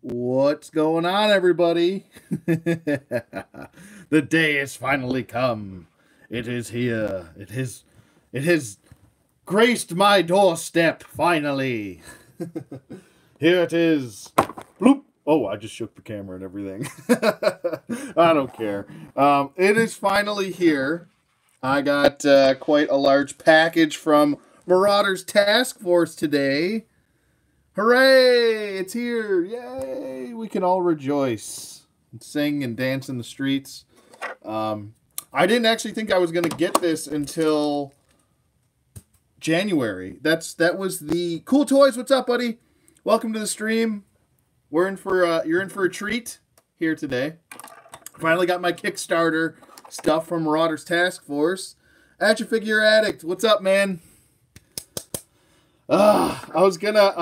What's going on, everybody? The day has finally come. It is here. It has graced my doorstep, finally. Here it is. Bloop. Oh, I just shook the camera and everything. I don't care. It is finally here. I got quite a large package from Marauders Task Force today. Hooray! It's here! Yay! We can all rejoice and sing and dance in the streets. I didn't actually think I was going to get this until January. That was the Cool Toys. What's up, buddy? Welcome to the stream. We're in for you're in for a treat here today. Finally got my Kickstarter stuff from Marauders Task Force. Action Figure Addict, what's up, man? I was going to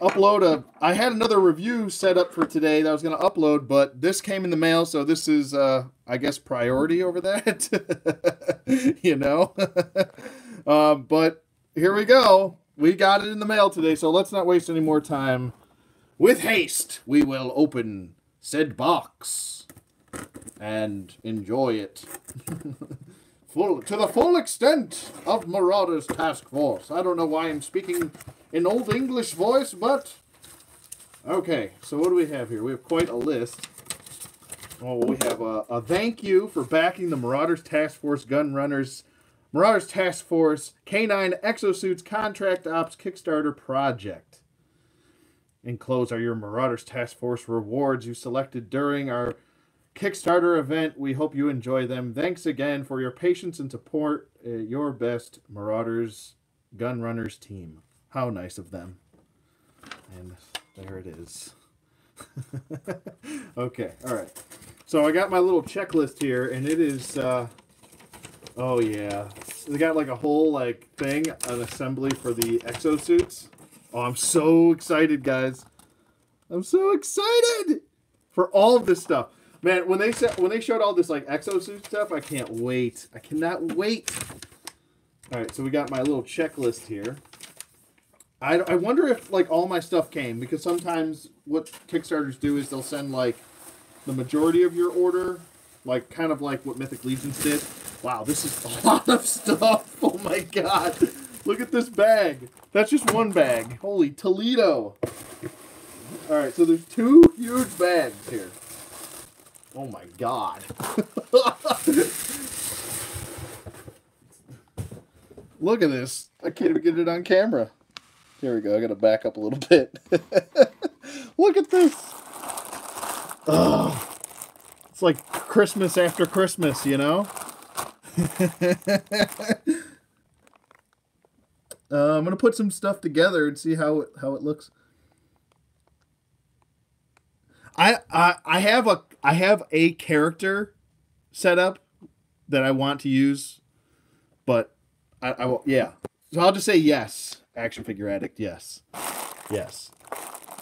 upload I had another review set up for today that I was going to upload, but this came in the mail, so this is, I guess, priority over that, you know? But here we go. We got it in the mail today, so let's not waste any more time. With haste, we will open said box and enjoy it. To the full extent of Marauders Task Force. I don't know why I'm speaking in old English voice, but... Okay, so what do we have here? We have quite a list. Oh, we have a thank you for backing the Marauders Task Force Gun Runners, Marauders Task Force K9 Exosuits Contract Ops Kickstarter Project. Enclosed are your Marauders Task Force rewards you selected during our Kickstarter event. We hope you enjoy them. Thanks again for your patience and support. Your best Marauders Gun Runners team. How nice of them. And there it is. Okay, all right. So I got my little checklist here, and it is, oh yeah. They got like a whole like thing, an assembly for the exosuits. Oh, I'm so excited, guys. I'm so excited for all of this stuff. Man, when they showed all this like exosuit stuff, I can't wait. I cannot wait. All right, so we got my little checklist here. I wonder if like all my stuff came, because sometimes what Kickstarters do is they'll send like the majority of your order, like kind of like what Mythic Legions did. Wow, this is a lot of stuff. Oh my god. Look at this bag. That's just one bag. Holy Toledo. All right, so there's two huge bags here. Oh my god. Look at this. I can't even get it on camera. Here we go. I gotta back up a little bit. Look at this. Oh, it's like Christmas after Christmas, you know? I'm gonna put some stuff together and see how it looks. I have a character set up that I want to use, but I will, yeah. So I'll just say yes. Action Figure Addict, yes. Yes.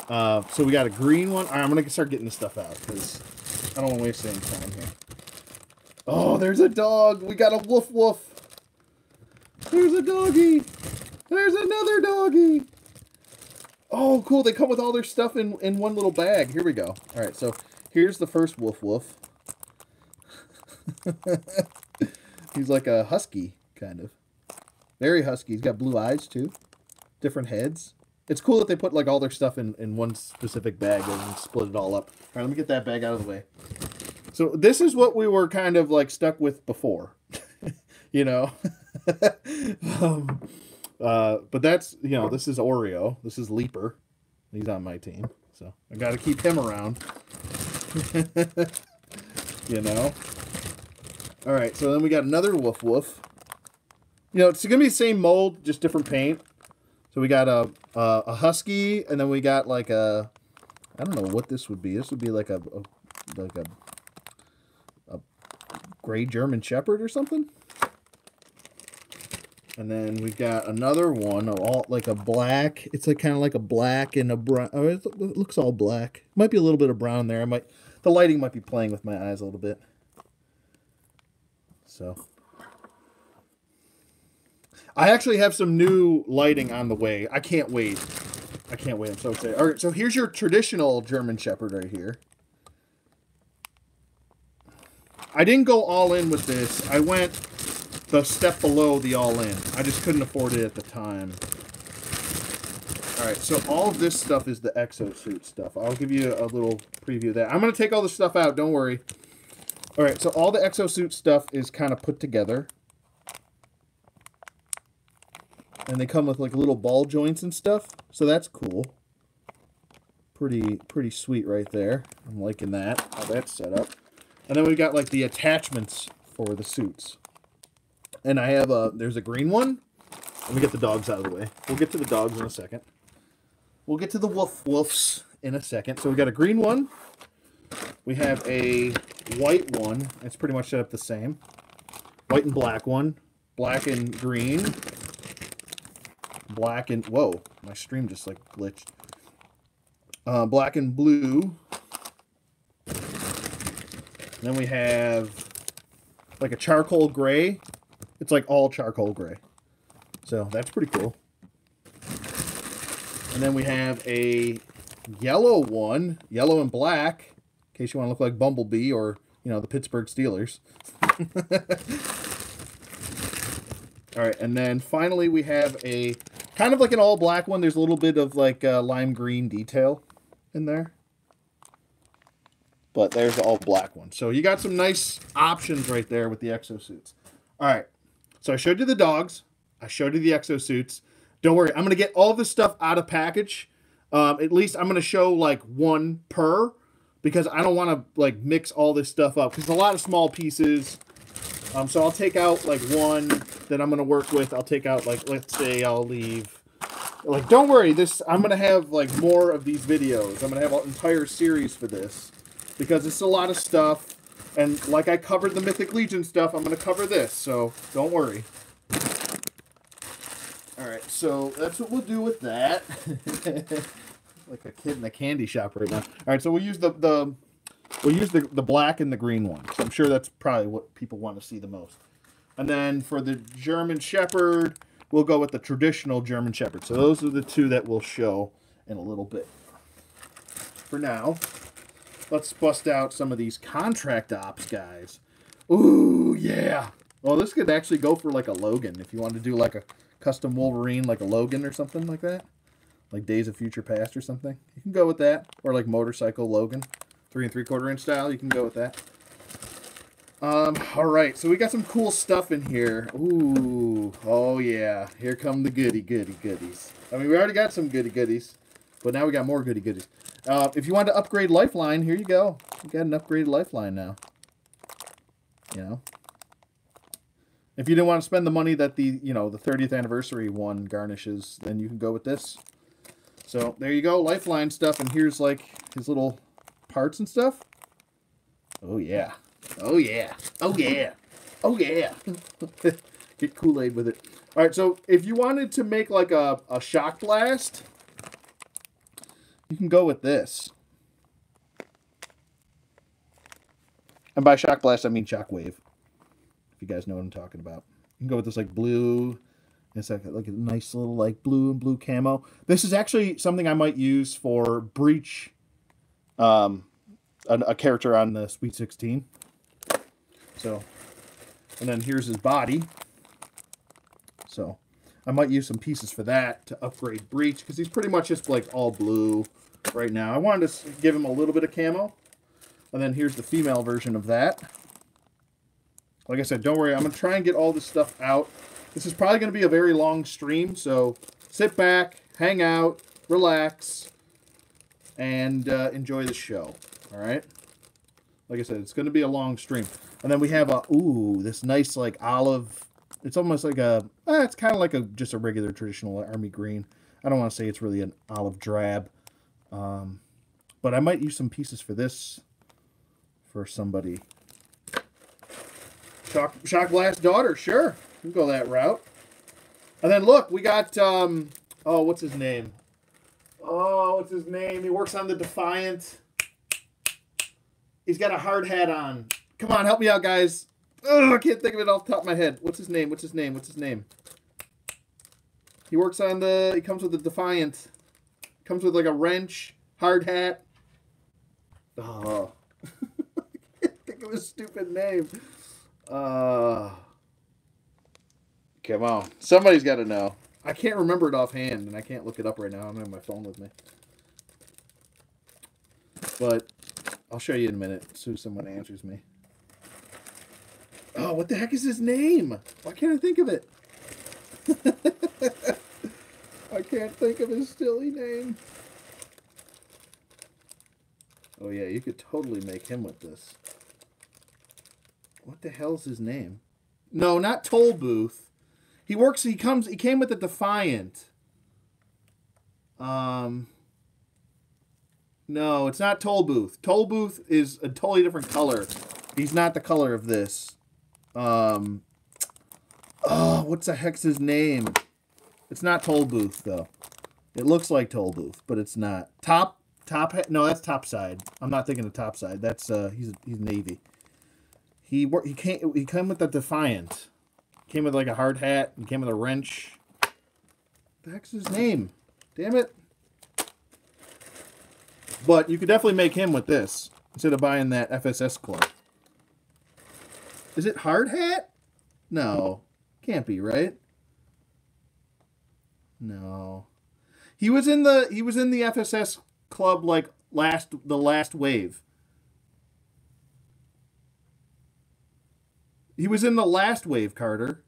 So we got a green one. All right, I'm going to start getting this stuff out because I don't want to waste any time here. Oh, there's a dog. We got a woof woof. There's a doggy. There's another doggy. Oh, cool. They come with all their stuff in one little bag. Here we go. All right, so here's the first woof woof. He's like a husky, kind of. Very husky. He's got blue eyes, too. Different heads. It's cool that they put like all their stuff in one specific bag and split it all up. All right, let me get that bag out of the way. So this is what we were kind of like stuck with before, you know? But that's, you know, this is Oreo. This is Leaper. He's on my team, so I got to keep him around. You know? All right, so then we got another Woof Woof. You know, it's going to be the same mold, just different paint. So we got a Husky, and then we got like a... I don't know what this would be. This would be like a gray German Shepherd or something. And then we've got another one, all like a black. It's like kind of like a black and a brown. Oh, it looks all black. Might be a little bit of brown there. The lighting might be playing with my eyes a little bit. So, I actually have some new lighting on the way. I can't wait. I can't wait. I'm so excited. All right, so here's your traditional German Shepherd right here. I didn't go all in with this. I went the step below the all in. I just couldn't afford it at the time. All right, so all of this stuff is the exosuit stuff. I'll give you a little preview of that. I'm going to take all this stuff out. Don't worry. All right, so all the exosuit stuff is kind of put together. And they come with like little ball joints and stuff. So that's cool. Pretty sweet right there. I'm liking that, how that's set up. And then we've got like the attachments for the suits. And I have a, there's a green one. Let me get the dogs out of the way. We'll get to the dogs in a second. We'll get to the woofs in a second. So we got a green one. We have a white one. It's pretty much set up the same. White and black one. Black and green. Black and... Whoa, my stream just, like, glitched. Black and blue. And then we have, like, a charcoal gray. It's, like, all charcoal gray. So that's pretty cool. And then we have a yellow one, yellow and black, in case you want to look like Bumblebee or, you know, the Pittsburgh Steelers. All right, and then finally we have a kind of like an all-black one. There's a little bit of like lime green detail in there. But there's the all-black one. So you got some nice options right there with the exosuits. All right, so I showed you the dogs. I showed you the exosuits. Don't worry, I'm going to get all this stuff out of package. At least I'm going to show like one per, because I don't want to like mix all this stuff up. Because it's a lot of small pieces. So I'll take out like one that I'm going to work with. I'll take out like, let's say I'll leave. Like, don't worry, this, I'm going to have like more of these videos. I'm going to have an entire series for this because it's a lot of stuff. And like I covered the Mythic Legion stuff, I'm going to cover this. So don't worry. All right, so that's what we'll do with that. Like a kid in a candy shop right now. All right, so we'll use the black and the green one. So I'm sure that's probably what people want to see the most. And then for the German Shepherd, we'll go with the traditional German Shepherd. So those are the two that we'll show in a little bit. For now, let's bust out some of these contract ops, guys. Ooh, yeah. Well, this could actually go for like a Logan if you want to do like a custom Wolverine, like a Logan or something like that. Like Days of Future Past or something. You can go with that. Or like Motorcycle Logan. 3 3/4 inch style. You can go with that. All right. So we got some cool stuff in here. Ooh. Oh, yeah. Here come the goodies. I mean, we already got some goodies. But now we got more goodies. If you want to upgrade Lifeline, here you go. You got an upgraded Lifeline now. You know? If you didn't want to spend the money that the, you know, the 30th anniversary one garnishes, then you can go with this. So there you go, Lifeline stuff, and here's like his little parts and stuff. Oh yeah, oh yeah, oh yeah, oh yeah. Get Kool-Aid with it. All right, so if you wanted to make like a shock blast, you can go with this. And by shock blast, I mean shockwave. If you guys know what I'm talking about. You can go with this like blue. It's like a nice little like blue and blue camo. This is actually something I might use for Breach, a character on the Sweet 16. So, and then here's his body. So I might use some pieces for that to upgrade Breach because he's pretty much just like all blue right now. I wanted to give him a little bit of camo. And then here's the female version of that. Like I said, don't worry, I'm going to try and get all this stuff out. This is probably going to be a very long stream, so sit back, hang out, relax, and enjoy the show, all right? Like I said, it's going to be a long stream. And then we have a, ooh, this nice, like, olive. It's almost like a, it's kind of like a just a regular traditional army green. I don't want to say it's really an olive drab, but I might use some pieces for this for somebody. Shock Blast Daughter, sure. We'll go that route. And then look, we got, oh, what's his name? Oh, what's his name? He works on the Defiant. He's got a hard hat on. Come on, help me out, guys. Ugh, I can't think of it off the top of my head. What's his name? He works on the, he comes with the Defiant. Comes with like a wrench, hard hat. Oh. I can't think of a stupid name. Come on. Somebody's got to know. I can't remember it offhand, and I can't look it up right now. I don't have my phone with me. But I'll show you in a minute as soon as someone answers me. Oh, what the heck is his name? Why can't I think of it? I can't think of his silly name. Oh, yeah, you could totally make him with this. What the hell's his name? No, not Toll Booth. He came with the Defiant. No, it's not Toll Booth. Toll Booth is a totally different color. He's not the color of this. Oh, what's the heck's his name? It's not Toll Booth, though. It looks like Toll Booth, but it's not. No, that's Topside. I'm not thinking of Topside. That's he's Navy. He came with the Defiant. Came with like a hard hat and came with a wrench. What the heck's his name? Damn it. But you could definitely make him with this instead of buying that FSS club. Is it hard hat? No. Can't be, right? No. He was in the FSS club like the last wave. He was in the last wave, Carter.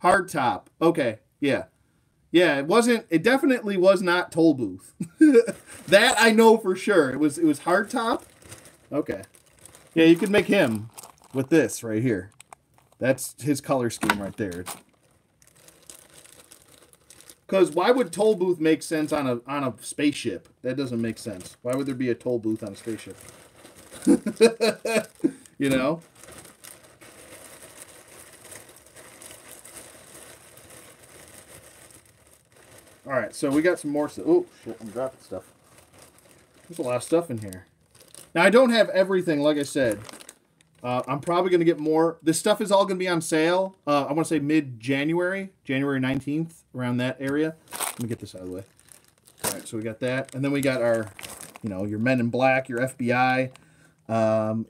Hard top. Okay, yeah. Yeah, it definitely was not Toll Booth. That I know for sure. It was hard top. Okay. Yeah, you could make him with this right here. That's his color scheme right there. Because why would Toll Booth make sense on a spaceship? That doesn't make sense. Why would there be a Toll Booth on a spaceship? You know? All right, so we got some more stuff. Oh, shit, I'm dropping stuff. There's a lot of stuff in here. Now, I don't have everything, like I said. I'm probably going to get more. This stuff is all going to be on sale. I want to say mid-January, January 19th, around that area. Let me get this out of the way. All right, so we got that. And then we got our, you know, your Men in Black, your FBI.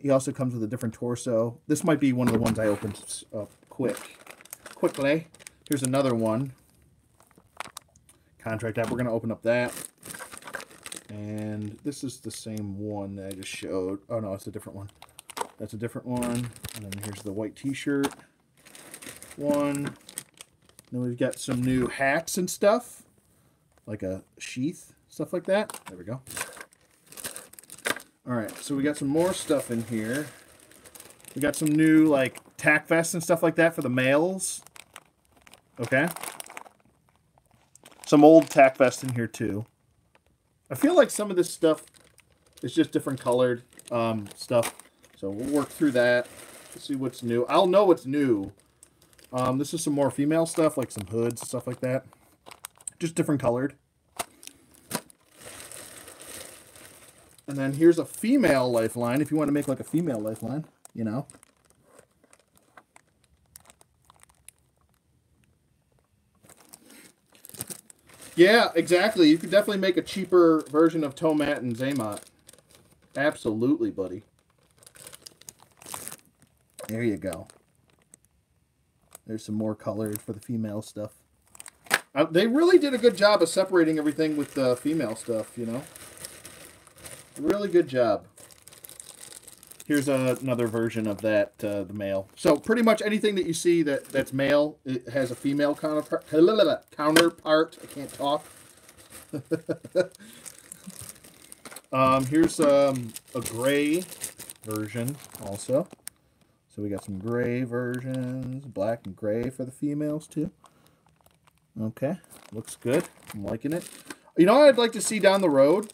He also comes with a different torso. This might be one of the ones I opened up quickly. Here's another one. Contract app. We're going to open up that. And this is the same one that I just showed. Oh, no, it's a different one. That's a different one. And then here's the white t-shirt one. And then we've got some new hats and stuff, like a sheath, stuff like that. There we go. All right, so we got some more stuff in here. We got some new, like, tack vests and stuff like that for the males. Okay. Some old tack vest in here, too. I feel like some of this stuff is just different colored stuff. So we'll work through that. Let's see what's new. I'll know what's new. This is some more female stuff, like some hoods and stuff like that. Just different colored. And then here's a female lifeline, if you want to make like a female lifeline, you know. Yeah, exactly. You could definitely make a cheaper version of Tomat and Zaymot. Absolutely, buddy. There you go. There's some more colored for the female stuff. They really did a good job of separating everything with the female stuff, you know. Really good job. Here's another version of that, the male. So pretty much anything that you see that's male, it has a female counterpart. I can't talk. Here's a gray version also. So we got some gray versions, black and gray for the females too. Okay, looks good. I'm liking it. You know what I'd like to see down the road?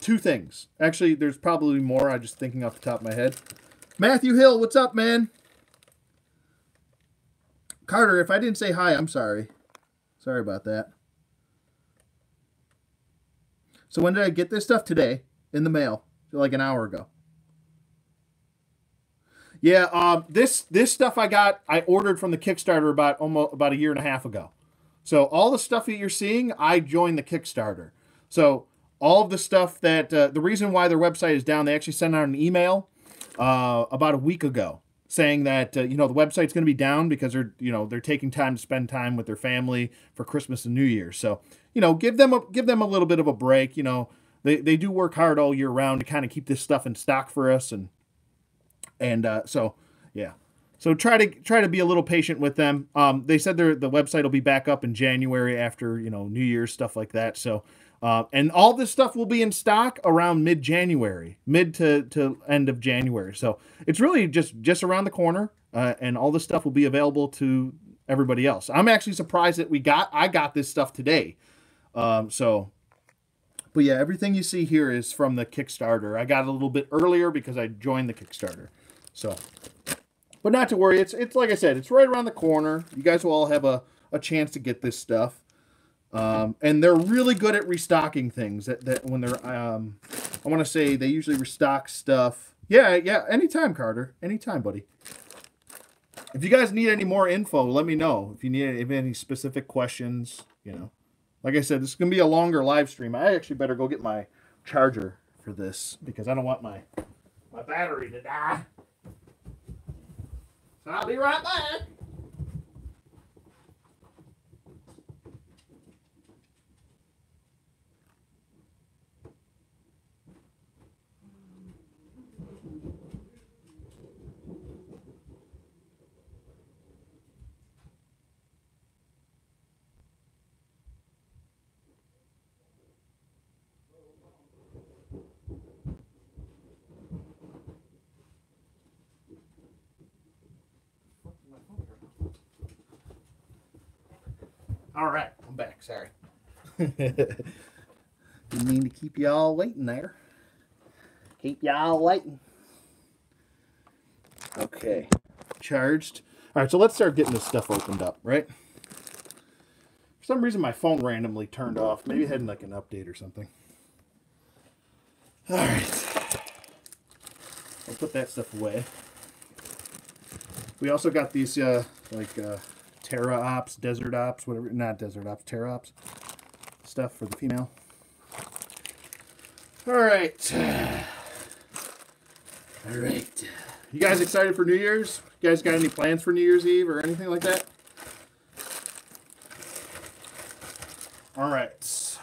Two things. Actually, there's probably more. I'm just thinking off the top of my head. Matthew Hill, what's up, man? Carter, if I didn't say hi, I'm sorry. Sorry about that. So when did I get this stuff? Today. In the mail. Like an hour ago. Yeah, this stuff I ordered from the Kickstarter about a year and a half ago. So all the stuff that you're seeing, I joined the Kickstarter. So all of the stuff that, the reason why their website is down, they actually sent out an email about a week ago saying that, you know, the website's going to be down because they're, you know, they're taking time to spend time with their family for Christmas and New Year's. So, you know, give them a little bit of a break. You know, they do work hard all year round to kind of keep this stuff in stock for us. And so, yeah. So try to be a little patient with them. They said the website will be back up in January after, you know, New Year's, stuff like that. So, and all this stuff will be in stock around mid-January, mid to end of January. So it's really just around the corner, and all this stuff will be available to everybody else. I'm actually surprised that I got this stuff today. But yeah, everything you see here is from the Kickstarter. I got it a little bit earlier because I joined the Kickstarter. So, but not to worry. It's like I said, it's right around the corner. You guys will all have a chance to get this stuff. And they're really good at restocking things that when they're, I want to say they usually restock stuff. Yeah. Anytime, Carter. Anytime, buddy. If you guys need any more info, let me know. If you need any specific questions, you know, like I said, this is going to be a longer live stream. I actually better go get my charger for this because I don't want my battery to die. So I'll be right back. All right, I'm back. Sorry. Didn't mean to keep y'all waiting there. Keep y'all waiting. Okay, charged. All right, so let's start getting this stuff opened up, right? For some reason, my phone randomly turned off. Maybe it had like an update or something. All right. I'll put that stuff away. We also got these, Terra Ops, Desert Ops, whatever, not Desert Ops, Terra Ops stuff for the female. All right. You guys excited for New Year's? You guys got any plans for New Year's Eve or anything like that? All right.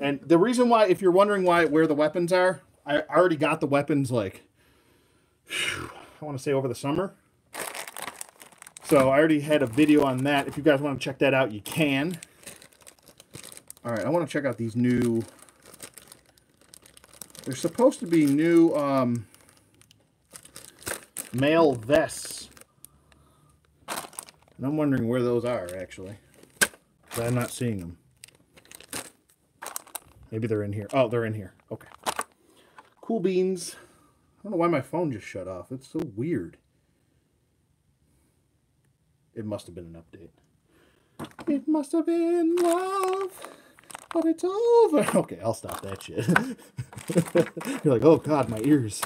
And the reason why, if you're wondering where the weapons are, I already got the weapons, like, I want to say over the summer. So I already had a video on that. If you guys want to check that out, you can. All right, I want to check out these new... They're supposed to be new male vests. And I'm wondering where those are, actually. But I'm not seeing them. Maybe they're in here. Oh, they're in here. Okay. Cool beans. I don't know why my phone just shut off. It's so weird. It must have been an update. It must have been love, but it's over. Okay, I'll stop that shit. You're like, oh, God, my ears.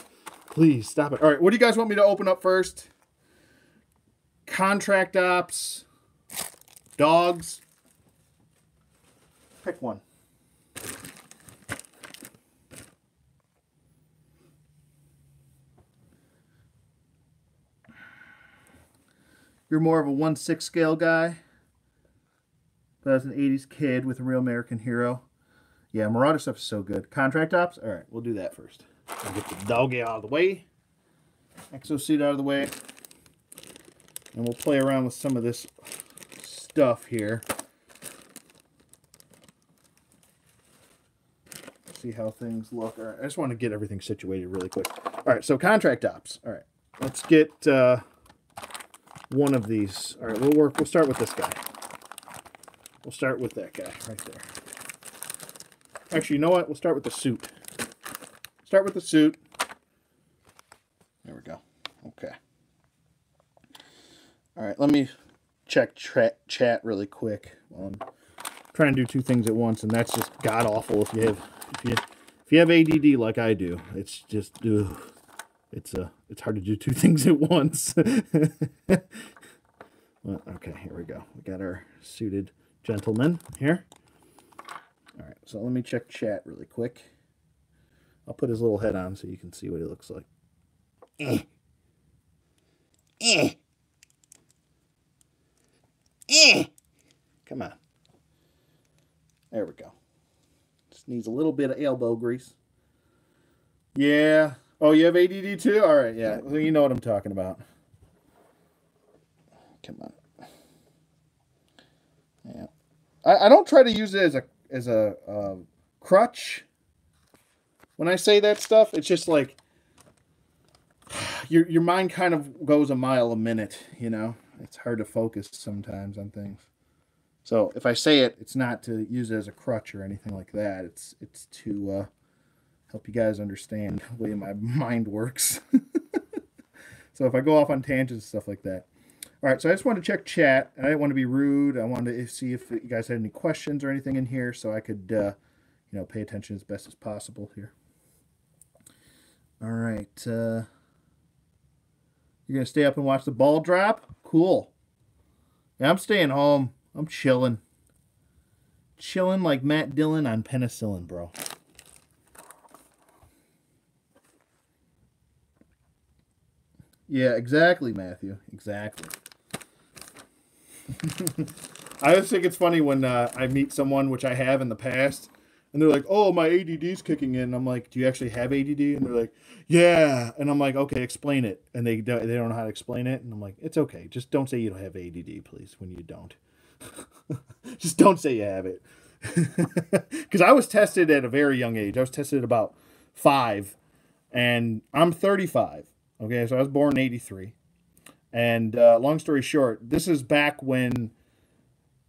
Please stop it. All right, what do you guys want me to open up first? Contract Ops, dogs. Pick one. You're more of a 1/6 scale guy, but as an 80s kid with a real American hero. Yeah, Marauder stuff is so good. Contract Ops? All right, we'll do that first. I'll get the doggy out of the way. Exosuit out of the way. And we'll play around with some of this stuff here. See how things look. All right, I just want to get everything situated really quick. All right, so Contract Ops. All right, let's get... one of these. All right, we'll start with this guy. We'll start with that guy right there. Actually, you know what? We'll start with the suit. Start with the suit. There we go. Okay. All right, let me check chat really quick. I'm trying to do two things at once, and that's just god awful if you have ADD like I do. It's just ugh. It's hard to do two things at once. Well, okay, here we go. We got our suited gentleman here. All right, so let me check chat really quick. I'll put his little head on so you can see what he looks like. Come on. There we go. Just needs a little bit of elbow grease. Yeah. Oh, you have ADD too? All right, yeah. Well, you know what I'm talking about. Come on. Yeah. I don't try to use it as a crutch. When I say that stuff, it's just like your mind kind of goes a mile a minute, you know? It's hard to focus sometimes on things. So if I say it, it's not to use it as a crutch or anything like that. It's to help you guys understand the way my mind works. So if I go off on tangents and stuff like that. All right, so I just wanted to check chat. I didn't want to be rude. I wanted to see if you guys had any questions or anything in here so I could you know, pay attention as best as possible here. All right. You're going to stay up and watch the ball drop? Cool. Yeah, I'm staying home. I'm chilling. Chilling like Matt Dillon on penicillin, bro. Yeah, exactly, Matthew. Exactly. I always think it's funny when I meet someone, which I have in the past, and they're like, oh, my ADD's kicking in. And I'm like, do you actually have ADD? And they're like, yeah. And I'm like, okay, explain it. And they don't know how to explain it. And I'm like, it's okay. Just don't say you don't have ADD, please, when you don't. Just don't say you have it. Because I was tested at a very young age. I was tested at about 5. And I'm 35. Okay, so I was born in 83. And long story short, this is back when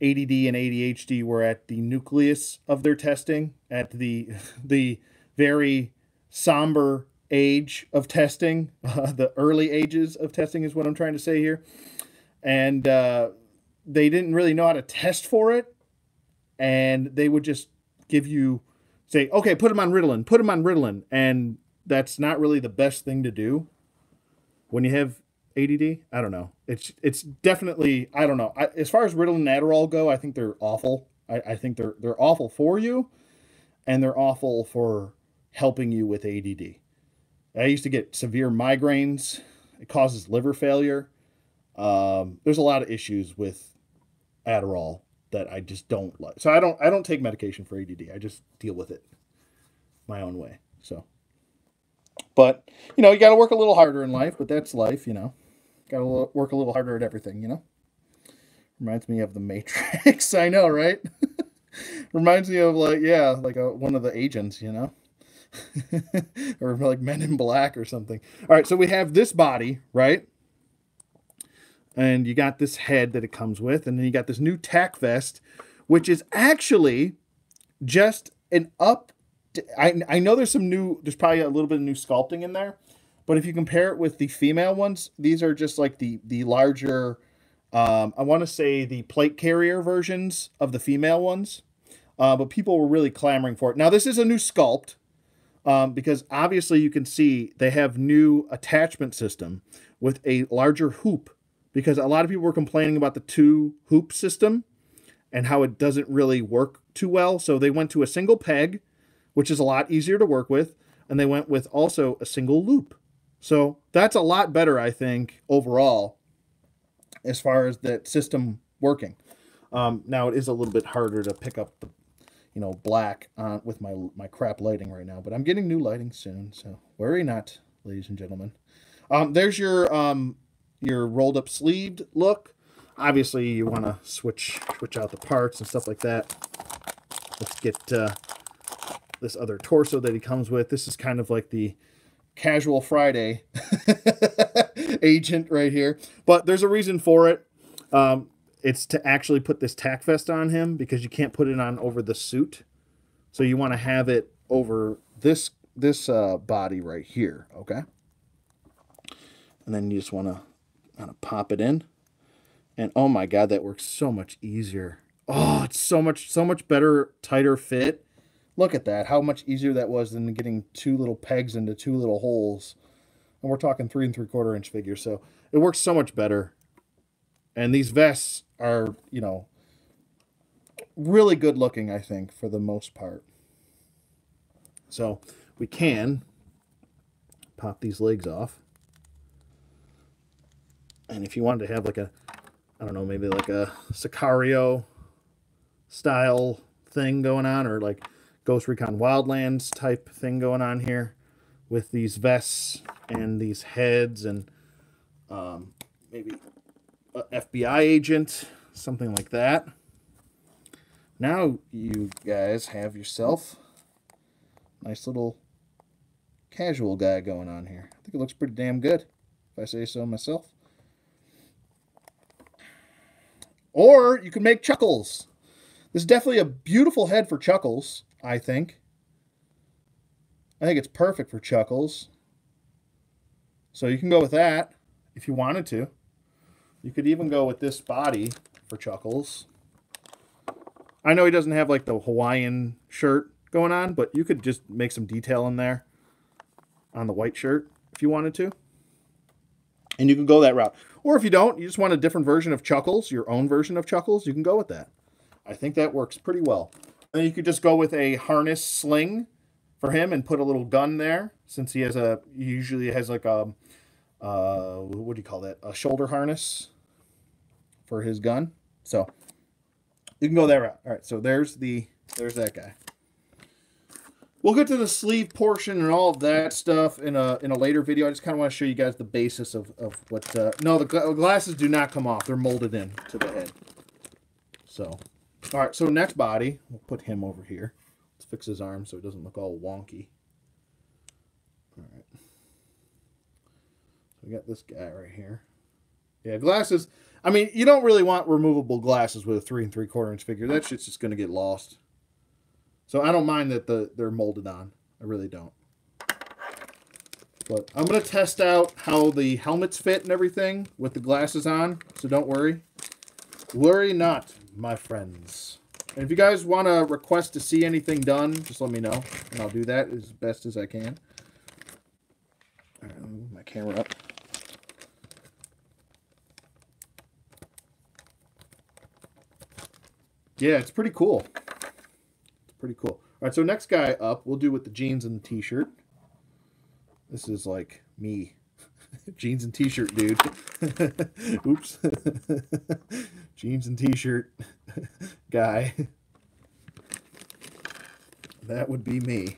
ADD and ADHD were at the nucleus of their testing, at the very somber age of testing, the early ages of testing is what I'm trying to say here. And they didn't really know how to test for it. And they would just give you, say, okay, put them on Ritalin, put them on Ritalin. And that's not really the best thing to do when you have ADD. I don't know. It's definitely, I don't know. As far as Ritalin and Adderall go, I think they're awful. I think they're awful for you, and they're awful for helping you with ADD. I used to get severe migraines. It causes liver failure. There's a lot of issues with Adderall that I just don't like. So I don't take medication for ADD. I just deal with it my own way. So, but you know, you got to work a little harder in life, but that's life, you know. Got to work a little harder at everything, you know? Reminds me of The Matrix. I know, right? Reminds me of, like, yeah, like one of the agents, you know? Or like Men in Black or something. All right, so we have this body, right? And you got this head that it comes with. And then you got this new tack vest, which is actually just an up. I know there's some new, there's probably a little bit of new sculpting in there. But if you compare it with the female ones, these are just like the larger, I want to say the plate carrier versions of the female ones. But people were really clamoring for it. Now, this is a new sculpt because obviously you can see they have new attachment system with a larger hoop. Because a lot of people were complaining about the 2-hoop system and how it doesn't really work too well. So they went to a single peg, which is a lot easier to work with. And they went with also a single loop. So that's a lot better, I think, overall, as far as that system working. Now, it is a little bit harder to pick up the, you know, black with my crap lighting right now. But I'm getting new lighting soon, so worry not, ladies and gentlemen. There's your rolled up sleeved look. Obviously, you want to switch out the parts and stuff like that. Let's get this other torso that he comes with. This is kind of like the Casual Friday agent right here, but there's a reason for it. It's to actually put this tack vest on him because you can't put it on over the suit. So you want to have it over this body right here. Okay. And then you just want to pop it in, and oh my God, that works so much easier. Oh, it's so much better, tighter fit. Look at that, how much easier that was than getting 2 little pegs into 2 little holes. And we're talking 3 and 3/4 inch figures, so it works so much better. And these vests are, you know, really good looking, I think, for the most part. So we can pop these legs off. And if you wanted to have like a, I don't know, maybe like a Sicario style thing going on, or like Ghost Recon Wildlands type thing going on here with these vests and these heads, and maybe a FBI agent, something like that. Now you guys have yourself a nice little casual guy going on here. I think it looks pretty damn good, if I say so myself. Or you can make Chuckles. This is definitely a beautiful head for Chuckles, I think. I think it's perfect for Chuckles. So you can go with that if you wanted to. You could even go with this body for Chuckles. I know he doesn't have like the Hawaiian shirt going on, but you could just make some detail in there on the white shirt if you wanted to. And you can go that route. Or if you don't, you just want a different version of Chuckles, your own version of Chuckles, you can go with that. I think that works pretty well. And then you could just go with a harness sling for him and put a little gun there, since he has a, he usually has like a, what do you call that? A shoulder harness for his gun. So you can go that route. All right, so there's that guy. We'll get to the sleeve portion and all that stuff in a later video. I just kind of want to show you guys the basis of what... no, the glasses do not come off. They're molded in to the head. So, all right, so next body. We'll put him over here. Let's fix his arm so it doesn't look all wonky. All right. We got this guy right here. Yeah, glasses. I mean, you don't really want removable glasses with a 3 3/4 inch figure. That shit's just going to get lost. So I don't mind that they're molded on. I really don't. But I'm going to test out how the helmets fit and everything with the glasses on. So don't worry. Worry not, my friends. And if you guys want to request to see anything done, just let me know. And I'll do that as best as I can. All right, let me move my camera up. Yeah, it's pretty cool. Pretty cool. All right, so next guy up, we'll do with the jeans and the t-shirt. This is like me. Jeans and t-shirt, dude. Oops. Jeans and t-shirt guy. That would be me.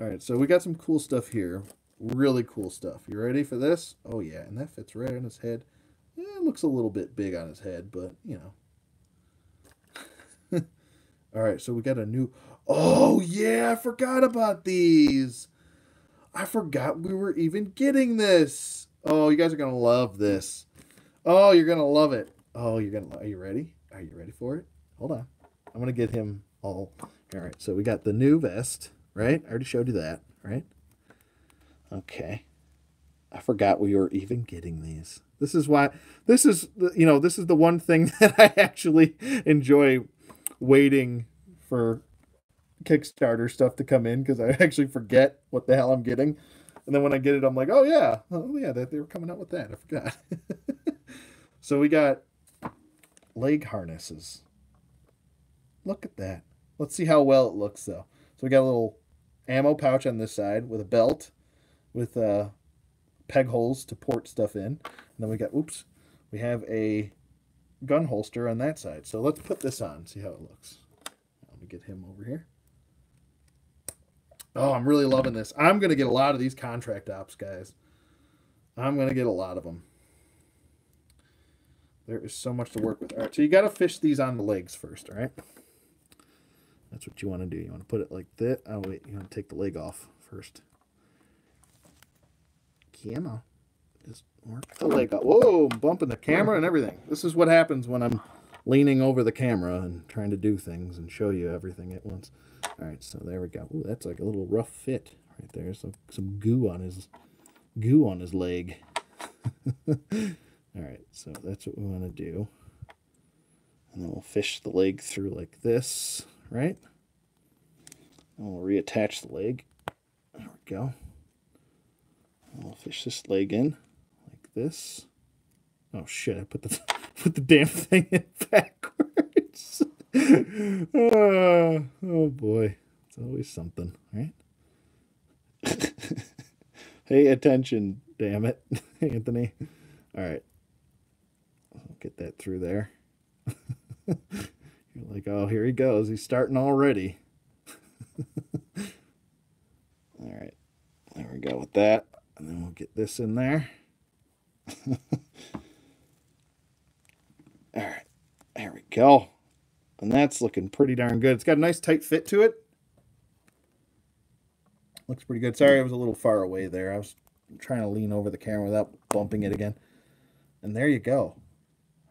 All right, so we got some cool stuff here. Really cool stuff. You ready for this? Oh, yeah, and that fits right on his head. Eh, it looks a little bit big on his head, but, you know. All right, so we got a new... Oh, yeah, I forgot about these. I forgot we were even getting this. Oh, you guys are going to love this. Oh, you're going to love it. Oh, you're going to... Are you ready? Are you ready for it? Hold on. I'm going to get him all... All right, so we got the new vest, right? I already showed you that, right? Okay. I forgot we were even getting these. This is why... This is, you know, this is the one thing that I actually enjoy... waiting for Kickstarter stuff to come in, because I actually forget what the hell I'm getting, and then when I get it I'm like, oh yeah, that they were coming out with that, I forgot. So we got leg harnesses. Look at that. Let's see how well it looks though. So we got a little ammo pouch on this side with a belt with peg holes to port stuff in, and then we got, oops, we have a gun holster on that side. So let's put this on, see how it looks. Let me get him over here. Oh, I'm really loving this. I'm going to get a lot of these contract ops, guys. I'm going to get a lot of them. There is so much to work with. All right, so you got to fish these on the legs first, all right? That's what you want to do. You want to put it like that. Oh, wait, you want to take the leg off first. Camo. Just work the leg up. Whoa, I'm bumping the camera and everything. This is what happens when I'm leaning over the camera and trying to do things and show you everything at once. All right, so there we go. Ooh, that's like a little rough fit right there. So some goo on his leg. All right, so that's what we want to do. And then we'll fish the leg through like this, right? And we'll reattach the leg. There we go. And we'll fish this leg in. This Oh shit, I put the damn thing in backwards. Oh boy. It's always something, right? Hey, attention, damn it, Anthony. All right. I'll get that through there. You're like, oh, here he goes. He's starting already. All right. There we go with that. And then we'll get this in there. All right. There we go. And that's looking pretty darn good. It's got a nice tight fit to it. Looks pretty good. Sorry, I was a little far away there. I was trying to lean over the camera without bumping it again. And there you go.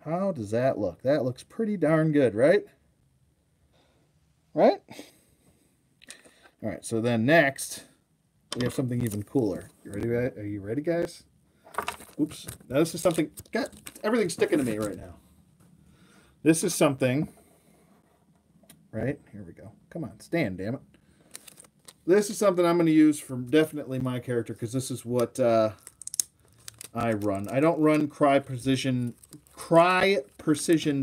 How does that look? That looks pretty darn good, right? Right? All right, so then next, we have something even cooler. You ready? Are you ready, guys? Oops. Now, this is something... Got everything sticking to me right now. This is something... Right? Here we go. Come on, stand, damn it. This is something I'm going to use for definitely my character, because this is what I run. I don't run cry precision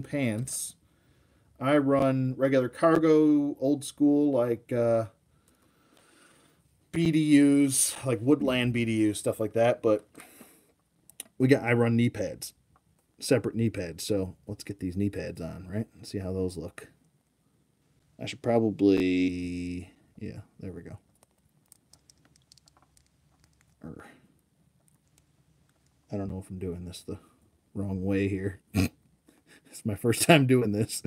pants. I run regular cargo, old school, like BDUs, like Woodland BDU, stuff like that. But I run knee pads, separate knee pads. So let's get these knee pads on, right? And see how those look. I should probably... Yeah, there we go. Or, I don't know if I'm doing this the wrong way here. It's my first time doing this.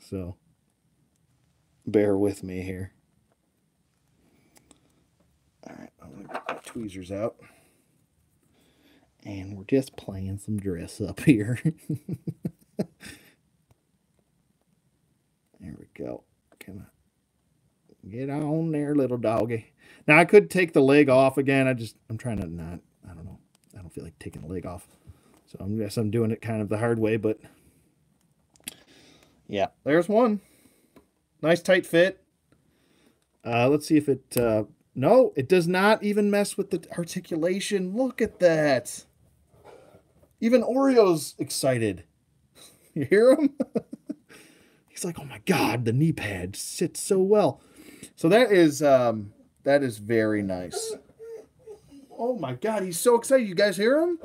So, bear with me here. All right, I'm going to get my tweezers out. And we're just playing some dress up here. There we go. Come on. Get on there, little doggy. Now, I could take the leg off again. I'm trying to not, I don't know. I don't feel like taking the leg off. So I guess I'm doing it kind of the hard way, but yeah, there's one. Nice tight fit. Let's see if it, no, it does not even mess with the articulation. Look at that. Even Oreo's excited. You hear him? He's like, oh my God, the knee pad sits so well. So that is very nice. Oh my God, he's so excited. You guys hear him?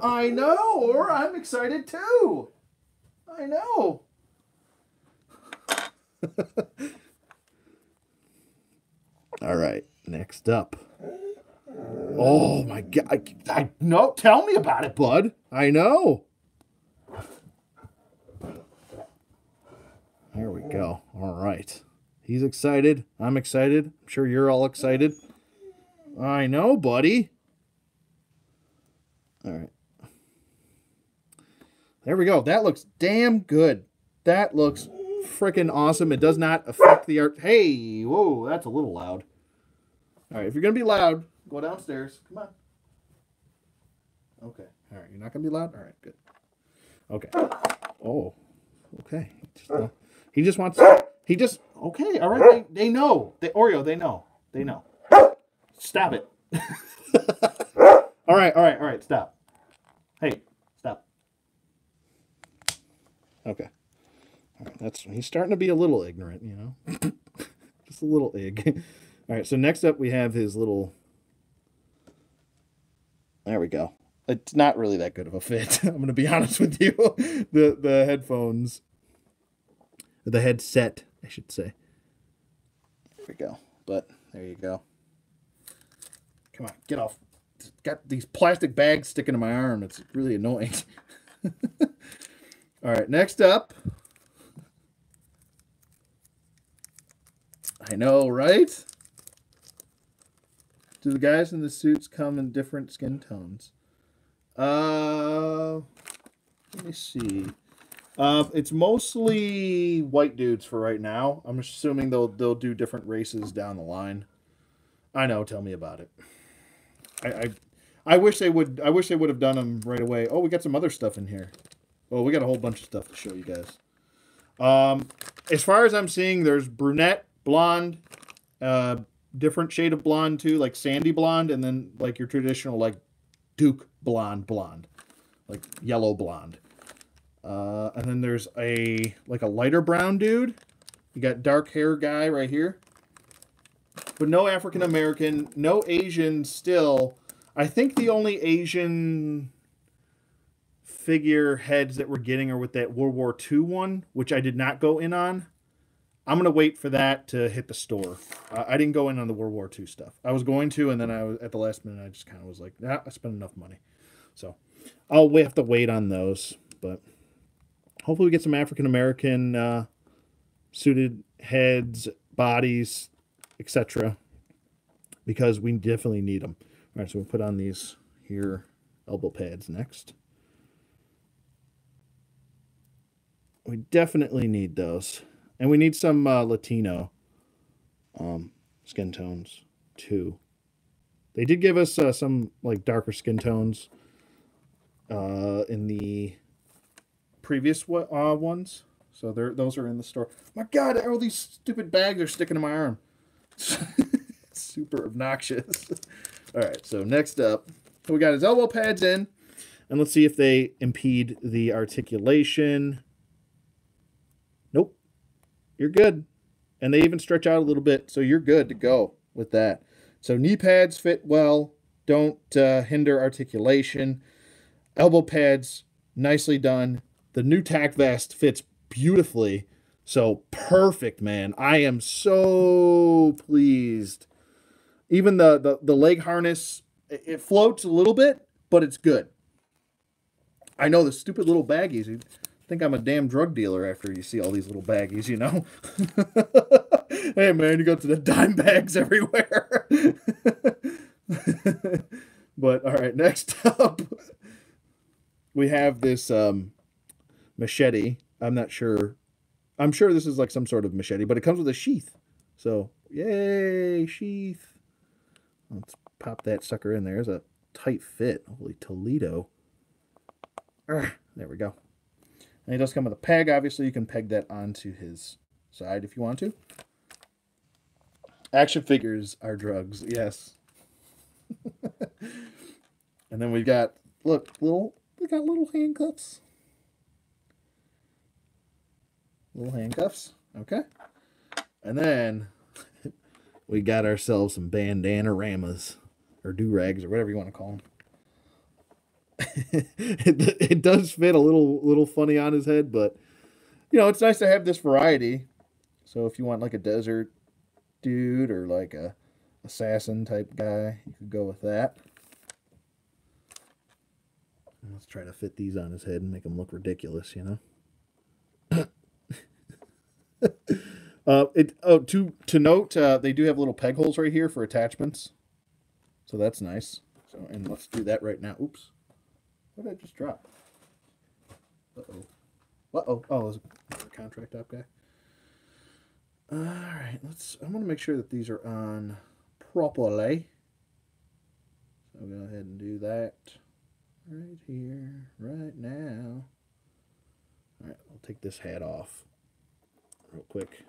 I know, or I'm excited too. I know. All right, next up. Oh my God. I no, tell me about it, bud. I know. There we go. All right. He's excited. I'm excited. I'm sure you're all excited. I know, buddy. All right. There we go. That looks damn good. That looks freaking awesome. It does not affect the art. Hey, whoa, that's a little loud. All right, if you're going to be loud, go downstairs. Come on. Okay. All right, you're not going to be loud? All right, good. Okay. Oh, okay. He just wants... He just... Okay, all right. They know. Oreo, they know. They know. Stop it. All right, all right, all right. Stop. Hey, stop. Okay. All right, that's... He's starting to be a little ignorant, you know? Just a little egg. All right, so next up we have his little... There we go. It's not really that good of a fit. I'm going to be honest with you. The headphones... The headset, I should say. There we go. But there you go. Come on, get off. It's got these plastic bags sticking to my arm. It's really annoying. All right, next up. I know, right? Do the guys in the suits come in different skin tones? Let me see. It's mostly white dudes for right now. I'm assuming they'll do different races down the line. I know. Tell me about it. I wish they would. I wish they would have done them right away. Oh, we got some other stuff in here. Well, we got a whole bunch of stuff to show you guys. As far as I'm seeing, there's brunette, blonde, different shade of blonde too, like sandy blonde, and then like your traditional like Duke blonde blonde, like yellow blonde. And then there's a like a lighter brown dude. You got dark hair guy right here. But no African American, no Asian still. I think the only Asian figureheads that we're getting are with that World War II one, which I did not go in on. I'm going to wait for that to hit the store. I didn't go in on the World War II stuff. I was going to, and then I was, at the last minute, I just kind of was like, nah, I spent enough money. So I'll have to wait on those. But hopefully we get some African American suited heads, bodies, etc. Because we definitely need them. All right, so we'll put on these here elbow pads next. We definitely need those. And we need some Latino skin tones, too. They did give us some like darker skin tones in the previous ones. So those are in the store. My God, all these stupid bags are sticking to my arm. Super obnoxious. All right, so next up, we got his elbow pads in. And let's see if they impede the articulation. Nope. You're good. And they even stretch out a little bit, so you're good to go with that. So knee pads fit well, don't hinder articulation. Elbow pads, nicely done. The new tack vest fits beautifully, so perfect, man. I am so pleased. Even the leg harness, it floats a little bit, but it's good. I know the stupid little baggies. I think I'm a damn drug dealer after you see all these little baggies, you know? Hey, man, you go to the dime bags everywhere. But, all right, next up, we have this machete. I'm not sure. I'm sure this is like some sort of machete, but it comes with a sheath. So, yay, sheath. Let's pop that sucker in there. There's a tight fit. Holy Toledo. Arrgh, there we go. And he does come with a peg. Obviously, you can peg that onto his side if you want to. Action figures are drugs, yes. And then we've got, look, we got little handcuffs. Little handcuffs, okay. And then we got ourselves some bandanaramas or do-rags or whatever you want to call them. It does fit a little funny on his head, but you know, it's nice to have this variety. So if you want like a desert dude or like a assassin type guy, you could go with that. And let's try to fit these on his head and make him look ridiculous, you know. To note, they do have little peg holes right here for attachments, so that's nice. So, and let's do that right now. Oops. What did I just drop? Uh-oh. Uh-oh. Oh, it was another contract op guy. All right. I want to make sure that these are on properly. So I'll go ahead and do that right here, right now. All right. I'll take this hat off real quick.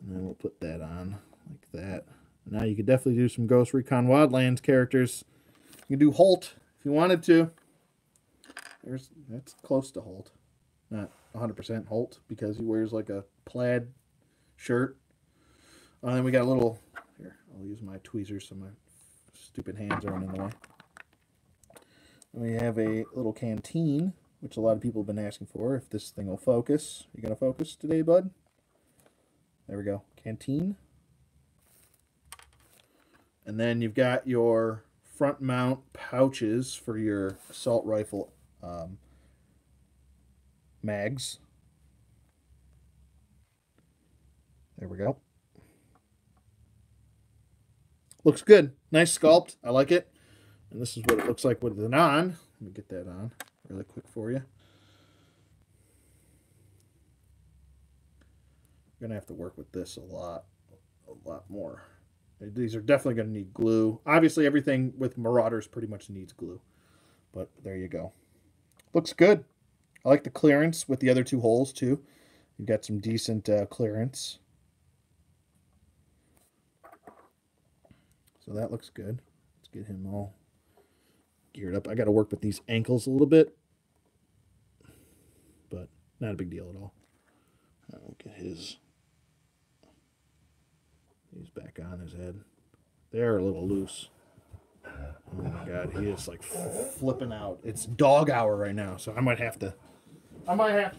And then we'll put that on like that. Now you could definitely do some Ghost Recon Wildlands characters. You can do Holt. If you wanted to, that's close to Holt. Not 100% Holt, because he wears like a plaid shirt. And then we got a little, here, I'll use my tweezers so my stupid hands aren't in the way. And we have a little canteen, which a lot of people have been asking for, if this thing will focus. You going to focus today, bud? There we go. Canteen. And then you've got your front mount pouches for your assault rifle mags. There we go. Looks good. Nice sculpt. I like it. And this is what it looks like with it on. Let me get that on really quick for you. You're going to have to work with this a lot more. These are definitely going to need glue. Obviously, everything with Marauders pretty much needs glue. But there you go. Looks good. I like the clearance with the other two holes, too. You've got some decent clearance. So that looks good. Let's get him all geared up. I got to work with these ankles a little bit, but not a big deal at all. I'll get his... He's back on his head. They're a little loose. Oh my God, he is like flipping out. It's dog hour right now, so I might have to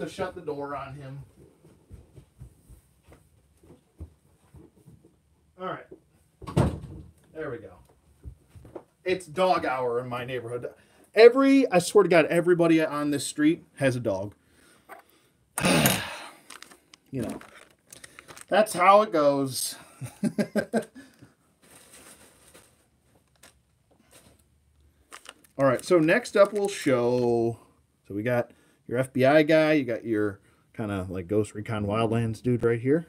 shut the door on him. All right, there we go. It's dog hour in my neighborhood. I swear to God, everybody on this street has a dog. You know, that's how it goes. All right, so next up we'll show, so we got your FBI guy, you got your kind of like Ghost Recon Wildlands dude right here.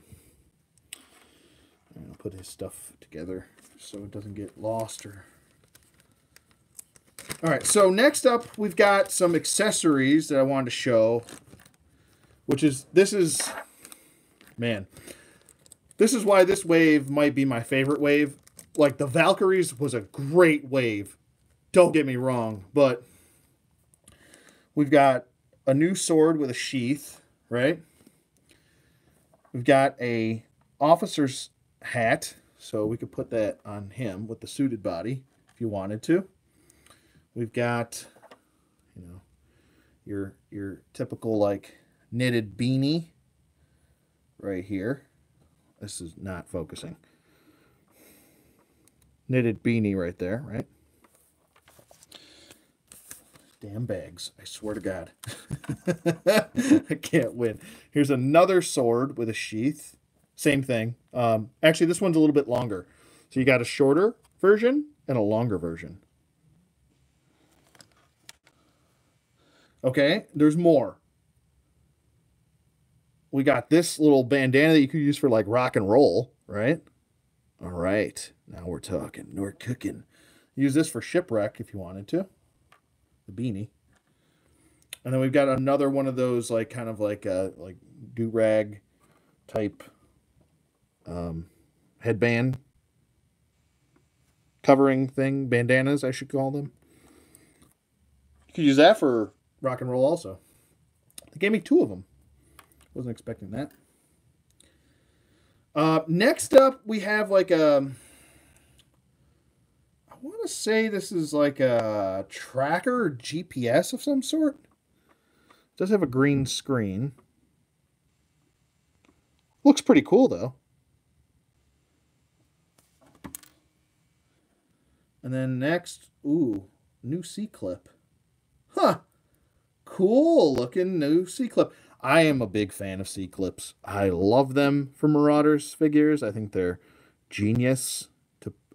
And I'll put his stuff together so it doesn't get lost or... All right, so next up we've got some accessories that I wanted to show, which is, this is, man, this is why this wave might be my favorite wave. Like, the Valkyries was a great wave. Don't get me wrong, but we've got a new sword with a sheath, right? We've got a officer's hat, so we could put that on him with the suited body if you wanted to. We've got, you know, your typical like knitted beanie right here. This is not focusing. Knitted beanie right there, right? Damn bags, I swear to God. I can't win. Here's another sword with a sheath. Same thing. Actually, this one's a little bit longer. So you got a shorter version and a longer version. Okay, there's more. We got this little bandana that you could use for like rock and roll, right? All right, now we're talking. We're cooking. Use this for shipwreck if you wanted to. The beanie. And then we've got another one of those like kind of like do-rag type headband covering thing, bandanas I should call them. You could use that for rock and roll also. They gave me two of them. Wasn't expecting that. Next up we have like a, I want to say this is like a tracker or GPS of some sort. It does have a green screen. Looks pretty cool though. And then next, ooh, new C-clip. Huh. Cool looking new C-clip. I am a big fan of C-clips. I love them for Marauders figures. I think they're genius.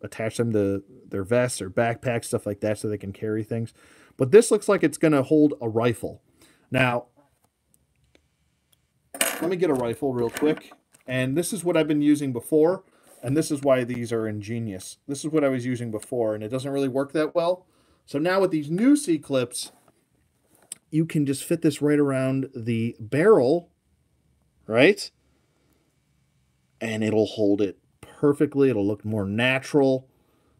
Attach them to their vests or backpacks, stuff like that, so they can carry things. But this looks like it's going to hold a rifle. Now, let me get a rifle real quick. And this is what I've been using before, and this is why these are ingenious. This is what I was using before, and it doesn't really work that well. So now with these new C-clips, you can just fit this right around the barrel, right? And it'll hold it perfectly. It'll look more natural,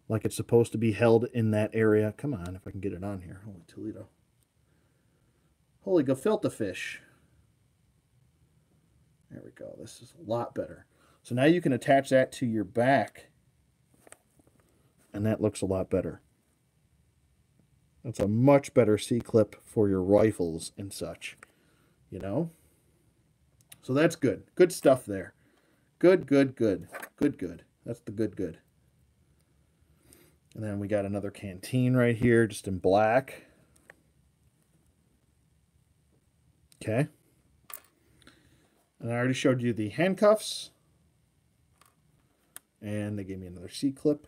like it's supposed to be held in that area. Come on, if I can get it on here. Holy Toledo. Holy gefilte fish. There we go. This is a lot better. So now you can attach that to your back, and that looks a lot better. That's a much better C-clip for your rifles and such, you know? So that's good. Good stuff there. Good, good, good. Good, good. That's the good, good. And then we got another canteen right here, just in black. Okay. And I already showed you the handcuffs. And they gave me another C-clip.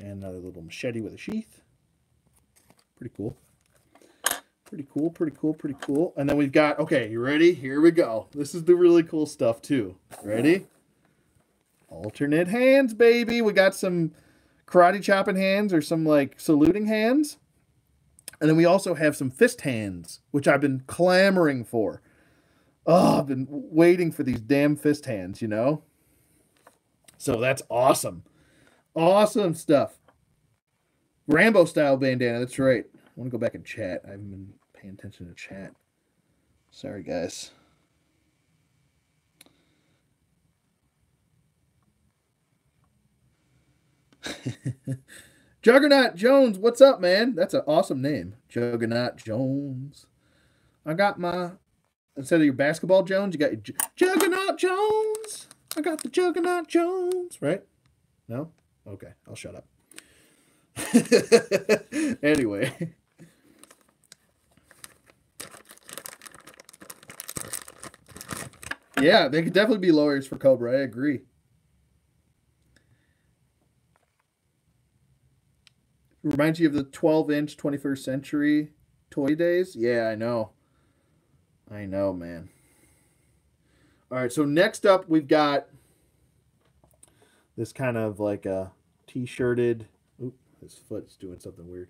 And another little machete with a sheath. Pretty cool. Pretty cool, pretty cool, pretty cool. And then we've got, okay, you ready? Here we go. This is the really cool stuff too. Ready? Alternate hands, baby. We got some karate chopping hands or some like saluting hands. And then we also have some fist hands, which I've been clamoring for. Oh, I've been waiting for these damn fist hands, you know? So that's awesome. Awesome stuff. Rambo style bandana. That's right. I want to go back and chat. I haven't been paying attention to chat. Sorry, guys. Juggernaut Jones, what's up, man? That's an awesome name. Juggernaut Jones. I got my, instead of your basketball Jones, you got your Juggernaut Jones. I got the Juggernaut Jones, right? No? Okay, I'll shut up. Anyway. Yeah, they could definitely be lawyers for Cobra. I agree. Reminds you of the 12-inch 21st century toy days. Yeah, I know. I know, man. All right, so next up we've got this kind of like a t-shirted. Oop, his foot's doing something weird.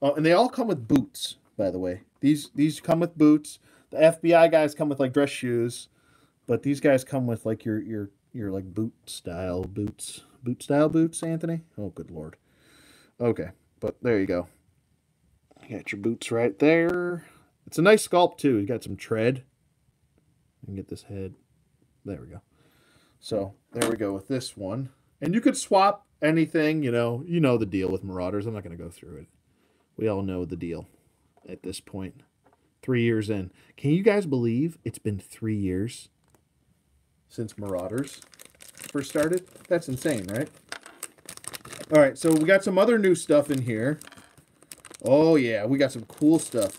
Oh, and they all come with boots, by the way. These come with boots. The FBI guys come with like dress shoes, but these guys come with like your like boot style boots. Boot style boots, Anthony? Oh, good Lord. Okay. But there you go. You got your boots right there. It's a nice sculpt, too. You got some tread. I can get this head. There we go. So, there we go with this one. And you could swap anything, you know the deal with Marauders. I'm not going to go through it. We all know the deal at this point. 3 years in. Can you guys believe it's been 3 years since Marauders first started? That's insane, right? All right, so we got some other new stuff in here. Oh, yeah, we got some cool stuff.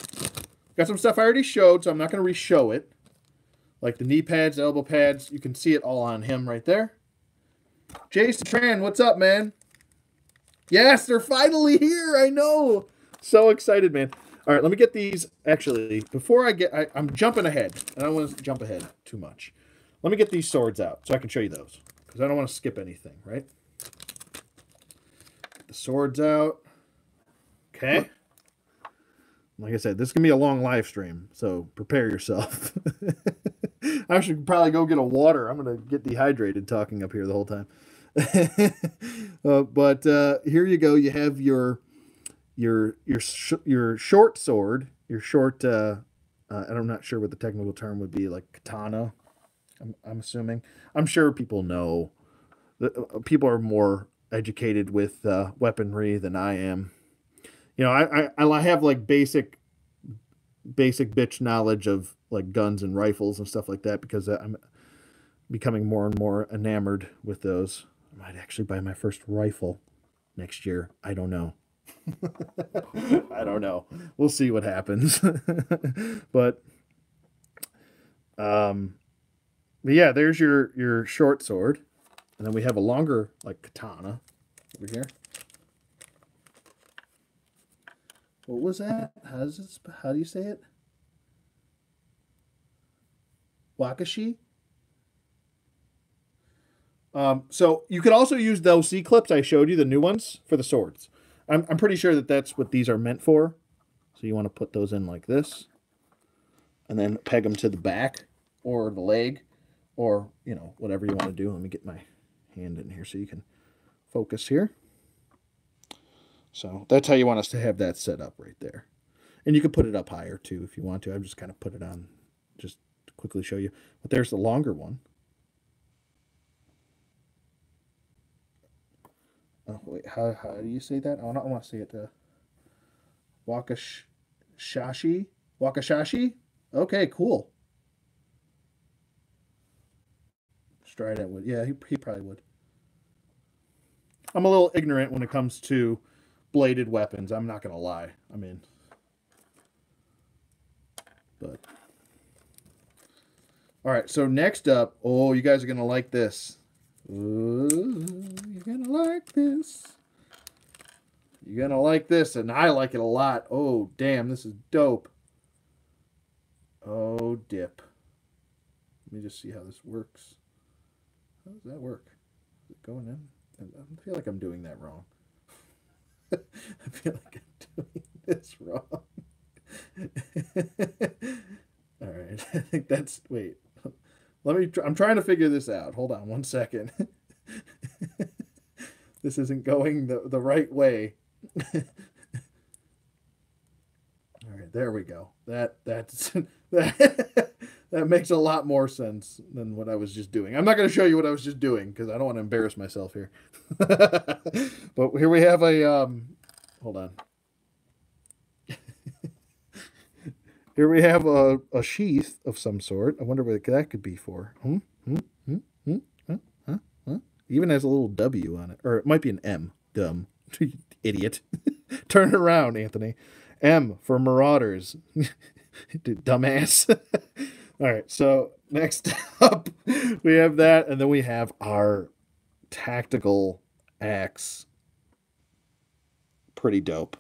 Got some stuff I already showed, so I'm not going to re-show it. Like the knee pads, the elbow pads. You can see it all on him right there. Jason Tran, what's up, man? Yes, they're finally here. I know. So excited, man. All right, let me get these. Actually, before I get... I'm jumping ahead, and I don't want to jump ahead too much. Let me get these swords out so I can show you those, because I don't want to skip anything, right? The swords out. Okay. Like I said, this is going to be a long live stream, so prepare yourself. I should probably go get a water. I'm going to get dehydrated talking up here the whole time. But here you go. You have your short sword, your short, and I'm not sure what the technical term would be, like katana, I'm assuming. I'm sure people know. People are more educated with weaponry than I am. You know, I have like basic bitch knowledge of like guns and rifles and stuff like that, because I'm becoming more and more enamored with those. I might actually buy my first rifle next year. I don't know. I don't know. We'll see what happens. But yeah, there's your short sword. And then we have a longer, like, katana over here. What was that? How do you say it? Wakashi? So you could also use those C-clips I showed you, the new ones, for the swords. I'm pretty sure that that's what these are meant for. So you want to put those in like this. And then peg them to the back or the leg or, you know, whatever you want to do. Let me get my... hand in here so you can focus here. So that's how you want us to have that set up right there. And you can put it up higher too if you want to. I've just kind of put it on just to quickly show you. But there's the longer one. Oh wait, how do you say that? Oh, I want to say it. The Wakashashi? Wakashashi? Okay, cool. Strident would. Yeah, he probably would. I'm a little ignorant when it comes to bladed weapons. I'm not going to lie. I mean, but. All right, so next up. Oh, you guys are going to like this. Ooh, you're going to like this. You're going to like this, and I like it a lot. Oh, damn, this is dope. Oh, dip. Let me just see how this works. How does that work? Is it going in? I feel like I'm doing that wrong. I feel like I'm doing this wrong. All right. I think that's... Wait. Let me... I'm trying to figure this out. Hold on one second. This isn't going the right way. All right, there we go. That makes a lot more sense than what I was just doing. I'm not going to show you what I was just doing because I don't want to embarrass myself here. But here we have a hold on. Here we have a sheath of some sort. I wonder what that could be for. Even has a little W on it. Or it might be an M. Dumb. Idiot. Turn it around, Anthony. M for Marauders. Dumbass. All right, so next up, we have that. And then we have our tactical axe. Pretty dope.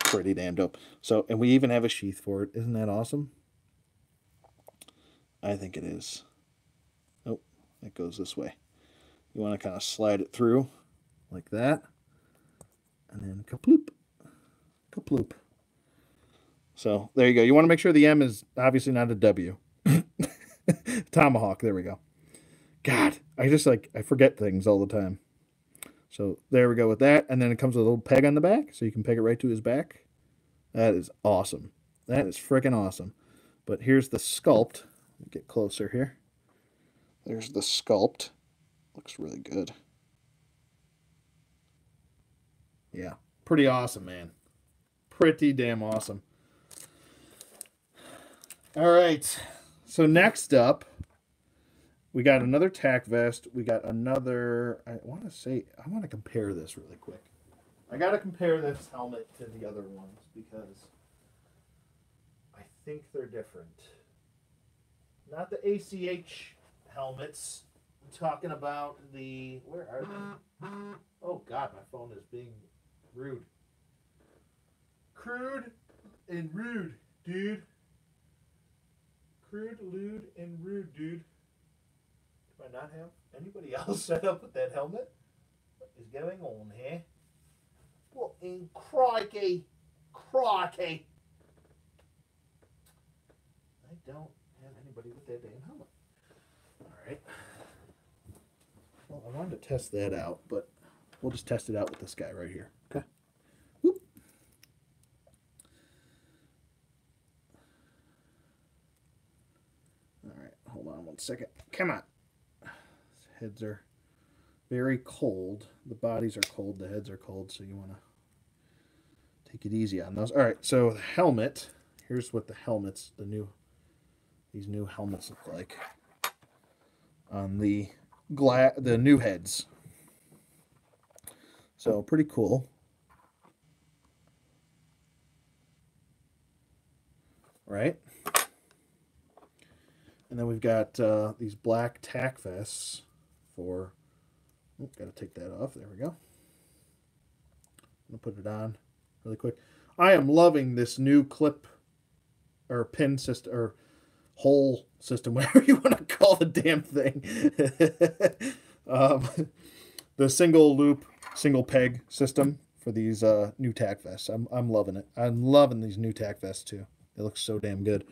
Pretty damn dope. So, and we even have a sheath for it. Isn't that awesome? I think it is. Oh, that goes this way. You want to kind of slide it through like that. And then kaploop. Kaploop. So, there you go. You want to make sure the M is obviously not a W. Tomahawk. There we go. God, I just like, I forget things all the time. So, there we go with that. And then it comes with a little peg on the back. So, you can peg it right to his back. That is awesome. That is freaking awesome. But here's the sculpt. Let me get closer here. There's the sculpt. Looks really good. Yeah. Pretty awesome, man. Pretty damn awesome. All right. So next up, we got another tac vest. We got another... I want to compare this really quick. I got to compare this helmet to the other ones because I think they're different. Not the ACH helmets. I'm talking about the... Where are they? Oh, God, my phone is being rude. Crude and rude, dude. Crude, lewd, and rude, dude. Do I not have anybody else set up with that helmet? What is going on here? What in crikey? Crikey. I don't have anybody with that damn helmet. All right. Well, I wanted to test that out, but we'll just test it out with this guy right here. Okay. Whoop. All right, hold on one second. Come on. Heads are very cold. The bodies are cold. The heads are cold, so you want to take it easy on those. All right, so the helmet. Here's what the helmets, these new helmets look like on the new heads. So pretty cool. Right? And then we've got these black tac vests for... Oh, gotta take that off. There we go. I'm gonna put it on really quick. I am loving this new clip or pin system or hole system, whatever you want to call the damn thing. The single loop, single peg system for these new tac vests. I'm loving it. I'm loving these new tac vests too. They look so damn good.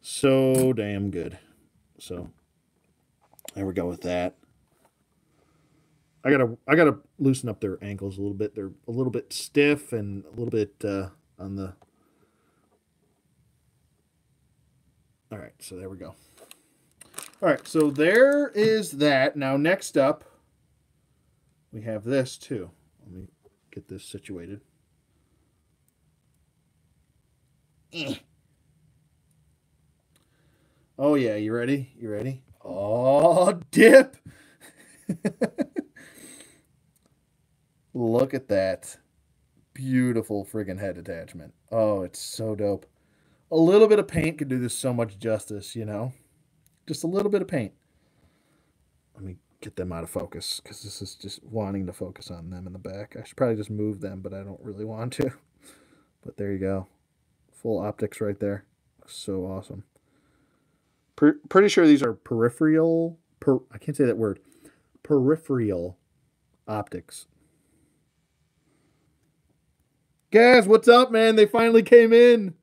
So damn good. So there we go with that. I gotta loosen up their ankles a little bit. They're a little bit stiff and a little bit on the... All right, so there we go. All right, so there is that. Now, next up, we have this, too. Let me get this situated. Oh, yeah, you ready? You ready? Oh, dip! Look at that. Beautiful friggin' head attachment. Oh, it's so dope. A little bit of paint could do this so much justice, you know? Just a little bit of paint. Let me get them out of focus, because this is just wanting to focus on them in the back. I should probably just move them, but I don't really want to. But there you go. Full optics right there. So awesome. Pretty sure these are peripheral... I can't say that word. Peripheral optics. Guys, what's up, man? They finally came in.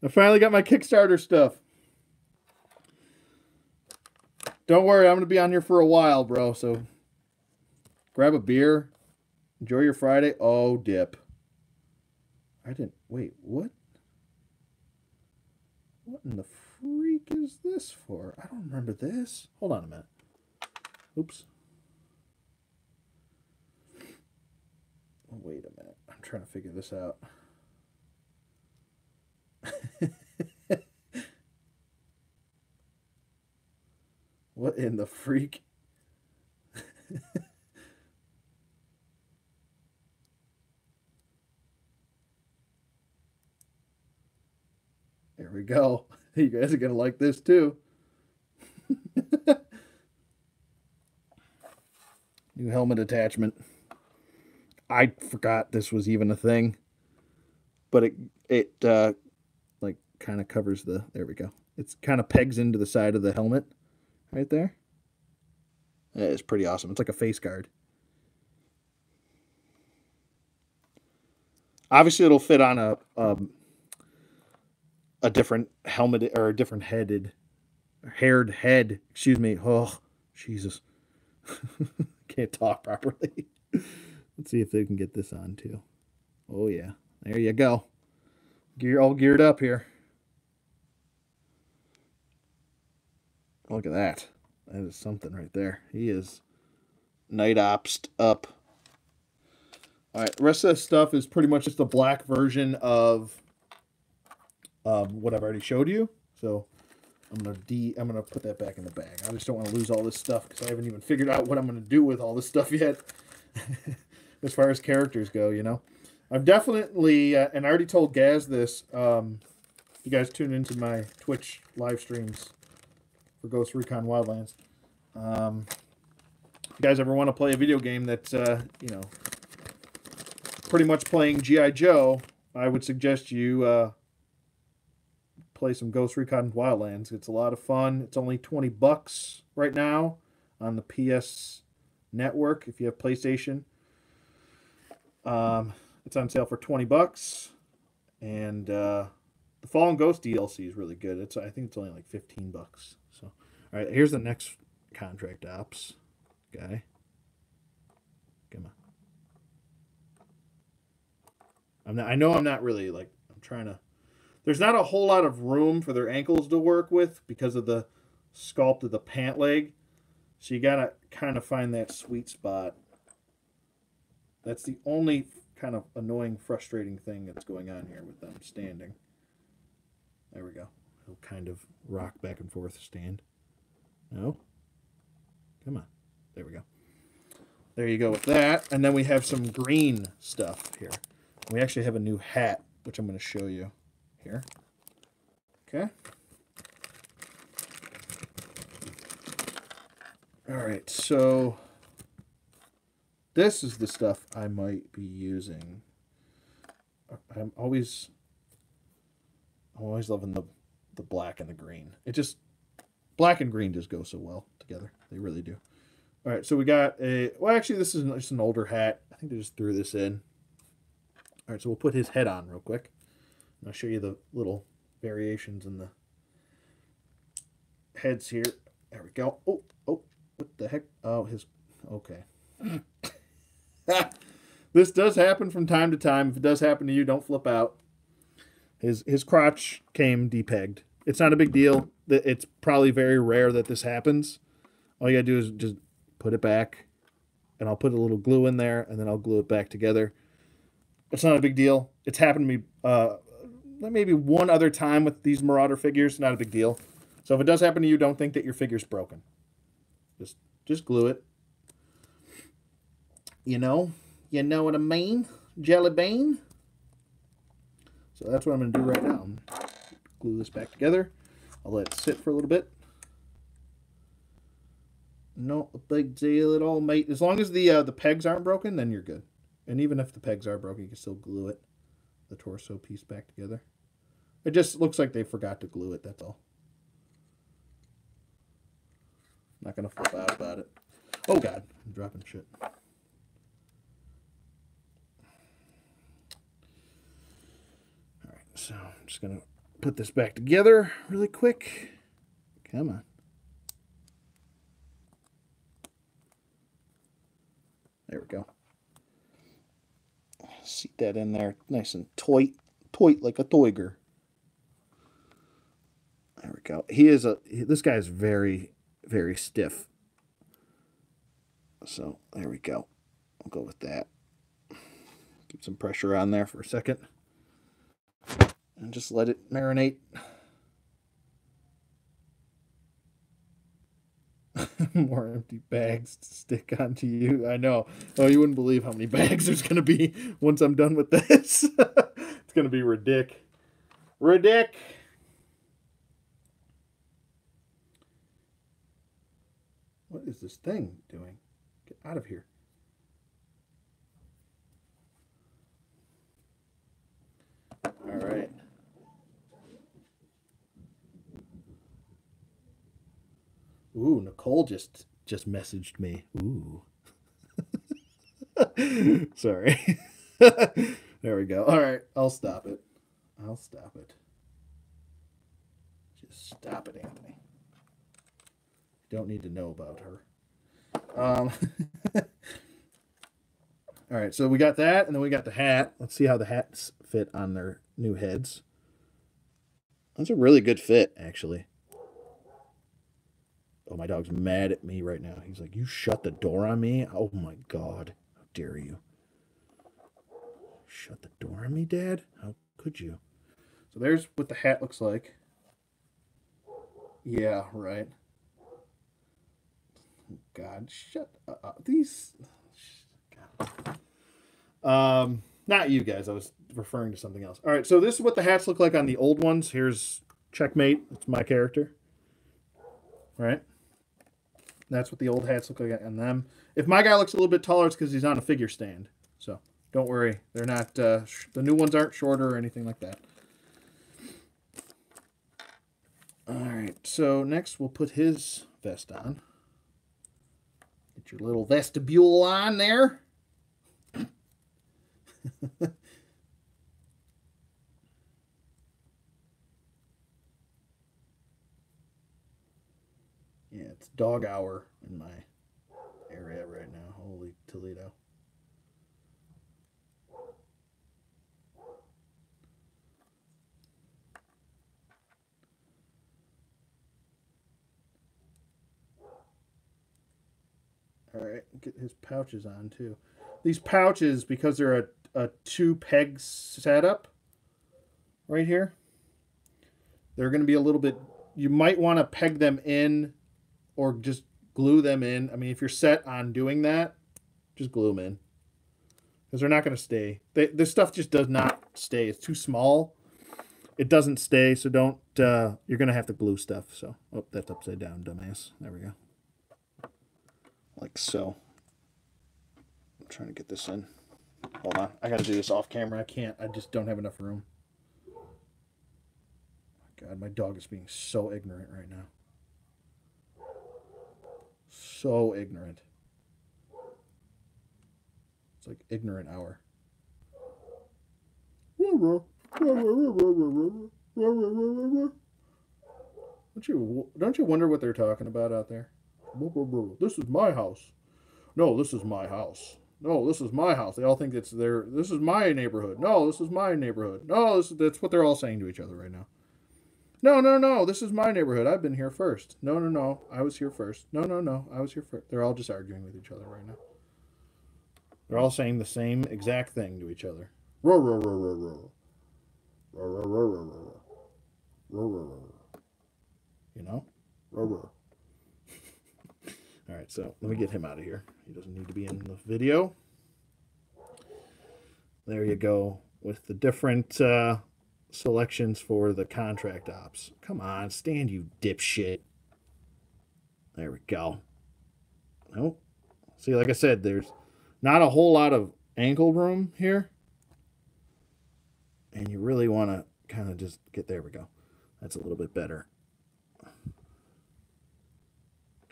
I finally got my Kickstarter stuff. Don't worry, I'm going to be on here for a while, bro. So grab a beer, Enjoy your Friday. Oh, dip. I didn't... Wait, what? What in the freak is this for? I don't remember this. Hold on a minute. Oops. Wait a minute. I'm trying to figure this out. What in the freak? There we go. You guys are going to like this too. New helmet attachment. I forgot this was even a thing. But it like kind of covers the, there we go. It's kind of pegs into the side of the helmet right there. It's pretty awesome. It's like a face guard. Obviously it'll fit on a different helmet or a different haired head. Excuse me. Oh, Jesus. Can't talk properly. Let's see if they can get this on too. Oh yeah. There you go. Gear all geared up here. Look at that. That is something right there. He is night ops up. All right. The rest of this stuff is pretty much just a black version of what I've already showed you. So I'm gonna put that back in the bag. I just don't want to lose all this stuff because I haven't even figured out what I'm gonna do with all this stuff yet. As far as characters go, you know, I've definitely, and I already told Gaz this, you guys tune into my Twitch live streams for Ghost Recon Wildlands. If you guys ever want to play a video game that's, you know, pretty much playing G.I. Joe, I would suggest you play some Ghost Recon Wildlands. It's a lot of fun. It's only $20 right now on the PS Network if you have PlayStation. It's on sale for $20, and the Fallen Ghost DLC is really good. I think it's only like $15. So, all right, here's the next contract ops guy. Come on. I know I'm not really like I'm trying to. There's not a whole lot of room for their ankles to work with because of the sculpt of the pant leg. So you gotta kind of find that sweet spot. That's the only kind of annoying, frustrating thing that's going on here with them standing. There we go. He'll kind of rock back and forth stand. No? Come on. There we go. There you go with that. And then we have some green stuff here. We actually have a new hat, which I'm going to show you here. Okay. All right, so this is the stuff I might be using. I'm always loving the black and the green. It just, black and green just go so well together. They really do. All right, so we got a, well, actually, this is just an older hat. I think they just threw this in. All right, so we'll put his head on real quick. And I'll show you the little variations in the heads here. There we go. Oh, oh. What the heck? Oh, his... Okay. This does happen from time to time. If it does happen to you, don't flip out. His crotch came depegged. It's not a big deal. It's probably very rare that this happens. All you gotta do is just put it back, and I'll put a little glue in there, and then I'll glue it back together. It's not a big deal. It's happened to me maybe one other time with these Marauder figures. Not a big deal. So if it does happen to you, don't think that your figure's broken. Just glue it. You know what I mean? Jelly bean. So that's what I'm going to do right now. Glue this back together. I'll let it sit for a little bit. Not a big deal at all, mate. As long as the pegs aren't broken, then you're good. And even if the pegs are broken, you can still glue it, the torso piece back together. It just looks like they forgot to glue it, that's all. Not going to flip out about it. Oh, God. I'm dropping shit. All right. So I'm just going to put this back together really quick. Come on. There we go. Seat that in there nice and tight like a toiger. There we go. He is this guy is very, very stiff. So there we go. I'll go with that. Keep some pressure on there for a second. And just let it marinate. More empty bags to stick onto you. I know. Oh, you wouldn't believe how many bags there's going to be once I'm done with this. It's going to be ridic. Ridic. What is this thing doing? Get out of here. All right. Ooh, Nicole just messaged me. Ooh. Sorry. There we go. All right, I'll stop it. I'll stop it. Just stop it, Anthony. Don't need to know about her. All right, so we got that, and then we got the hat. Let's see how the hats fit on their new heads. That's a really good fit, actually. Oh, my dog's mad at me right now. He's like, you shut the door on me? Oh, my God. How dare you? Shut the door on me, Dad? How could you? So there's what the hat looks like. Yeah, right. God, shut up. These... God. Not you guys. I was referring to something else. All right, so this is what the hats look like on the old ones. Here's Checkmate. It's my character. Right? That's what the old hats look like on them. If my guy looks a little bit taller, it's because he's on a figure stand. So don't worry. They're not, the new ones aren't shorter or anything like that. All right. So next we'll put his vest on. Get your little vestibule on there. Yeah, it's dog hour in my area right now. Holy Toledo. All right, get his pouches on, too. These pouches, because they're a two-peg setup right here, they're going to be a little bit... You might want to peg them in... Or just glue them in. I mean, if you're set on doing that, just glue them in. Because they're not going to stay. This stuff just does not stay. It's too small. It doesn't stay, so don't... you're going to have to glue stuff. So, oh, that's upside down, dumbass. There we go. Like so. I'm trying to get this in. Hold on. I got to do this off camera. I can't. I just don't have enough room. Oh my God, my dog is being so ignorant right now. So ignorant. It's like ignorant hour. Don't you wonder what they're talking about out there? This is my house. No, this is my house. No, this is my house. They all think it's their. This is my neighborhood. No, this is my neighborhood. No, that's what they're all saying to each other right now. No, no, no, this is my neighborhood. I've been here first. No, no, no, I was here first. No, no, no, I was here first. They're all just arguing with each other right now. They're all saying the same exact thing to each other. Row, row, row, row, row. Row, row, row, row, row. Row, row, row. You know? Row, row. All right, so let me get him out of here. He doesn't need to be in the video. There you go with the different... selections for the contract ops. Come on, stand, you dipshit. There we go. Nope. See, like I said, there's not a whole lot of ankle room here. And you really want to kind of just get, there we go. That's a little bit better.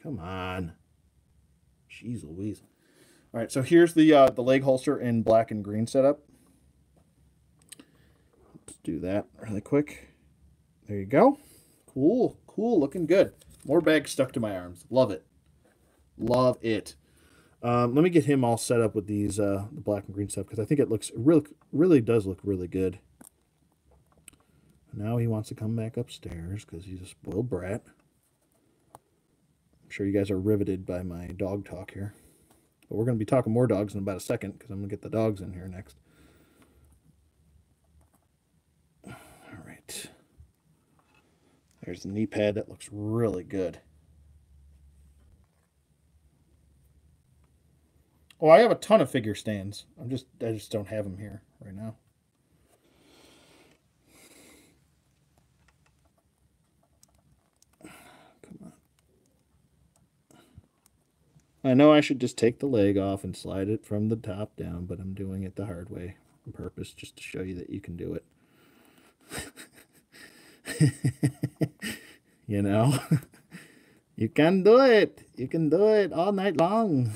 Come on. Jeez Louise. All right, so here's the leg holster in black and green setup. Do that really quick. There you go. Cool, cool, looking good. More bags stuck to my arms. Love it. Love it. Let me get him all set up with these the black and green stuff, because I think it looks really does look really good. Now he wants to come back upstairs because he's a spoiled brat. I'm sure you guys are riveted by my dog talk here. But we're going to be talking more dogs in about a second, because I'm going to get the dogs in here next. All right. There's the knee pad. That looks really good. Oh, I have a ton of figure stands. I just don't have them here right now. Come on. I know I should just take the leg off and slide it from the top down, but I'm doing it the hard way on purpose just to show you that you can do it. You know? You can do it. You can do it all night long.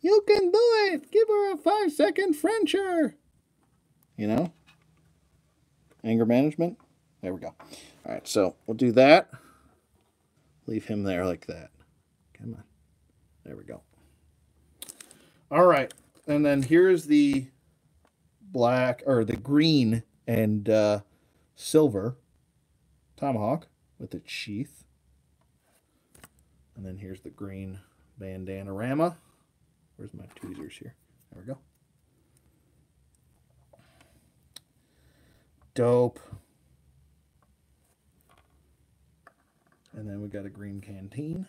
You can do it! Give her a 5-second Frencher! You know? Anger management. There we go. Alright, so we'll do that. Leave him there like that. Come on. There we go. Alright, and then here's the black, or the green and silver tomahawk with its sheath. And then here's the green bandanarama. Where's my tweezers here? There we go. Dope. And then we got a green canteen.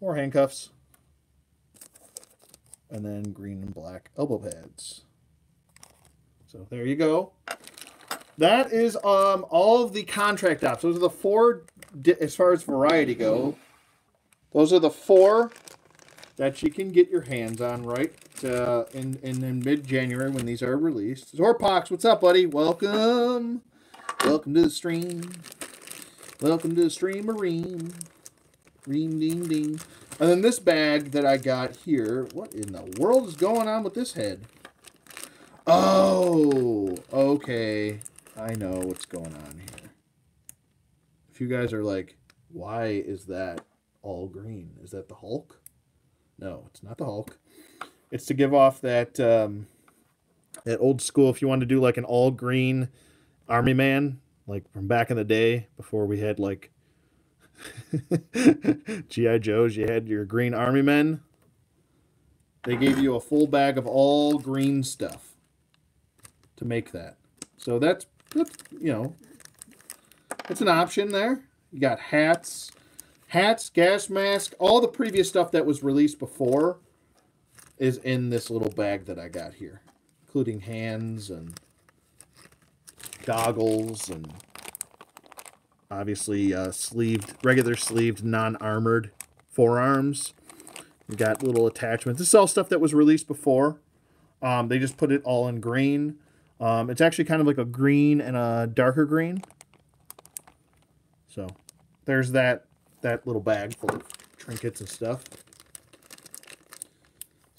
More handcuffs. And then green and black elbow pads. So there you go. That is all of the contract ops. Those are the four, as far as variety go. Those are the four that you can get your hands on, right? In mid-January when these are released. Zorpox, what's up, buddy? Welcome. Welcome to the stream. Welcome to the stream-a-ream. Ream-ding-ding. And then this bag that I got here. What in the world is going on with this head? Oh, okay. I know what's going on here. If you guys are like, why is that all green? Is that the Hulk? No, it's not the Hulk. It's to give off that that old school, if you want to do like an all green Army Man, like from back in the day before we had like G.I. Joes, you had your green Army Men. They gave you a full bag of all green stuff to make that. So that's you know, it's an option there. You got hats. Hats, gas mask, all the previous stuff that was released before is in this little bag that I got here, including hands and goggles and obviously sleeved, regular sleeved, non-armored forearms. We got little attachments. This is all stuff that was released before. They just put it all in green. It's actually kind of like a green and a darker green. So there's that. That little bag full of trinkets and stuff.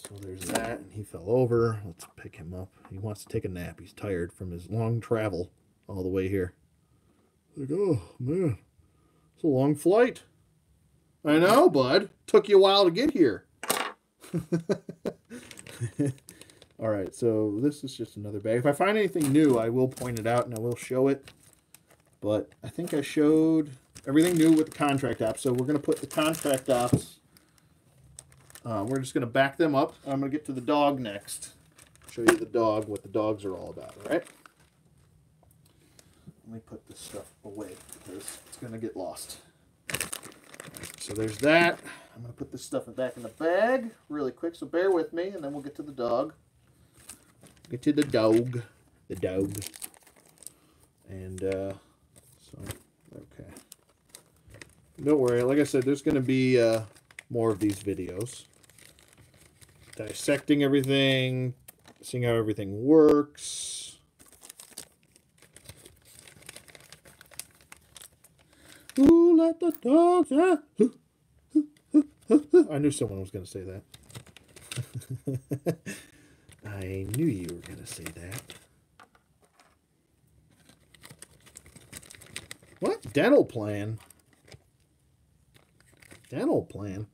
So there's that, and he fell over. Let's pick him up. He wants to take a nap. He's tired from his long travel all the way here. Like, oh, man, it's a long flight. I know, bud. Took you a while to get here. All right, so this is just another bag. If I find anything new, I will point it out, and I will show it. But I think I showed everything new with the contract ops. So we're going to put the contract ops. We're just going to back them up. I'm going to get to the dog next. Show you the dog, what the dogs are all about, all right? Let me put this stuff away because it's going to get lost. Right, so there's that. I'm going to put this stuff back in the bag really quick. So bear with me, and then we'll get to the dog. Get to the dog. The dog. And so, okay. Don't worry, like I said, there's going to be more of these videos. Dissecting everything, seeing how everything works. Ooh, let the dogs out. I knew someone was going to say that. I knew you were going to say that. What? Dental plan? Dental plan?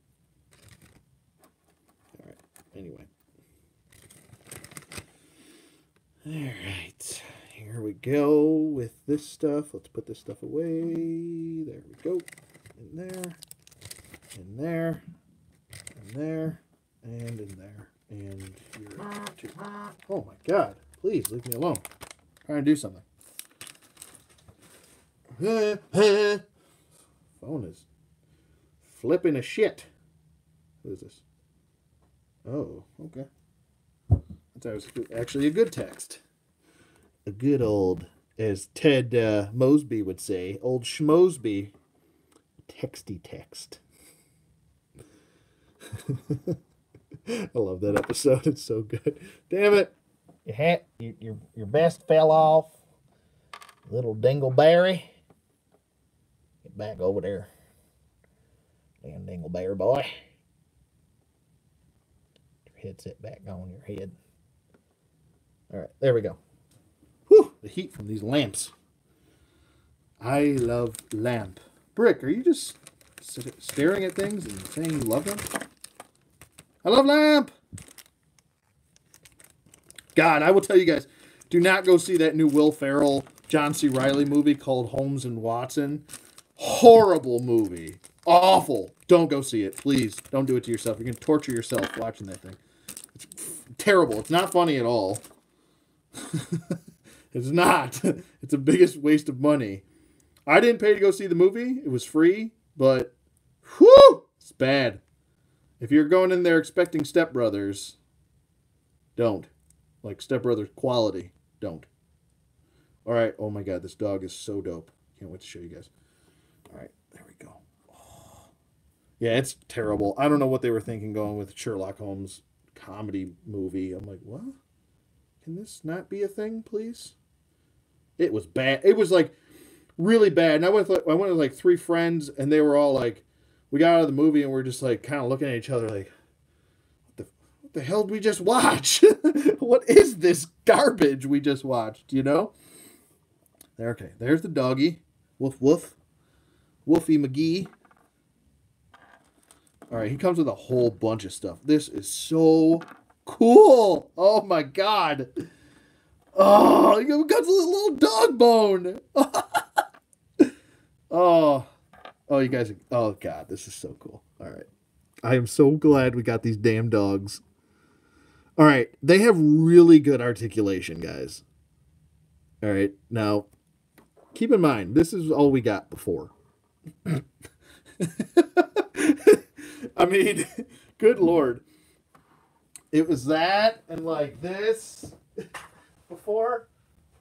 All right. Anyway. All right. Here we go with this stuff. Let's put this stuff away. There we go. In there. In there. In there. And in there. And here too. Oh my god. Please leave me alone. I'm trying to do something. Phone is flipping a shit. What is this? Oh, okay. That's actually a good text. A good old, as Ted Mosby would say, old Schmosby, texty text. I love that episode. It's so good. Damn it. Your hat, your vest fell off. Little dingleberry. Get back over there. Damn dingleberry boy. Your headset back on your head. All right, there we go. Whew, the heat from these lamps. I love lamp. Brick, are you just staring at things and saying you love them? I love lamp! God, I will tell you guys, do not go see that new Will Ferrell, John C. Reilly movie called Holmes and Watson. Horrible movie. Awful. Don't go see it. Please, don't do it to yourself. You're going to torture yourself watching that thing. It's terrible. It's not funny at all. It's not. It's the biggest waste of money. I didn't pay to go see the movie. It was free, but whew, it's bad. If you're going in there expecting Step Brothers, don't. Like Step Brothers quality, don't. All right. Oh my god, this dog is so dope. Can't wait to show you guys. All right, there we go. Oh. Yeah, it's terrible. I don't know what they were thinking going with Sherlock Holmes comedy movie. I'm like, what? Can this not be a thing, please? It was bad. It was like really bad. And I went with like three friends, and they were all like, we got out of the movie, and we're just like kind of looking at each other like, what the hell did we just watch? What is this garbage we just watched, you know? There, okay, there's the doggy. Woof, woof. Woofy McGee. All right, he comes with a whole bunch of stuff. This is so cool. Oh, my God. Oh, he got a little dog bone. Oh. Oh, you guys. Oh, God, this is so cool. All right. I am so glad we got these damn dogs. All right, they have really good articulation, guys. All right, now, keep in mind, this is all we got before. I mean, good lord. It was that and like this before,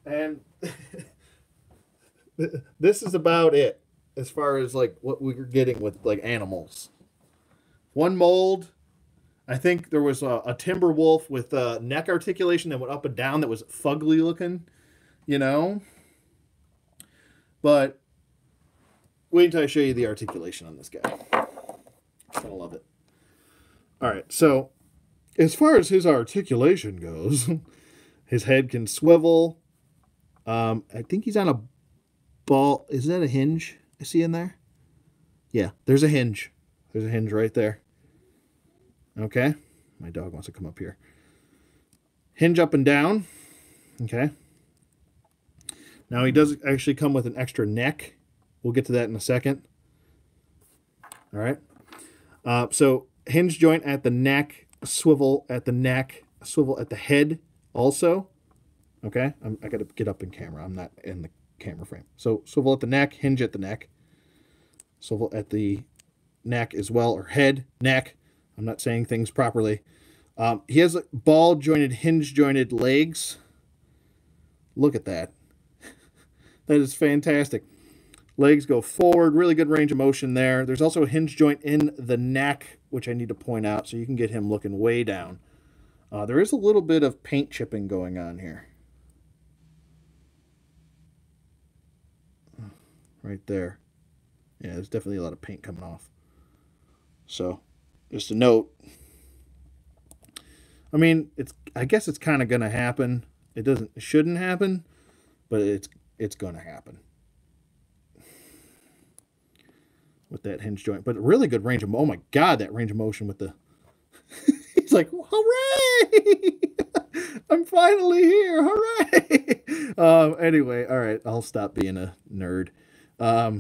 and this is about it as far as like what we were getting with like animals. One mold. I think there was a timber wolf with neck articulation that went up and down that was fugly looking, you know. But wait until I show you the articulation on this guy. I'm gonna love it. All right, so as far as his articulation goes, his head can swivel. I think he's on a ball. Is that a hinge I see in there? Yeah, there's a hinge. There's a hinge right there. Okay, my dog wants to come up here. Hinge up and down. Okay. Now he does actually come with an extra neck. We'll get to that in a second. All right. So hinge joint at the neck, swivel at the neck, swivel at the head also. Okay, I got to get up in camera. I'm not in the camera frame. So swivel at the neck, hinge at the neck, swivel at the neck as well, or head, neck. I'm not saying things properly. He has ball-jointed, hinge-jointed legs. Look at that. That is fantastic. Legs go forward. Really good range of motion there. There's also a hinge joint in the neck, which I need to point out, so you can get him looking way down. There is a little bit of paint chipping going on here. Right there. Yeah, there's definitely a lot of paint coming off. So... just a note. I mean, it's. I guess it's kind of going to happen. It doesn't. It shouldn't happen, but it's going to happen. with that hinge joint, but really good range of, oh my God, that range of motion with the, he's like, hooray, I'm finally here, hooray. Anyway, all right, I'll stop being a nerd. There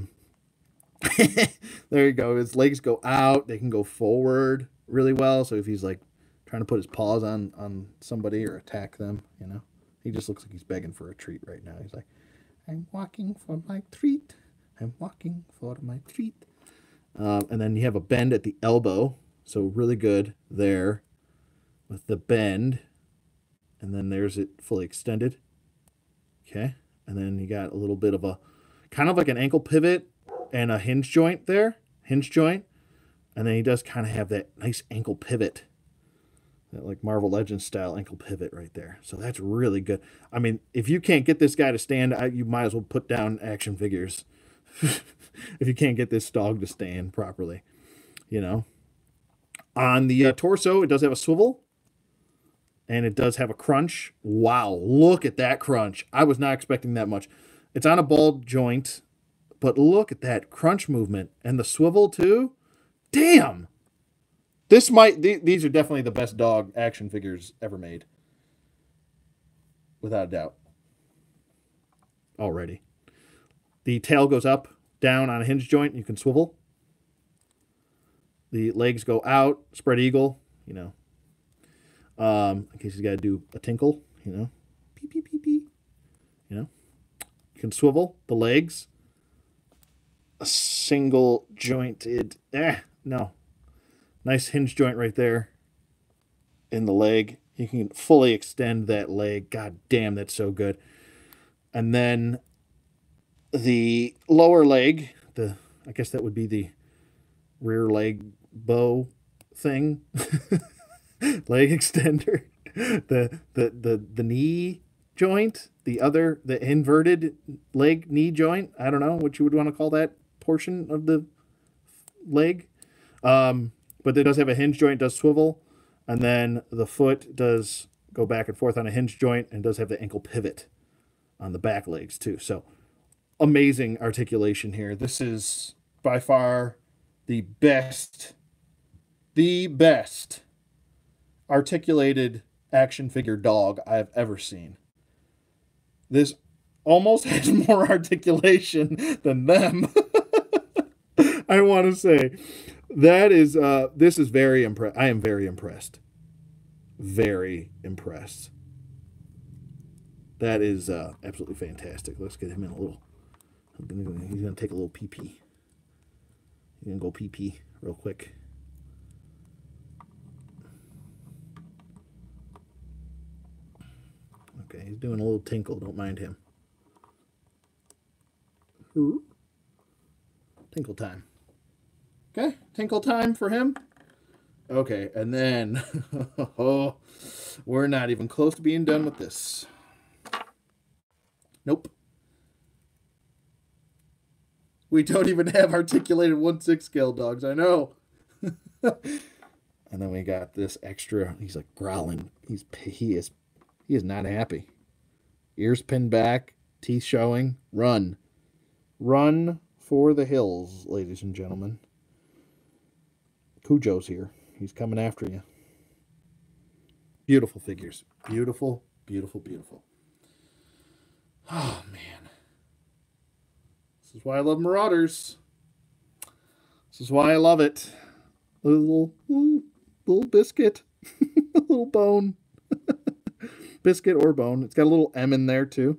you go, his legs go out, they can go forward really well, so if he's like trying to put his paws on somebody or attack them, you know, he just looks like he's begging for a treat right now. He's like, I'm walking for my treat, I'm walking for my treat. And then you have a bend at the elbow, so really good there with the bend, and then there's it fully extended. Okay, and then you got a little bit of a kind of like an ankle pivot and a hinge joint there, hinge joint, and then he does kind of have that nice ankle pivot, that like Marvel Legends style ankle pivot right there. So that's really good. I mean, if you can't get this guy to stand, you might as well put down action figures. If you can't get this dog to stand properly, you know. On the torso, it does have a swivel, and it does have a crunch. Wow, look at that crunch! I was not expecting that much. It's on a ball joint. But look at that crunch movement and the swivel too. Damn. This might, these are definitely the best dog action figures ever made. Without a doubt. Already. The tail goes up, down on a hinge joint. You can swivel. The legs go out, spread eagle, you know. In case he's got to do a tinkle, you know. Pee, pee, pee, pee. You know. You can swivel the legs. A single jointed, no, nice hinge joint right there in the leg. You can fully extend that leg. God damn, that's so good. And then the lower leg, the, I guess that would be the rear leg bow thing, leg extender, the knee joint, the inverted leg knee joint. I don't know what you would want to call that portion of the leg, but it does have a hinge joint, does swivel, and then the foot does go back and forth on a hinge joint and does have the ankle pivot on the back legs too. So amazing articulation here. This is by far the best articulated action figure dog I've ever seen. This almost has more articulation than them. I want to say that is, this is very impressed. I am very impressed. Very impressed. That is absolutely fantastic. Let's get him in a little. He's going to take a little pee pee. He's going to go pee pee real quick. Okay, he's doing a little tinkle. Don't mind him. Ooh. Tinkle time. Okay, tinkle time for him. Okay, and then we're not even close to being done with this. Nope. We don't even have articulated 1/6 scale dogs. I know. And then we got this extra. He's like growling. He is not happy. Ears pinned back, teeth showing. Run. Run for the hills, ladies and gentlemen. Cujo's here. He's coming after you. Beautiful figures. Beautiful, beautiful, beautiful. Oh, man. This is why I love Marauders. This is why I love it. Little biscuit. Little bone. Biscuit or bone. It's got a little M in there too.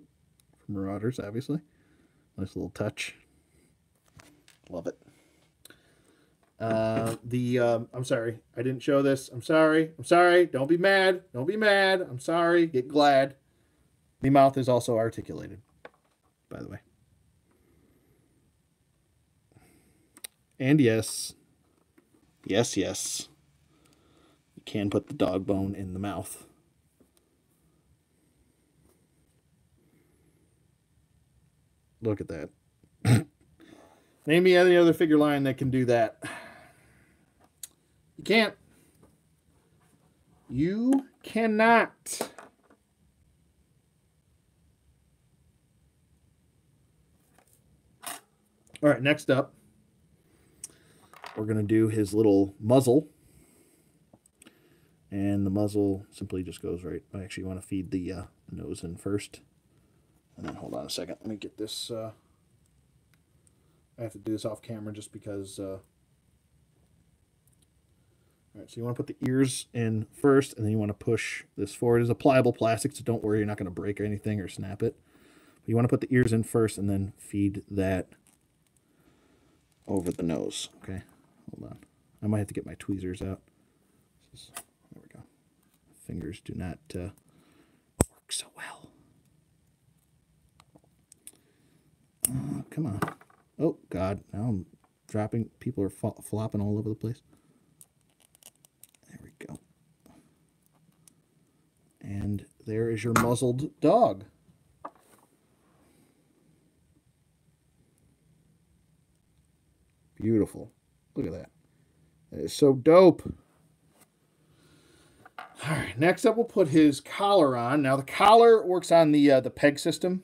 From Marauders, obviously. Nice little touch. Love it. I'm sorry. I didn't show this. I'm sorry. I'm sorry. Don't be mad. Don't be mad. I'm sorry. Get glad. The mouth is also articulated, by the way. And yes. Yes, yes. You can put the dog bone in the mouth. Look at that. Name me any other figure line that can do that. You can't. You cannot. All right, next up. we're going to do his little muzzle. And the muzzle simply just goes right. I actually want to feed the nose in first. And then hold on a second. Let me get this. I have to do this off camera just because. All right, so you want to put the ears in first, and then you want to push this forward. It's a pliable plastic, so don't worry, you're not going to break anything or snap it. But you want to put the ears in first, and then feed that over the nose. Okay, hold on. I might have to get my tweezers out. There we go. Fingers do not work so well. Oh, come on. Oh, God. Now I'm dropping. People are flopping all over the place. There we go. And there is your muzzled dog. Beautiful. Look at that. That is so dope. All right, next up we'll put his collar on. Now the collar works on the peg system,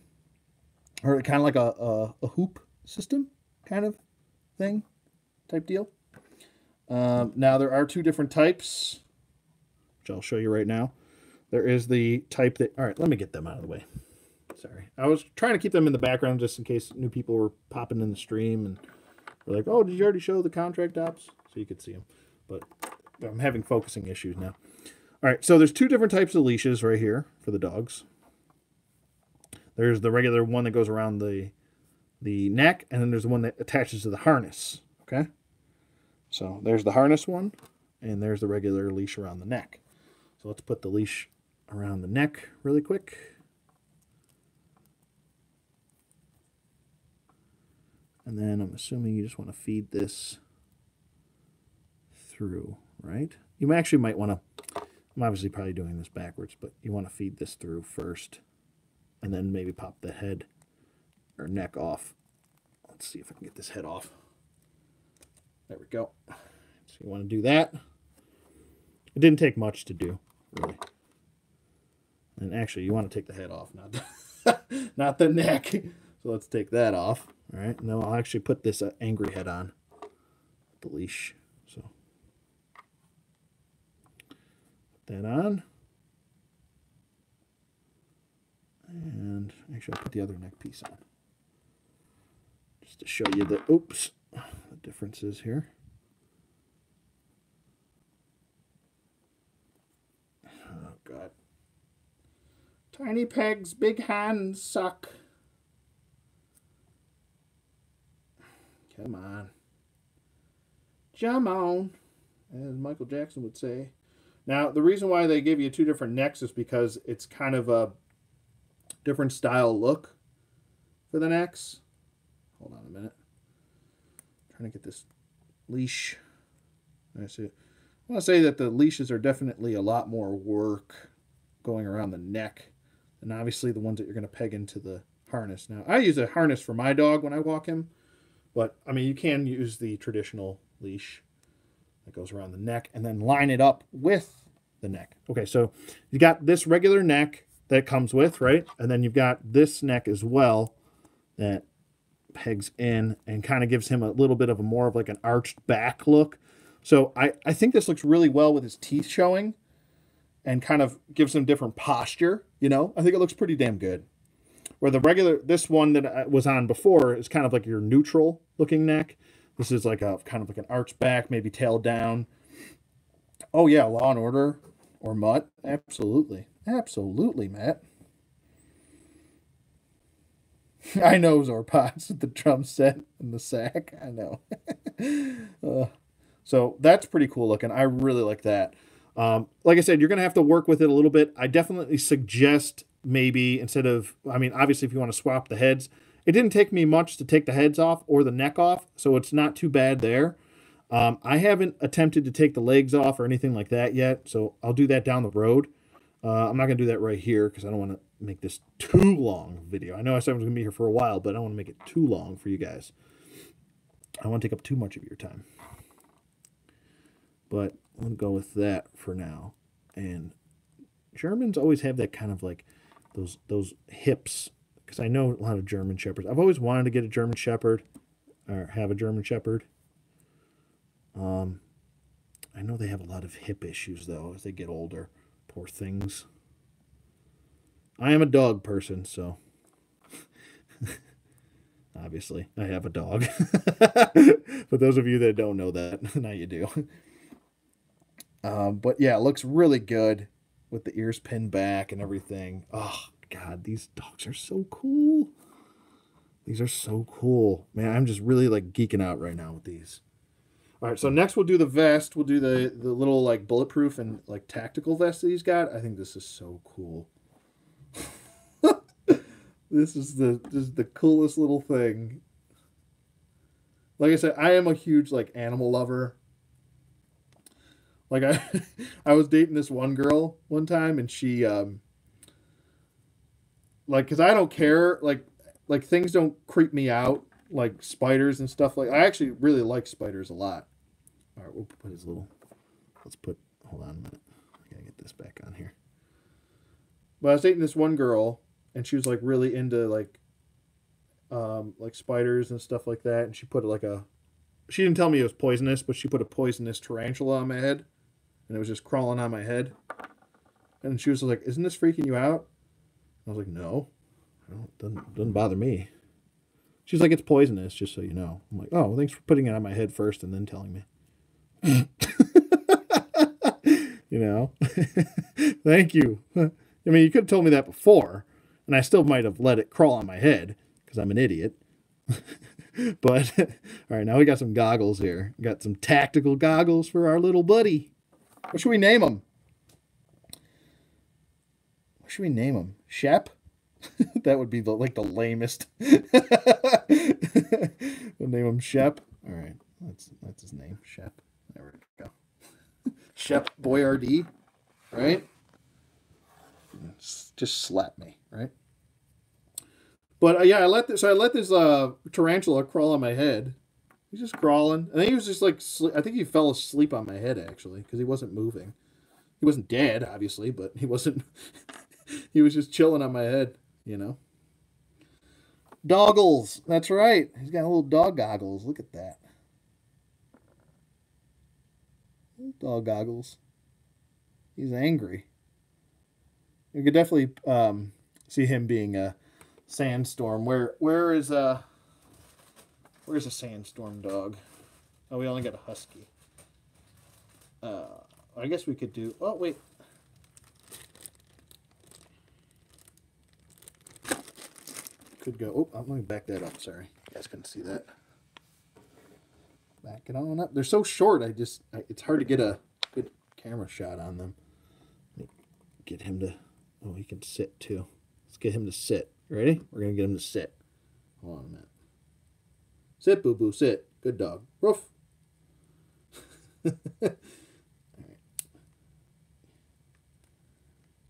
or kind of like a hoop system kind of thing, type deal. Now there are two different types, which I'll show you right now. There is the type that, all right, let me get them out of the way. Sorry. I was trying to keep them in the background just in case new people were popping in the stream and were like, oh, did you already show the contract ops? So you could see them, but I'm having focusing issues now. All right, so there's two different types of leashes right here for the dogs. There's the regular one that goes around the neck, and then there's the one that attaches to the harness, okay? So there's the harness one, and there's the regular leash around the neck. So let's put the leash around the neck really quick. And then I'm assuming you just want to feed this through, right? You actually might want to... I'm obviously probably doing this backwards, but you want to feed this through first and then maybe pop the head or neck off. Let's see if I can get this head off. There we go. So you want to do that. It didn't take much to do, really. And actually, you want to take the head off, not the, not the neck. So let's take that off. All right. Now I'll actually put this angry head on the leash. So... that on, and actually I'll put the other neck piece on just to show you the oops the differences here. Oh God, tiny pegs, big hands suck. Come on, jump on, as Michael Jackson would say. Now, the reason why they give you two different necks is because it's kind of a different style look for the necks. Hold on a minute. I'm trying to get this leash. I see. I want to say that the leashes are definitely a lot more work going around the neck than obviously the ones that you're going to peg into the harness. Now, I use a harness for my dog when I walk him, but, I mean, you can use the traditional leash that goes around the neck, and then line it up with the neck. Okay, so you got this regular neck that comes with, right? And then you've got this neck as well that pegs in and kind of gives him a little bit of a more of like an arched back look. So I think this looks really well with his teeth showing and kind of gives him different posture, you know? I think it looks pretty damn good. Where the regular, this one that I was on before is kind of like your neutral looking neck. This is like a kind of like an arched back, maybe tail down. Oh yeah, Law and Order or Mutt. Absolutely. Absolutely, Matt. I know Zorpots with the drum set and the sack. I know. So that's pretty cool looking. I really like that. Like I said, you're going to have to work with it a little bit. I definitely suggest maybe instead of, I mean, obviously if you want to swap the heads, it didn't take me much to take the heads off or the neck off, so it's not too bad there. I haven't attempted to take the legs off or anything like that yet, so I'll do that down the road. I'm not going to do that right here because I don't want to make this too long video. I know I said I was going to be here for a while, but I don't want to make it too long for you guys. I don't want to take up too much of your time. But I'm going to go with that for now. And Germans always have that kind of like those hips. Because I know a lot of German Shepherds. I've always wanted to get a German Shepherd or have a German Shepherd. I know they have a lot of hip issues, though, as they get older. Poor things. I am a dog person, so... Obviously, I have a dog. For those of you that don't know that, now you do. But yeah, it looks really good with the ears pinned back and everything. Oh, God, these dogs are so cool. These are so cool. Man, I'm just really, like, geeking out right now with these. All right, so next we'll do the vest. We'll do the little, like, bulletproof and, like, tactical vest that he's got. I think this is so cool. This is the coolest little thing. Like I said, I am a huge, like, animal lover. Like, I was dating this one girl one time, and she, like, because I don't care, like things don't creep me out, like spiders and stuff. Like, I actually really like spiders a lot. All right, we'll put his little, hold on a minute. I gotta get this back on here. But I was dating this one girl, and she was, like, really into, like spiders and stuff like that. And she put, like, she didn't tell me it was poisonous, but she put a poisonous tarantula on my head. And it was just crawling on my head. And she was like, isn't this freaking you out? I was like, no. It doesn't bother me. She's like, it's poisonous, just so you know. I'm like, oh, well, thanks for putting it on my head first and then telling me. You know? Thank you. I mean, you could have told me that before. And I still might have let it crawl on my head because I'm an idiot. But, all right, now we got some goggles here. We got some tactical goggles for our little buddy. What should we name him? What should we name him? Shep? That would be, like, the lamest. We'll name him Shep. All right, that's his name, Shep. There we go. Shep Boyardee, right? Just slap me, right? But yeah, I let this tarantula crawl on my head. He's just crawling, and then he was just like, I think he fell asleep on my head actually, because he wasn't moving. He wasn't dead, obviously, but he wasn't. He was just chilling on my head, you know. Doggles, that's right. He's got little dog goggles. Look at that. Little dog goggles. He's angry. You could definitely see him being a sandstorm. Where's a sandstorm dog? Oh, we only got a husky. I guess we could do. Oh wait. Could go. Oh, I'm going to back that up. Sorry, you guys couldn't see that. Back it on up. They're so short. It's hard to get a good camera shot on them. Get him to. Oh, he can sit, too. Let's get him to sit. You ready? We're going to get him to sit. Hold on a minute. Sit, boo-boo, sit. Good dog. Roof. All right.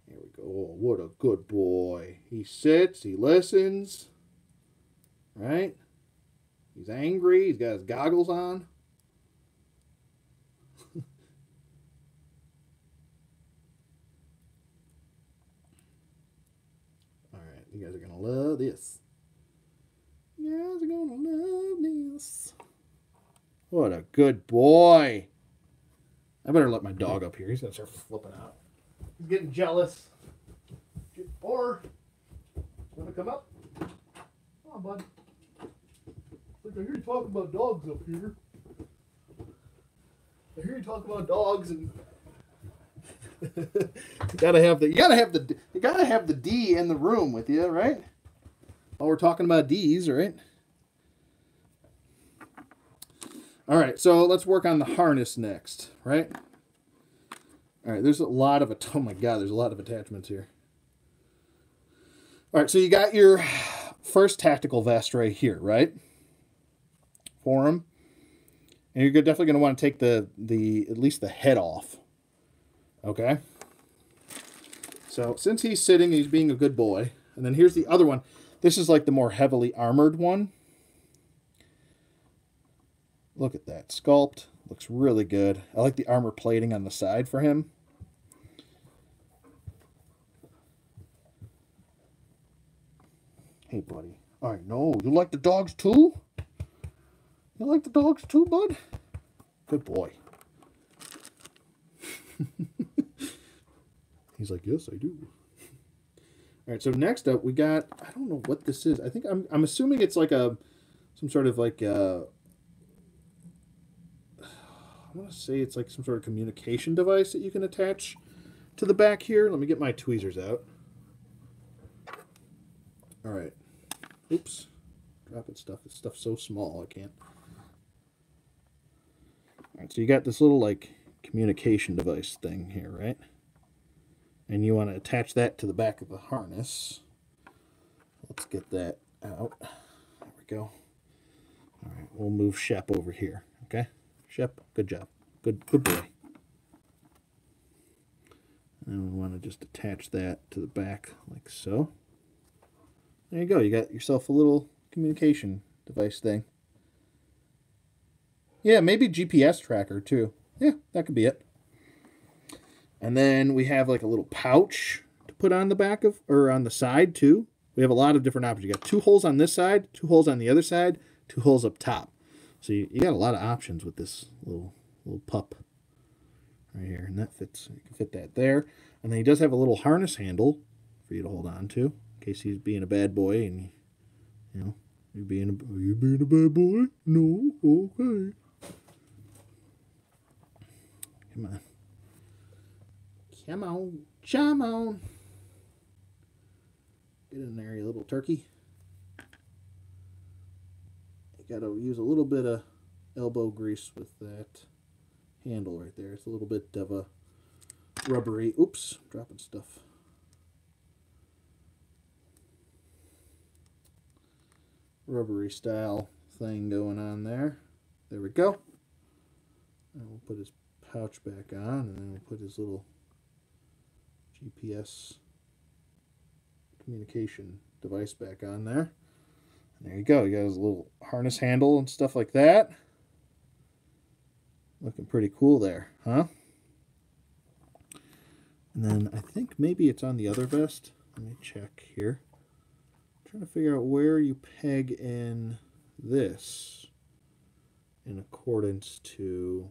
Here we go. Oh, what a good boy. He sits. He listens. Right? He's angry. He's got his goggles on. You guys are going to love this. You guys are going to love this. What a good boy. I better let my dog up here. He's going to start flipping out. He's getting jealous. Or, want to come up? Come on, bud. Look, I hear you talking about dogs up here. I hear you talking about dogs and... you gotta have the D in the room with you, right? While we're talking about D's, right? All right, so let's work on the harness next, right? All right, there's a lot of oh my God, there's a lot of attachments here. All right, so you got your first tactical vest right here, right? For him, and you're definitely going to want to take the at least the head off. Okay, so since he's sitting, he's being a good boy. And then here's the other one. This is like the more heavily armored one. Look at that. Sculpt. Looks really good. I like the armor plating on the side for him. Hey, buddy. I know. You like the dogs, too? You like the dogs, too, bud? Good boy. He's like, yes, I do. All right, so next up we got, I don't know what this is. I think I'm assuming it's like a, some sort of like a, I want to say it's like some sort of communication device that you can attach to the back here. Let me get my tweezers out. All right. Oops. Drop it, stuff. This stuff's so small I can't. All right, so you got this little like communication device thing here, right? And you want to attach that to the back of the harness. Let's get that out. There we go. All right, we'll move Shep over here, okay? Shep, good job. Good boy. And we want to just attach that to the back like so. There you go. You got yourself a little communication device thing. Yeah, maybe GPS tracker too. Yeah, that could be it. And then we have like a little pouch to put on the back of, or on the side too. We have a lot of different options. You got 2 holes on this side, 2 holes on the other side, 2 holes up top. So you got a lot of options with this little pup right here. And that fits, you can fit that there. And then he does have a little harness handle for you to hold on to in case he's being a bad boy and he, you know, you being a bad boy? No, okay. Come on. Come on. Come on. Get in there, you little turkey. You gotta use a little bit of elbow grease with that handle right there. It's a little bit of a rubbery. Oops, dropping stuff. Rubbery style thing going on there. There we go. And we'll put his pouch back on, and then we'll put his little GPS communication device back on there. And there you go. You got his little harness handle and stuff like that. Looking pretty cool there, huh? And then I think maybe it's on the other vest. Let me check here. I'm trying to figure out where you peg in this in accordance to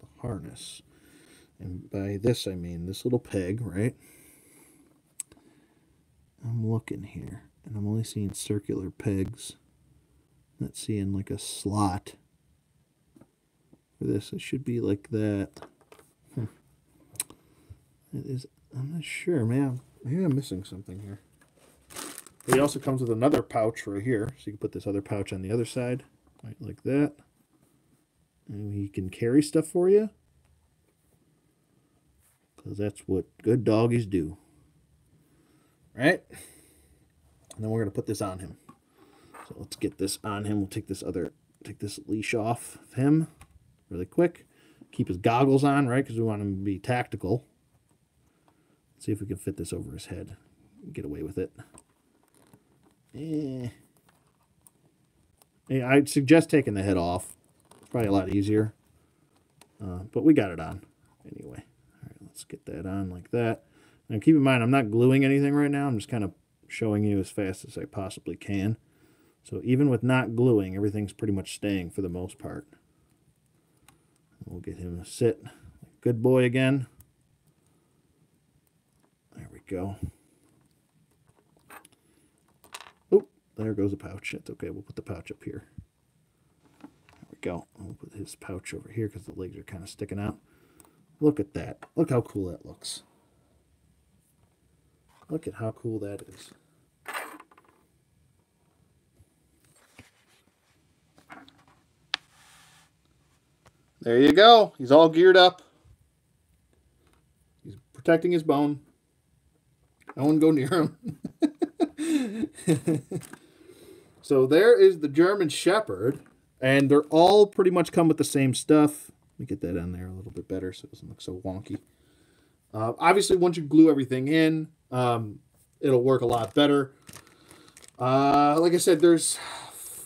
the harness. And by this, I mean this little peg, right? I'm looking here, and I'm only seeing circular pegs. I'm not seeing like a slot for this. It should be like that. Huh. It is. I'm not sure, man. Maybe I'm missing something here. But it also comes with another pouch right here, so you can put this other pouch on the other side, right like that. And he can carry stuff for you. Because that's what good doggies do. Right? And then we're going to put this on him. So let's get this on him. We'll take this leash off of him really quick. Keep his goggles on, right? Because we want him to be tactical. Let's see if we can fit this over his head. Get away with it. Yeah, I'd suggest taking the head off. It's probably a lot easier. But we got it on anyway. Let's get that on like that. Now keep in mind, I'm not gluing anything right now. I'm just kind of showing you as fast as I possibly can. So even with not gluing, everything's pretty much staying for the most part. We'll get him to sit. Good boy again. There we go. Oh, there goes the pouch. It's okay. We'll put the pouch up here. There we go. We'll put his pouch over here because the legs are kind of sticking out. Look at that. Look how cool that looks. Look at how cool that is. There you go. He's all geared up. He's protecting his bone. No one go near him. So there is the German Shepherd. And they're all pretty much come with the same stuff. Let me get that on there a little bit better so it doesn't look so wonky. Obviously, once you glue everything in, it'll work a lot better. Like I said, there's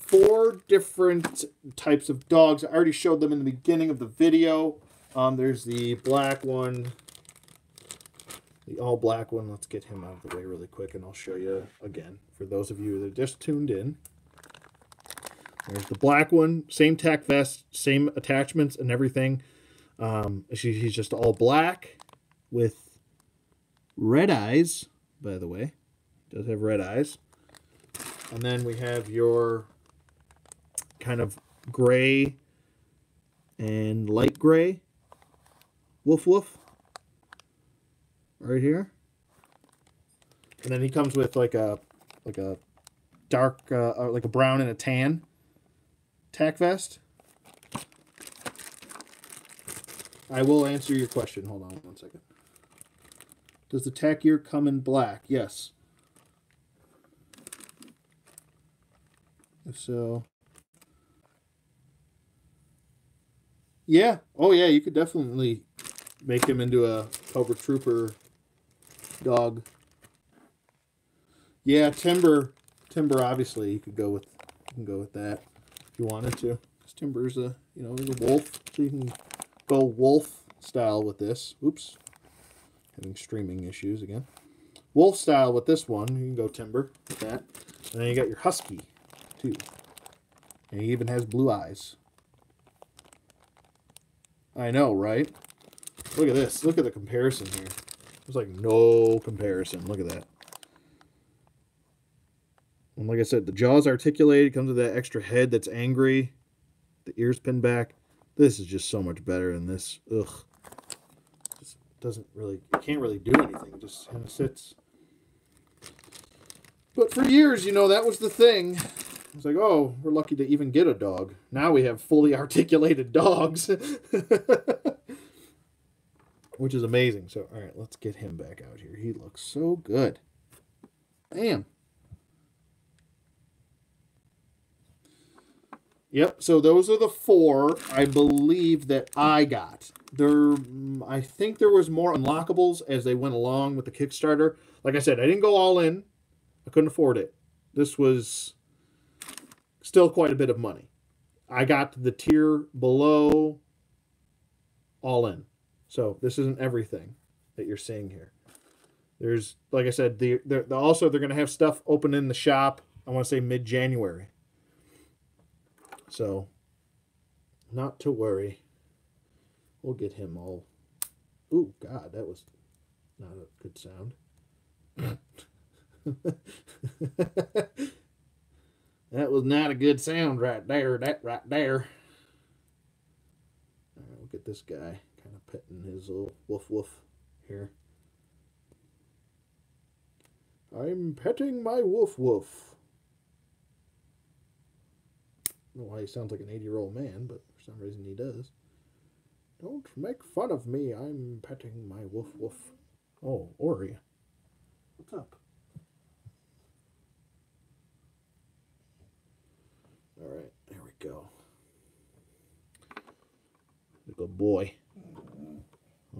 4 different types of dogs. I already showed them in the beginning of the video. There's the black one, the all-black one. Let's get him out of the way really quick, and I'll show you again for those of you that just tuned in. There's the black one, same tack vest, same attachments and everything. He's just all black with red eyes, by the way. He does have red eyes. And then we have your kind of gray and light gray. Woof woof. Right here. And then he comes with like a dark, like a brown and a tan tack vest. I will answer your question. Hold on one second. Does the tack gear come in black? Yes. If so, yeah. Oh yeah, you could definitely make him into a Cobra Trooper dog. Yeah, Timber. Obviously, you can go with that if you wanted to. Because Timber's a, you know, he's a wolf, so you can go wolf style with this. Oops, having streaming issues again. Wolf style with this one. You can go Timber with that, and then you got your Husky too, and he even has blue eyes. I know, right? Look at this. Look at the comparison here. There's like no comparison. Look at that. And like I said, the jaw's articulated. Comes with that extra head that's angry. The ears pinned back. This is just so much better than this. Ugh. Just doesn't really... It can't really do anything. It just kind of sits. But for years, you know, that was the thing. It's like, oh, we're lucky to even get a dog. Now we have fully articulated dogs. Which is amazing. So, all right, let's get him back out here. He looks so good. Damn. Yep, so those are the four, I believe, that I got. There, I think there was more unlockables as they went along with the Kickstarter. Like I said, I didn't go all in. I couldn't afford it. This was still quite a bit of money. I got the tier below all in. So this isn't everything that you're seeing here. There's, like I said, also they're going to have stuff open in the shop, I want to say mid-January. So, not to worry. We'll get him all... Ooh, God, that was not a good sound. That was not a good sound right there, that right there. All right, we'll get this guy kind of petting his little woof woof here. I'm petting my woof woof. I don't know why he sounds like an 80-year-old man, but for some reason he does. Don't make fun of me. I'm petting my woof woof. Oh, Ori. What's up? All right, there we go. Good boy.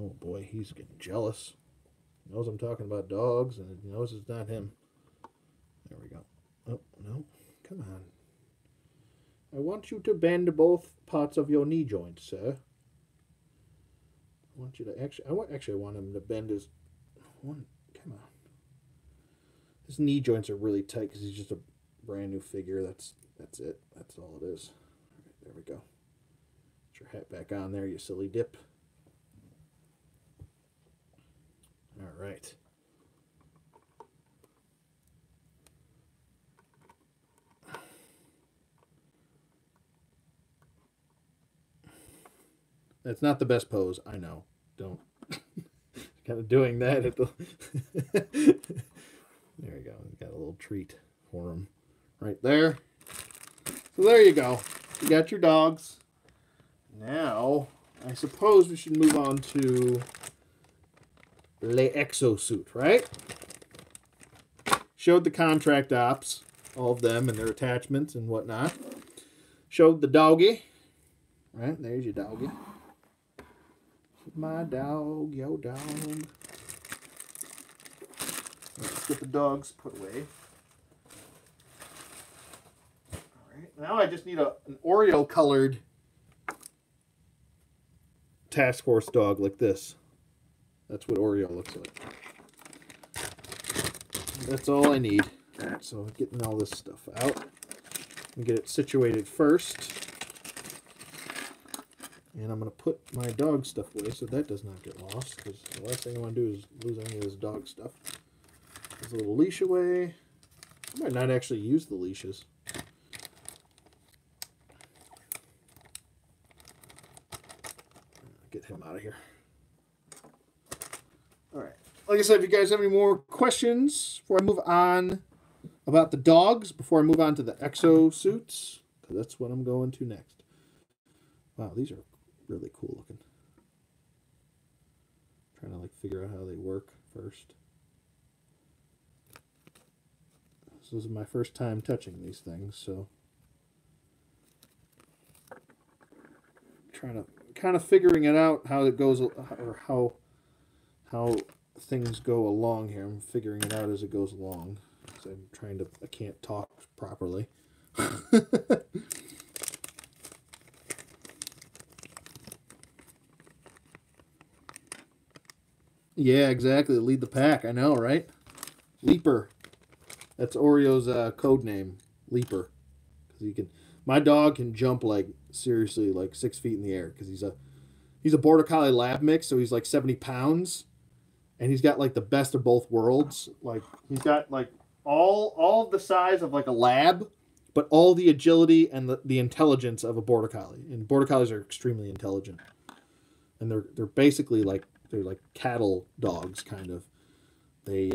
Oh, boy, he's getting jealous. He knows I'm talking about dogs, and he knows it's not him. There we go. Oh, no. Come on. I want you to bend both parts of your knee joint, sir. I want you to actually I want him to bend his one. Come on, his knee joints are really tight because he's just a brand new figure. That's it. That's all it is. All right, there we go. Put your hat back on there, you silly dip. All right. That's not the best pose, I know. Don't. Kind of doing that at the... There we go. We've got a little treat for him right there. So there you go. You got your dogs. Now, I suppose we should move on to Le Exosuit, right? Showed the contract ops, all of them, and their attachments and whatnot. Showed the doggy. Right, there's your doggy. My dog, yo dog. Let's get the dogs put away. Alright, now I just need an Oreo colored task force dog like this. That's what Oreo looks like. That's all I need. Alright, so I'm getting all this stuff out. and get it situated first. And I'm going to put my dog stuff away so that does not get lost, because the last thing I want to do is lose any of this dog stuff. There's a little leash away. I might not actually use the leashes. Get him out of here. All right. Like I said, if you guys have any more questions before I move on about the dogs, before I move on to the exosuits, because that's what I'm going to next. Wow, these are really cool looking. I'm trying to like figure out how they work first. This is my first time touching these things, so I'm trying to kind of figuring it out how it goes, or how things go along here. I'm figuring it out as it goes along. So I'm trying to. I can't talk properly. Yeah, exactly. Lead the pack. I know, right? Leaper. That's Oreo's code name, Leaper, because he can. My dog can jump like seriously, like 6 feet in the air, because he's a border collie lab mix, so he's like 70 pounds, and he's got like the best of both worlds. Like he's got like all of the size of like a lab, but all the agility and the intelligence of a border collie. And border collies are extremely intelligent, and they're basically like cattle dogs kind of. They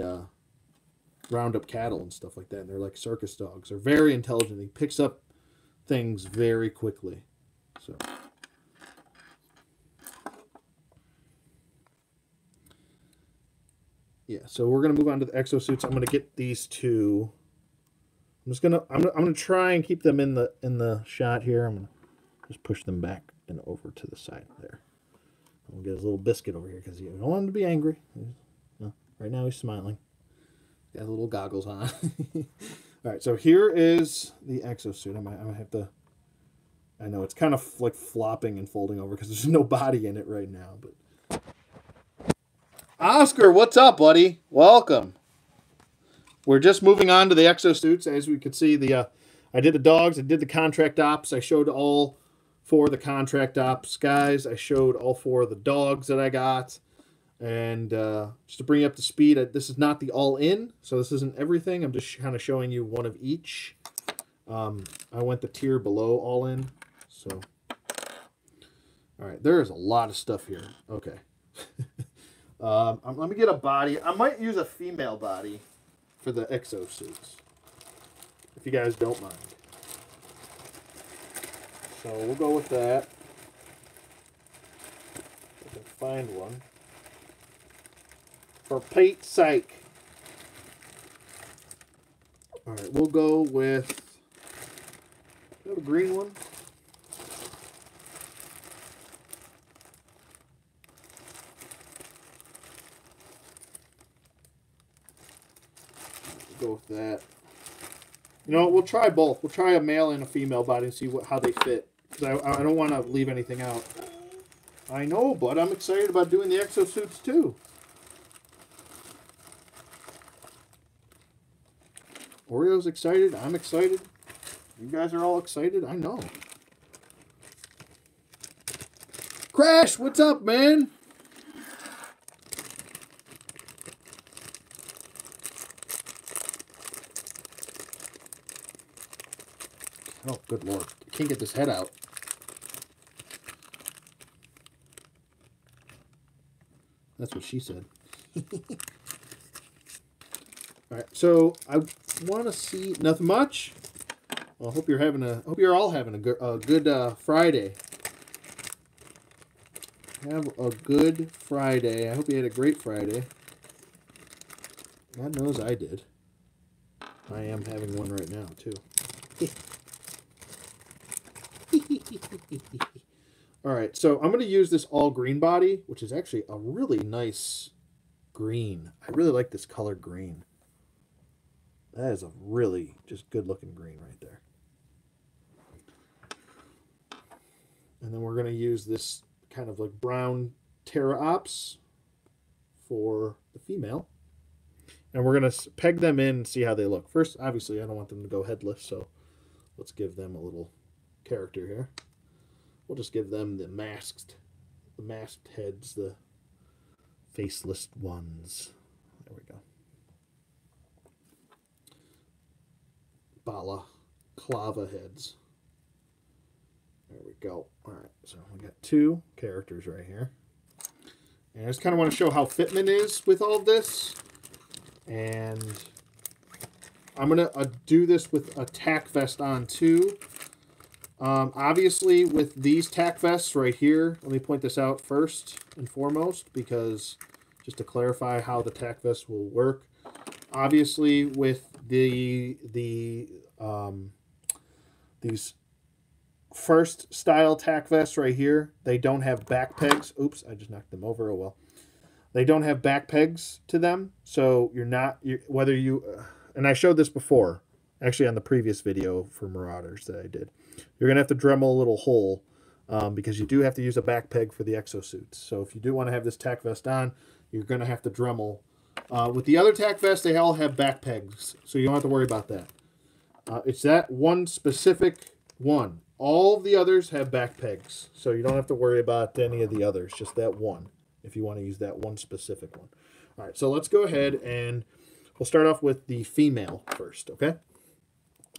round up cattle and stuff like that, and they're like circus dogs. They're very intelligent. He picks up things very quickly. So yeah, so we're gonna move on to the exosuits. I'm gonna get these two. I'm gonna try and keep them in the shot here. I'm gonna just push them back and over to the side there. I'm gonna get his little biscuit over here because you don't want him to be angry. No, right now he's smiling. Got little goggles on. All right, so here is the exosuit. I'm gonna have to. I know it's kind of like flopping and folding over because there's no body in it right now. But Oscar, what's up, buddy? Welcome. We're just moving on to the exosuits. As we could see, the I did the dogs. I did the contract ops. I showed all four of the contract ops guys. I showed all four of the dogs that I got. And just to bring you up to speed, this is not the all-in, so this isn't everything. I'm just kind of showing you one of each. I went the tier below all-in, so. All right, there is a lot of stuff here. Okay. Let me get a body. I might use a female body for the exosuits, if you guys don't mind. So we'll go with that. If I can find one. For Pete's sake. All right, we'll go with a green one. We'll go with that. You know, we'll try both. We'll try a male and a female body and see how they fit. Because I don't want to leave anything out. I know, but I'm excited about doing the exosuits too. Oreo's excited. I'm excited. You guys are all excited. I know. Crash, what's up, man? Oh, good Lord. I can't get this head out. That's what she said. All right, so I want to see nothing much. Well, I hope you're having a. Hope you're all having a good Friday. Have a good Friday. I hope you had a great Friday. God knows I did. I am having one right now too. All right, so I'm gonna use this all green body, which is actually a really nice green. I really like this color green. That is a really just good-looking green right there. And then we're going to use this kind of like brown Terra Ops for the female. And we're going to peg them in and see how they look. First, obviously, I don't want them to go headless, so Let's give them a little character here. We'll just give them the masked heads, the faceless ones. There we go. Balaclava heads. There we go. All right, so we got two characters right here. And I just kind of want to show how fitment is with all this. And I'm going to do this with a tack vest on too. Obviously, with these tack vests right here, let me point this out first and foremost, because just to clarify how the tack vest will work. Obviously, with these first style tack vests right here, they don't have back pegs. Oops, I just knocked them over. Oh well. They don't have back pegs to them, so you're not whether you. And I showed this before, actually on the previous video for Marauders that I did. You're going to have to Dremel a little hole because you do have to use a back peg for the exosuits. So if you do want to have this tack vest on, you're going to have to Dremel. With the other tack vest, they all have back pegs, so you don't have to worry about that. It's that one specific one. All the others have back pegs, so you don't have to worry about any of the others, just that one, if you want to use that one specific one. All right, so let's go ahead and... we'll start off with the female first, okay?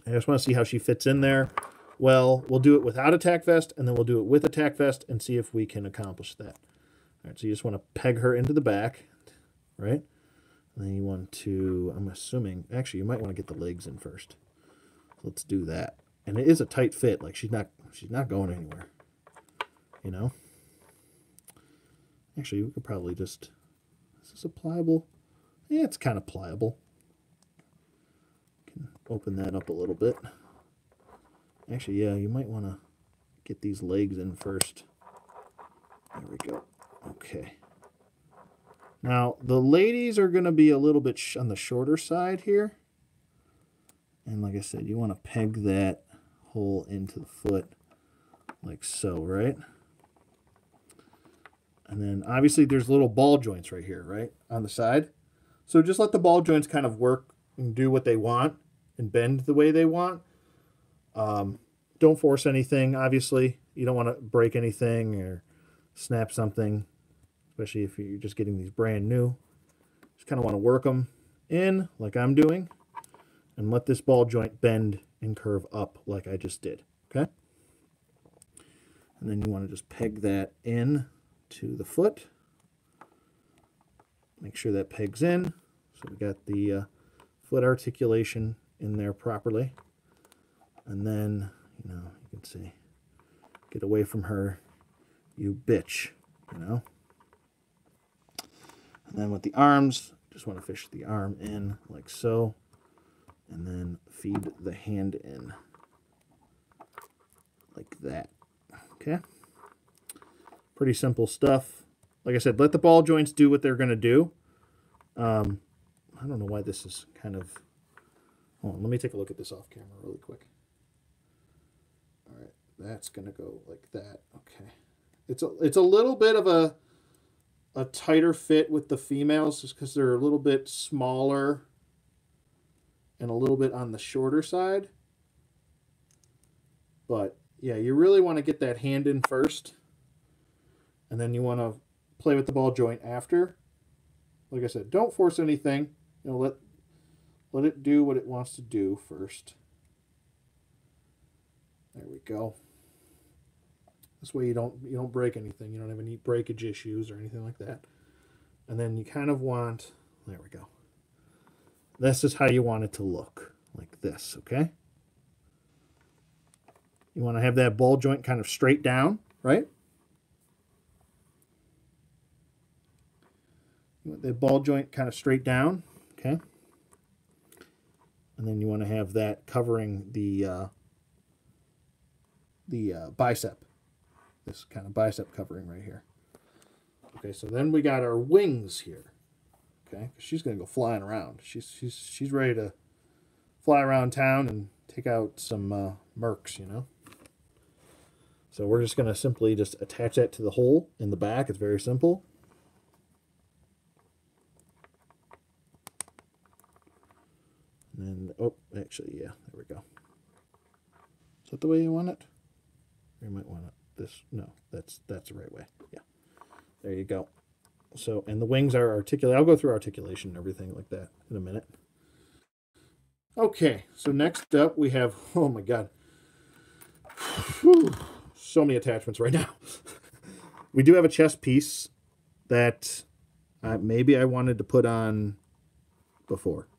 I just want to see how she fits in there. Well, we'll do it without a tack vest, and then we'll do it with a tack vest and see if we can accomplish that. All right, so you just want to peg her into the back, right? And then you want to, I'm assuming, actually, you might want to get the legs in first. Let's do that. And it is a tight fit. Like, she's not going anywhere, you know? Actually, we could probably just, is this a pliable? Yeah, it's kind of pliable. Can open that up a little bit. Actually, yeah, you might want to get these legs in first. There we go. Okay. Now, the ladies are going to be a little bit on the shorter side here. And like I said, you want to peg that hole into the foot like so, right? And then, obviously, there's little ball joints right here, right, on the side. So just let the ball joints kind of work and do what they want and bend the way they want. Don't force anything, obviously. You don't want to break anything or snap something, especially if you're just getting these brand new. Just kind of want to work them in like I'm doing and let this ball joint bend and curve up like I just did, okay? And then you want to just peg that in to the foot. Make sure that pegs in. So we got the foot articulation in there properly. And then, you know, you can see, get away from her, you bitch, you know. And then with the arms, just want to fish the arm in like so. And then feed the hand in like that. Okay. Pretty simple stuff. Like I said, let the ball joints do what they're going to do. I don't know why this is kind of... hold on, let me take a look at this off camera really quick. All right, that's going to go like that. Okay. It's a little bit of a tighter fit with the females just because they're a little bit smaller and a little bit on the shorter side. But, yeah, you really want to get that hand in first. And then you want to play with the ball joint after. Like I said, don't force anything. You know, let it do what it wants to do first. There we go. This way you don't break anything. You don't have any breakage issues or anything like that. And then you kind of want, there we go. This is how you want it to look, like this, okay? You want to have that ball joint kind of straight down, right? You want the ball joint kind of straight down, okay? And then you want to have that covering the bicep. This kind of bicep covering right here. Okay, so then we got our wings here, okay? She's going to go flying around. She's ready to fly around town and take out some mercs, you know? So we're just going to simply just attach that to the hole in the back. It's very simple. And, oh, actually, yeah, there we go. Is that the way you want it? Or you might want it this. No, that's the right way. Yeah. There you go. So, and the wings are articulate. I'll go through articulation and everything like that in a minute. Okay, so next up we have, oh my God, whew, so many attachments right now. We do have a chest piece that maybe I wanted to put on before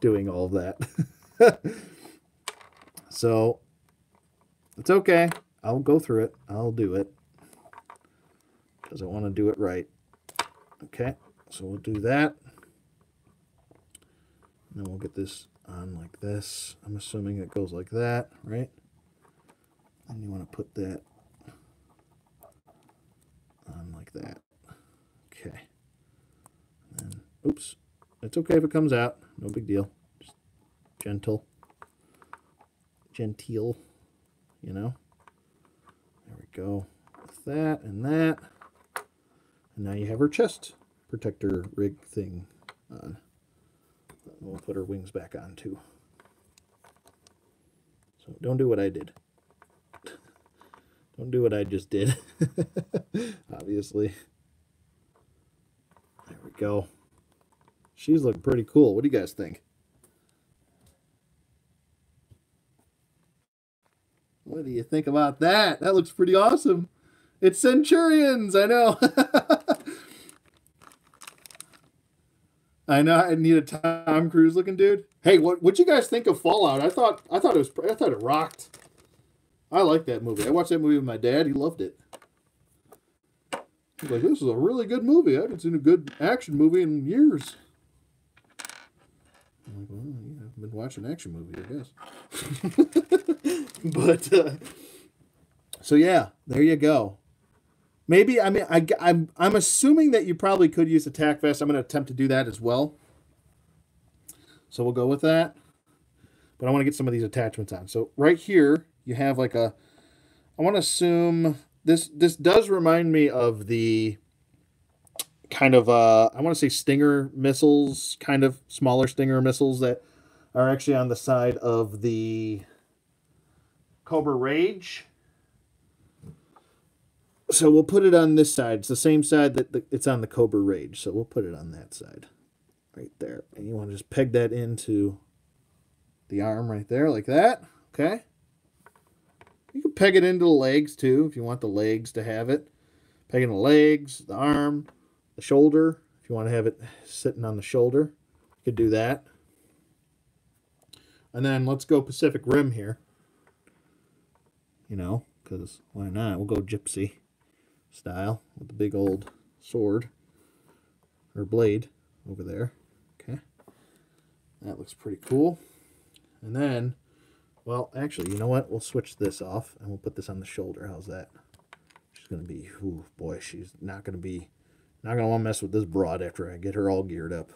doing all of that. So it's okay. I'll go through it. I'll do it because I want to do it right. Okay, so we'll do that. And then we'll get this on like this. I'm assuming it goes like that, right? And you want to put that on like that. Okay. And then, oops. It's okay if it comes out. No big deal. Just gentle. Genteel. You know? There we go. With that and that. And now you have her chest protector rig thing on. We'll put her wings back on too. So don't do what I did. Don't do what I just did. Obviously. There we go. She's looking pretty cool. What do you guys think? What do you think about that? That looks pretty awesome. It's Centurions, I know. I know I need a Tom Cruise looking dude. Hey, what'd you guys think of Fallout? I thought it rocked. I like that movie. I watched that movie with my dad. He loved it. He's like, this is a really good movie. I haven't seen a good action movie in years. I'm like, well, yeah, I've been watching action movies, I guess. But so yeah, there you go. Maybe, I mean, I'm assuming that you probably could use attack vest. I'm going to attempt to do that as well. So we'll go with that. But I want to get some of these attachments on. So right here, you have like a, I want to assume this does remind me of the kind of, I want to say Stinger missiles, kind of smaller Stinger missiles that are actually on the side of the Cobra Rage. So we'll put it on this side. It's the same side that it's on the Cobra Rage. So we'll put it on that side right there. And you want to just peg that into the arm right there like that. Okay. You can peg it into the legs too if you want the legs to have it. Peg in the legs, the arm, the shoulder. If you want to have it sitting on the shoulder, you could do that. And then let's go Pacific Rim here. You know, because why not? We'll go Gypsy style with the big old sword or blade over there. Okay, that looks pretty cool. And then, well, actually, you know what, we'll switch this off and we'll put this on the shoulder. How's that? She's gonna be, oh boy, she's not gonna want to mess with this broad after I get her all geared up.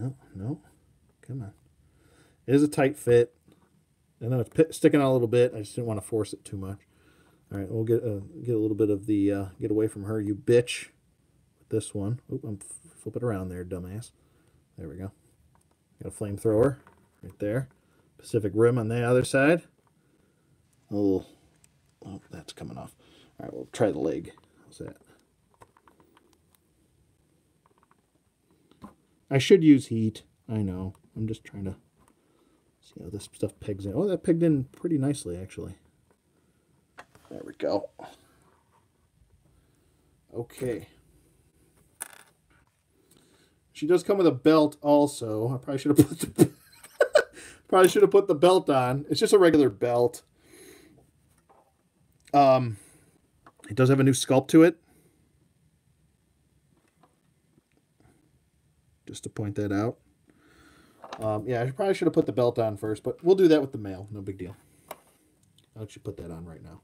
Oh no, come on. It is a tight fit. I know it's sticking out a little bit. I just didn't want to force it too much. All right, we'll get a little bit of the get away from her, you bitch. With this one, oop, I'm flipping around there, dumbass. There we go. Got a flamethrower right there. Pacific Rim on the other side. A little, oh, that's coming off. All right, we'll try the leg. How's that? I should use heat. I know. I'm just trying to. See how this stuff pegs in. Oh, that pegged in pretty nicely, actually. There we go. Okay. She does come with a belt also. I probably should have put the belt on. It's just a regular belt. It does have a new sculpt to it. Just to point that out. Yeah, I probably should have put the belt on first, but we'll do that with the mail. No big deal. I'll actually put that on right now.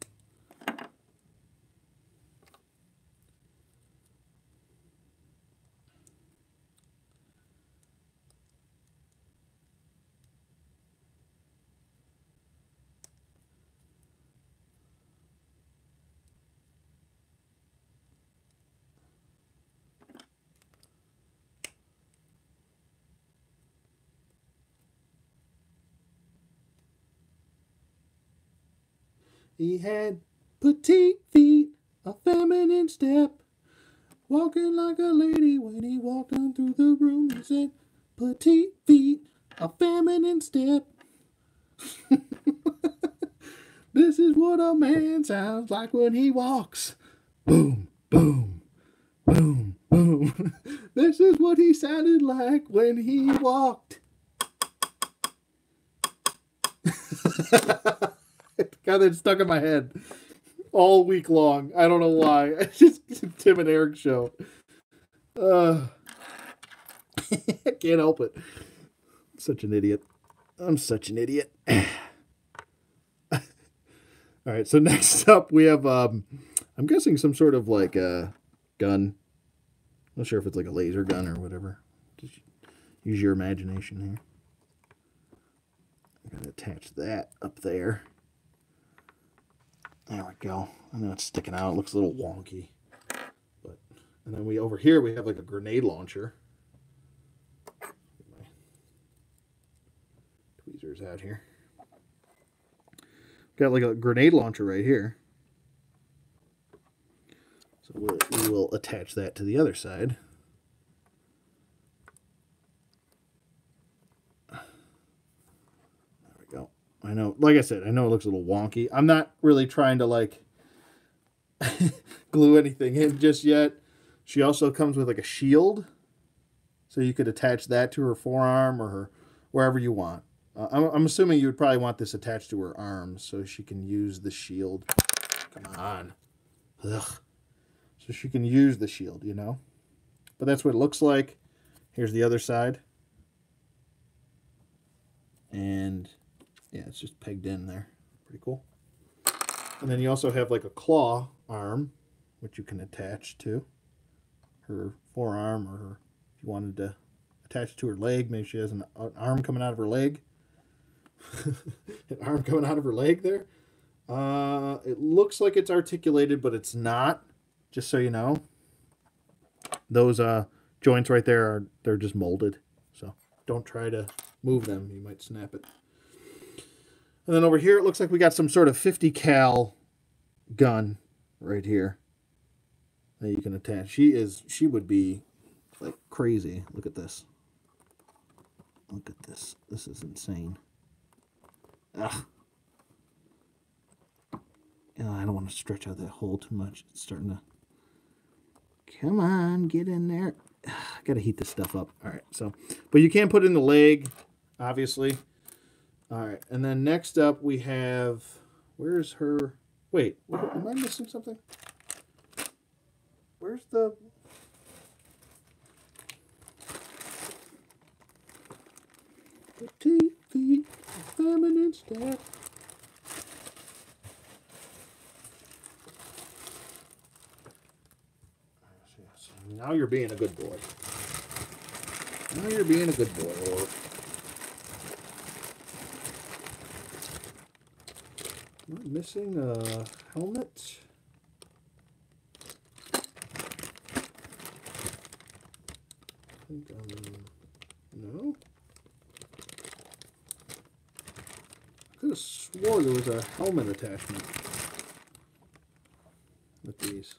He had petite feet, a feminine step, walking like a lady when he walked on through the room. He said, petite feet, a feminine step. This is what a man sounds like when he walks. Boom, boom, boom, boom. This is what he sounded like when he walked. God, that stuck in my head all week long. I don't know why. It's just Tim and Eric show. I can't help it. I'm such an idiot. I'm such an idiot. All right, so next up we have, I'm guessing some sort of like a gun. I'm not sure if it's like a laser gun or whatever. Just use your imagination here. I'm going to attach that up there. There we go. I know it's sticking out. It looks a little wonky. But, and then we over here, we have like a grenade launcher. Get my tweezers out here. Got like a grenade launcher right here. So we will attach that to the other side. There we go. I know, like I said, I know it looks a little wonky. I'm not really trying to like glue anything in just yet. She also comes with like a shield. So you could attach that to her forearm or her wherever you want. I'm assuming you would probably want this attached to her arms so she can use the shield. Come on. Ugh. So she can use the shield, you know? But that's what it looks like. Here's the other side. And, yeah, it's just pegged in there. Pretty cool. And then you also have, like, a claw arm, which you can attach to her forearm, or if you wanted to attach it to her leg. Maybe she has an arm coming out of her leg. An arm coming out of her leg there. It looks like it's articulated, but it's not. Just so you know, those joints right there they're just molded. So don't try to move them; you might snap it. And then over here, it looks like we got some sort of 50 cal gun right here that you can attach. She would be like crazy. Look at this. Look at this. This is insane. Ugh. I don't want to stretch out that hole too much. It's starting to... Come on, get in there. I gotta heat this stuff up. All right, so... But you can put in the leg, obviously. All right, and then next up we have... Where's her... Wait, am I missing something? Where's the... Petite feet, feminine step. Now you're being a good boy. Now you're being a good boy, Lord. I'm missing a helmet. I think no. I could have swore there was a helmet attachment with these.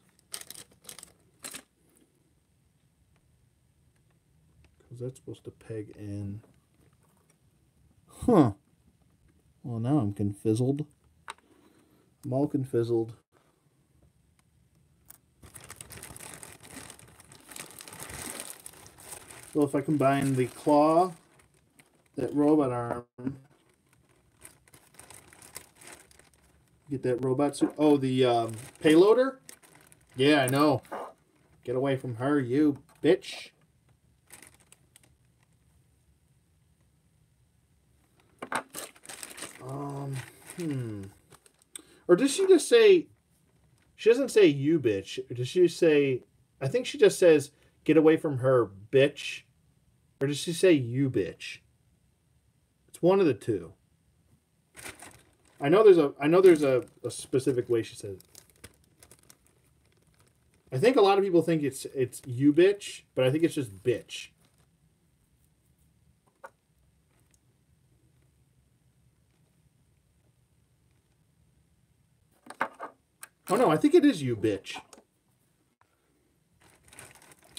That's supposed to peg in. Huh. Well, now I'm confizzled. I'm all confizzled. So if I combine the claw, that robot arm, get that robot suit. Oh, the payloader? Yeah, I know. Get away from her, you bitch. Or does she just say, she doesn't say you bitch. Does she say, I think she just says, get away from her bitch. Or does she say you bitch? It's one of the two. I know there's a specific way she says it. I think a lot of people think it's you bitch, but I think it's just bitch. Oh, no, I think it is you, bitch.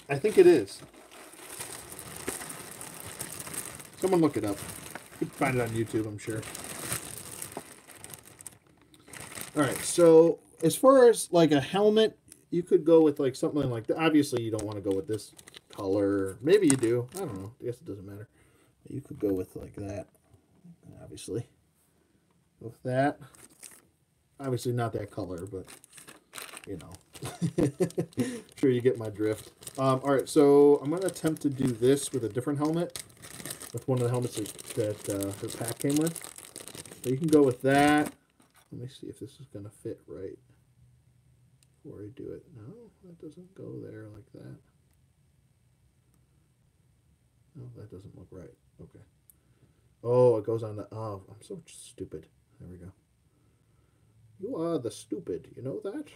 I think it is. Someone look it up. You can find it on YouTube, I'm sure. All right, so as far as, like, a helmet, you could go with, like, something like that. Obviously, you don't want to go with this color. Maybe you do. I don't know. I guess it doesn't matter. But you could go with, like, that, obviously. Go with that. Obviously not that color, but, you know. I'm sure you get my drift. All right, so I'm going to attempt to do this with a different helmet, with one of the helmets that her pack came with. So you can go with that. Let me see if this is going to fit right before I do it. No, that doesn't go there like that. No, that doesn't look right. Okay. Oh, it goes on the... Oh, I'm so stupid. There we go. You are the stupid. You know that?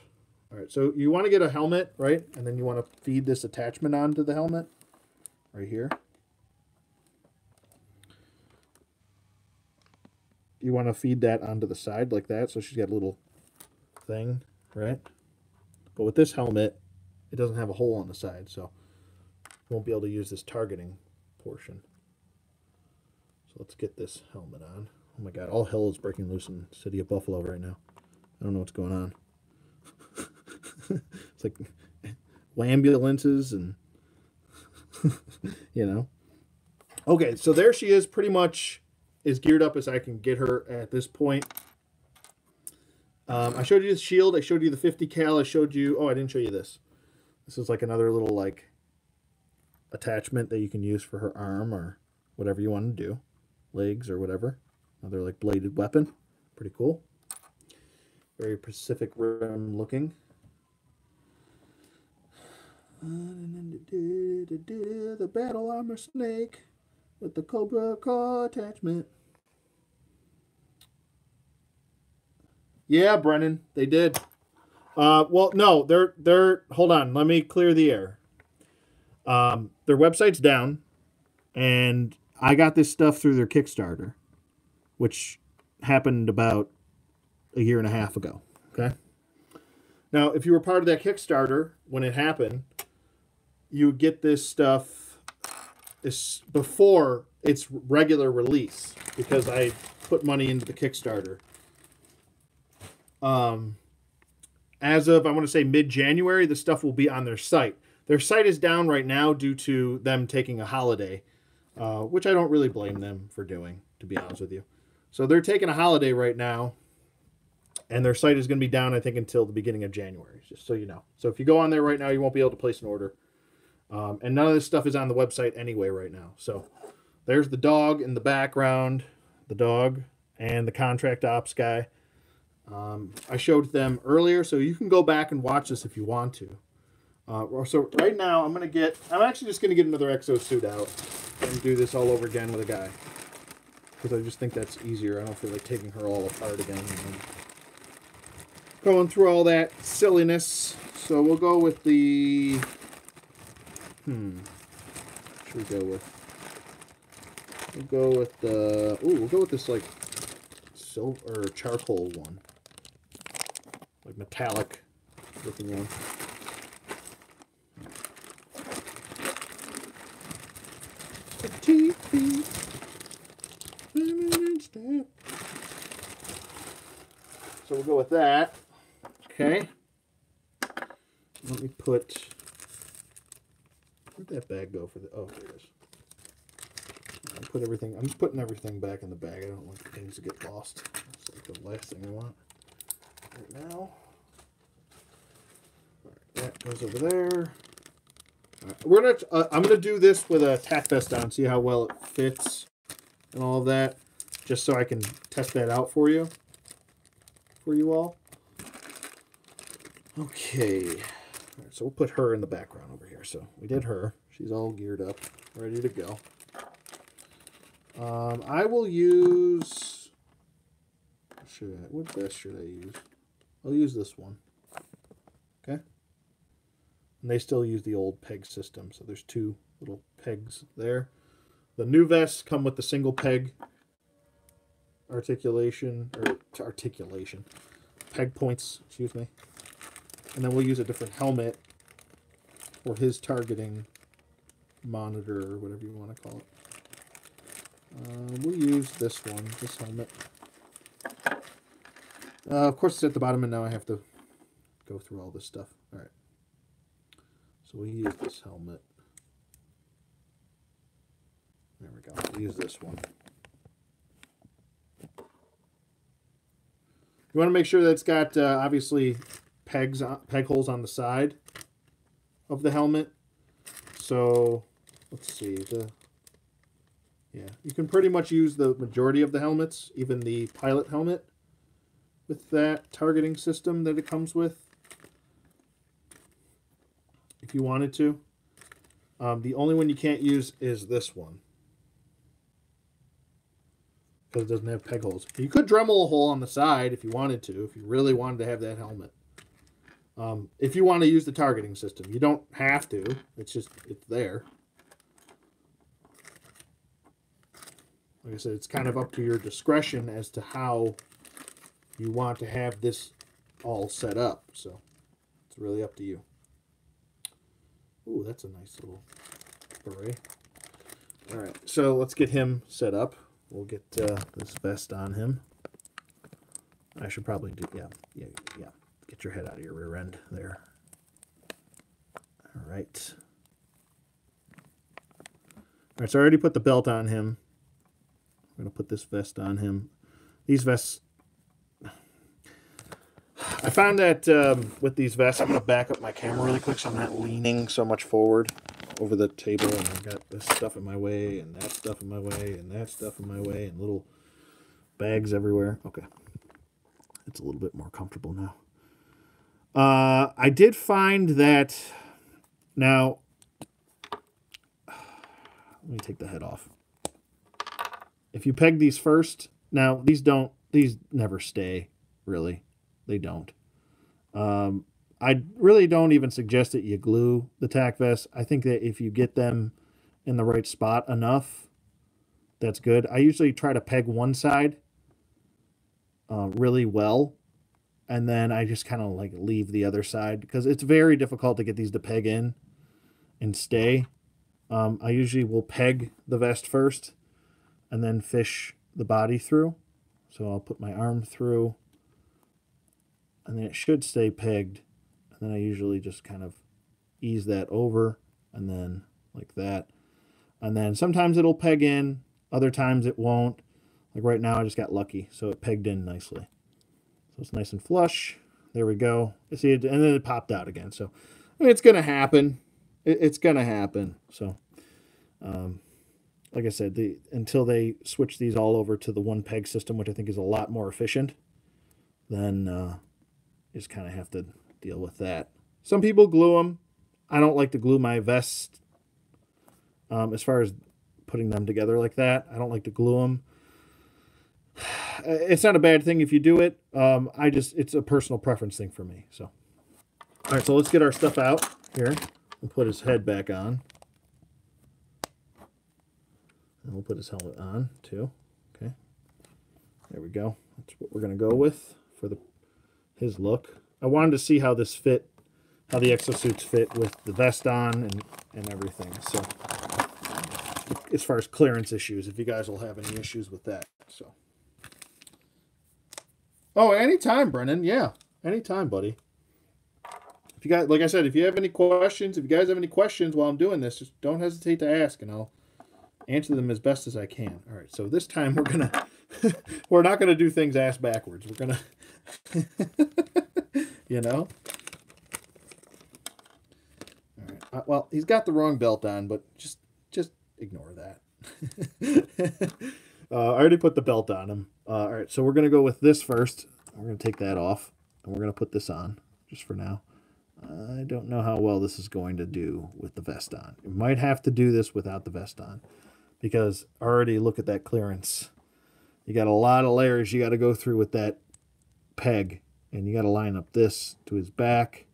All right, so you want to get a helmet, right? And then you want to feed this attachment onto the helmet right here. You want to feed that onto the side like that, so she's got a little thing, right? But with this helmet, it doesn't have a hole on the side, so won't be able to use this targeting portion. So let's get this helmet on. Oh my god, all hell is breaking loose in the city of Buffalo right now. I don't know what's going on. It's like ambulances and, you know. Okay, so there she is, pretty much as geared up as I can get her at this point. I showed you the shield. I showed you the 50 cal. I showed you... Oh, I didn't show you this. This is like another little, like, attachment that you can use for her arm or whatever you want to do. Legs or whatever. Another, like, bladed weapon. Pretty cool. Very Pacific Rim looking. The battle armor snake with the Cobra claw attachment. Yeah, Brennan, they did. Well, no, they're hold on, let me clear the air. Their website's down, and I got this stuff through their Kickstarter, which happened about a year and a half ago, okay? Now, if you were part of that Kickstarter when it happened, you would get this stuff before its regular release, because I put money into the Kickstarter. As of, I want to say, mid-January, the stuff will be on their site. Their site is down right now due to them taking a holiday, which I don't really blame them for doing, to be honest with you. So they're taking a holiday right now, and their site is going to be down, I think, until the beginning of January, just so you know. So if you go on there right now, you won't be able to place an order. And none of this stuff is on the website anyway right now. So there's the dog in the background, the dog, and the contract ops guy. I showed them earlier, so you can go back and watch this if you want to. So right now, I'm actually just going to get another exosuit out and do this all over again with a guy, because I just think that's easier. I don't feel like taking her all apart again and going through all that silliness. So we'll go with the... we'll go with this, like, silver or charcoal one, like metallic looking one. So we'll go with that. Okay. Let me put... Where'd that bag go for the... Oh, there it is. I'm just putting everything back in the bag. I don't want things to get lost. That's like the last thing I want right now. All right, that goes over there. All right, I'm gonna do this with a tack vest on, see how well it fits and all of that, just so I can test that out for you all. Okay. All right, so we'll put her in the background over here. So we did her. She's all geared up, ready to go. I will use... What vest should I use? I'll use this one. Okay. And they still use the old peg system. So there's two little pegs there. The new vests come with the single peg articulation, peg points, excuse me. And then we'll use a different helmet for his targeting monitor, or whatever you want to call it. We'll use this one, this helmet. Of course, it's at the bottom, and now I have to go through all this stuff. All right. So we'll use this helmet. There we go. We'll use this one. You want to make sure that it's got, obviously, peg holes on the side of the helmet. So, let's see. Yeah, you can pretty much use the majority of the helmets, even the pilot helmet, with that targeting system that it comes with, if you wanted to. The only one you can't use is this one, because it doesn't have peg holes. You could Dremel a hole on the side if you wanted to, if you really wanted to have that helmet. If you want to use the targeting system, you don't have to. It's just, it's there. Like I said, it's kind of up to your discretion as to how you want to have this all set up. So it's really up to you. Ooh, that's a nice little beret. All right, so let's get him set up. We'll get this vest on him. I should probably do, yeah. Get your head out of your rear end there. All right. All right, so I already put the belt on him. I'm going to put this vest on him. These vests, I found that with these vests, I'm going to back up my camera really quick so I'm not leaning so much forward over the table, and I've got this stuff in my way, and that stuff in my way, and that stuff in my way, and little bags everywhere. Okay. It's a little bit more comfortable now. I did find that, now, let me take the head off. If you peg these first, now these never stay, really. They don't. I really don't even suggest that you glue the tack vest. I think that if you get them in the right spot enough, that's good. I usually try to peg one side really well, and then I just kind of like leave the other side, because it's very difficult to get these to peg in and stay. I usually will peg the vest first and then fish the body through. So I'll put my arm through, and then it should stay pegged. And then I usually just kind of ease that over, and then like that. And then sometimes it'll peg in, other times it won't. Like right now I just got lucky, so it pegged in nicely. So it's nice and flush. There we go. See, and then it popped out again. So I mean, it's going to happen. It's going to happen. So like I said, until they switch these all over to the one peg system, which I think is a lot more efficient, then you just kind of have to deal with that. Some people glue them. I don't like to glue my vest as far as putting them together like that. I don't like to glue them. It's not a bad thing if you do it. It's a personal preference thing for me. So, all right, so let's get our stuff out here and put his head back on. And we'll put his helmet on too. Okay. There we go. That's what we're going to go with for his look. I wanted to see how this fit, how the exosuits fit with the vest on and everything. So, as far as clearance issues, if you guys will have any issues with that. So. Oh, anytime, Brennan. Yeah, anytime, buddy. If you guys, like I said, if you have any questions, while I'm doing this, just don't hesitate to ask, and I'll answer them as best as I can. All right, so this time we're gonna, we're not gonna do things ass backwards. We're gonna, you know. All right. Well, he's got the wrong belt on, but just ignore that. I already put the belt on him. All right, so we're going to go with this first. We're going to take that off, and we're going to put this on just for now. I don't know how well this is going to do with the vest on. You might have to do this without the vest on, because already look at that clearance. You got a lot of layers you got to go through with that peg, and you got to line up this to his back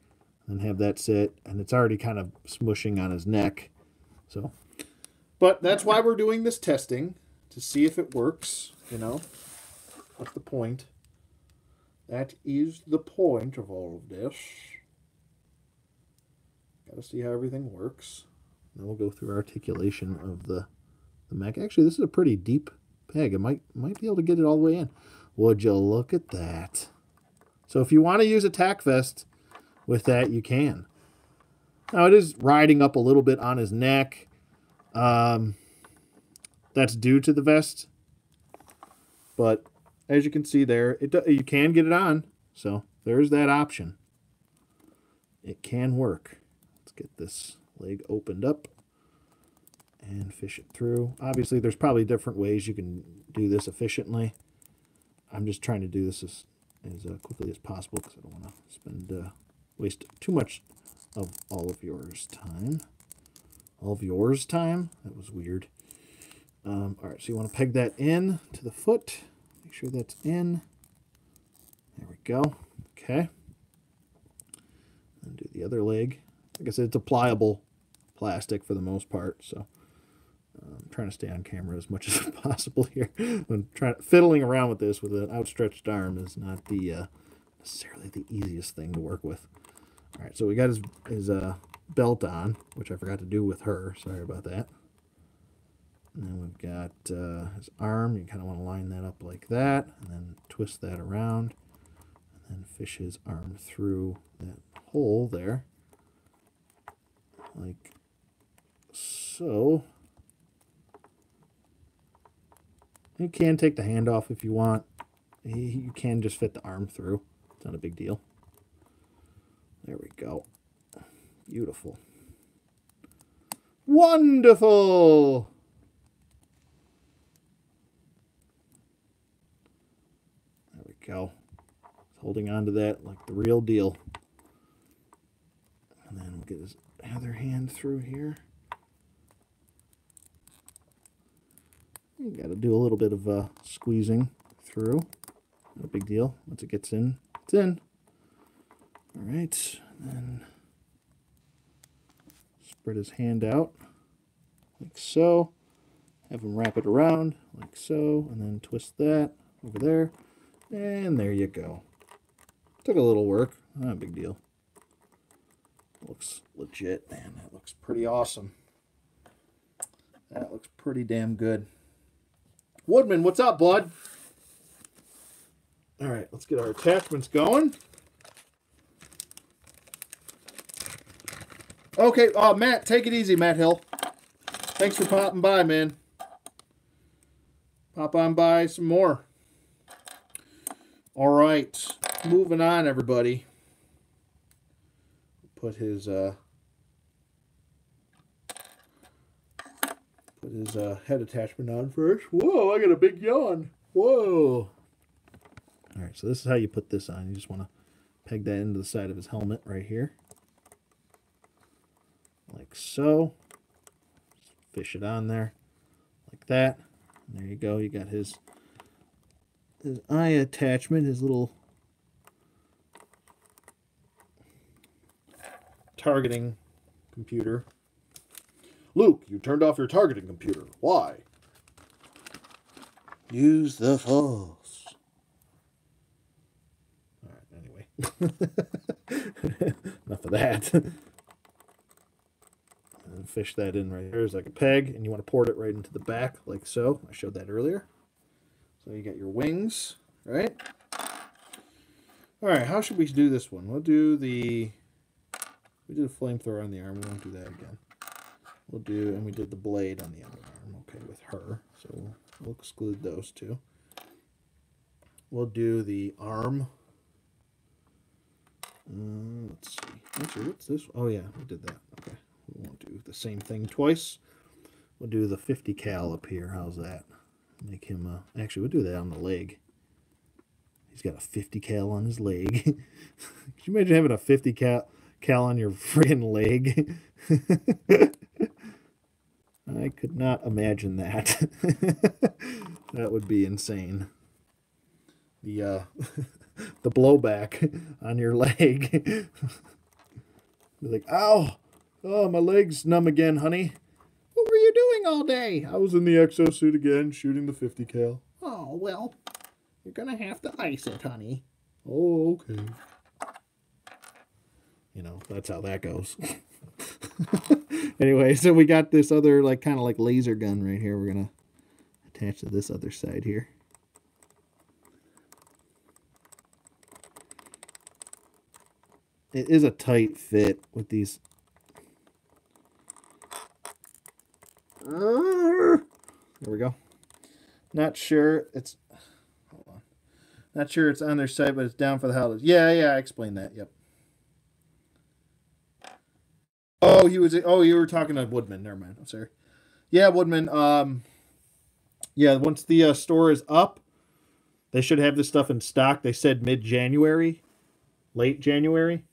and have that sit, and it's already kind of smushing on his neck. So, but that's why we're doing this testing, to see if it works, you know. That's the point. That is the point of all of this. Gotta see how everything works. Then we'll go through articulation of the mech. Actually, this is a pretty deep peg. I might be able to get it all the way in. Would you look at that? So if you want to use a tack vest with that, you can. Now, it is riding up a little bit on his neck. That's due to the vest. But as you can see there, you can get it on. So there's that option. It can work. Let's get this leg opened up and fish it through. Obviously, there's probably different ways you can do this efficiently. I'm just trying to do this as quickly as possible because I don't want to waste too much of all of yours time. All of yours time? That was weird. All right, so you want to peg that in to the foot. Make sure that's in. There we go. Okay. And do the other leg. Like I said, it's a pliable plastic for the most part, so I'm trying to stay on camera as much as possible here. I'm fiddling around with this with an outstretched arm is not the necessarily the easiest thing to work with. All right, so we got his belt on, which I forgot to do with her. Sorry about that. And then we've got his arm. You kind of want to line that up like that, and then twist that around, and then fish his arm through that hole there, like so. You can take the hand off if you want. You can just fit the arm through. It's not a big deal. There we go. Beautiful. Wonderful! There we go. Holding on to that like the real deal. And then we'll get his other hand through here. You got to do a little bit of squeezing through. No big deal. Once it gets in, it's in. All right. Then spread his hand out like so. Have him wrap it around like so. And then twist that over there. And there you go. Took a little work. Not a big deal. Looks legit, man. That looks pretty awesome. That looks pretty damn good. Woodman, what's up, bud? All right, let's get our attachments going. Okay, Matt, take it easy, Matt Hill. Thanks for popping by, man. Pop on by some more. All right, moving on, everybody. Put his head attachment on first. Whoa, I got a big yawn. Whoa. All right, so this is how you put this on. You just want to peg that into the side of his helmet right here. Like so. Just fish it on there. Like that. And there you go. You got his eye attachment, his little targeting computer. Luke, you turned off your targeting computer. Why? Use the force. All right, anyway. Enough of that. And fish that in right there. It's like a peg, and you want to port it right into the back, like so. I showed that earlier. So you got your wings, right? All right, how should we do this one? We did a flamethrower on the arm. We won't do that again. We'll do, and we did the blade on the other arm, okay, with her. So we'll exclude those two. We'll do the arm. Let's see. Actually, what's this? Oh, yeah, we did that. Okay. We won't do the same thing twice. We'll do the 50 cal up here. How's that? Make him, actually, we'll do that on the leg. He's got a 50 cal on his leg. Can you imagine having a 50 cal on your friggin' leg? I could not imagine that. That would be insane. The blowback on your leg. Like, ow! Oh, my leg's numb again, honey. What were you doing all day? I was in the exosuit again, shooting the 50 cal. Oh, well, you're gonna have to ice it, honey. Oh, okay. You know, that's how that goes. Anyway, so we got this other like kind of like laser gun right here. We're going to attach to this other side here. It is a tight fit with these. There we go. Not sure it's, hold on. Not sure it's on their site, but it's down for the holidays. Yeah, yeah, I explained that. Yep. Oh, you were talking to Woodman. Never mind. I'm sorry. Yeah, Woodman. Yeah, once the store is up, they should have this stuff in stock. They said mid-January, late January.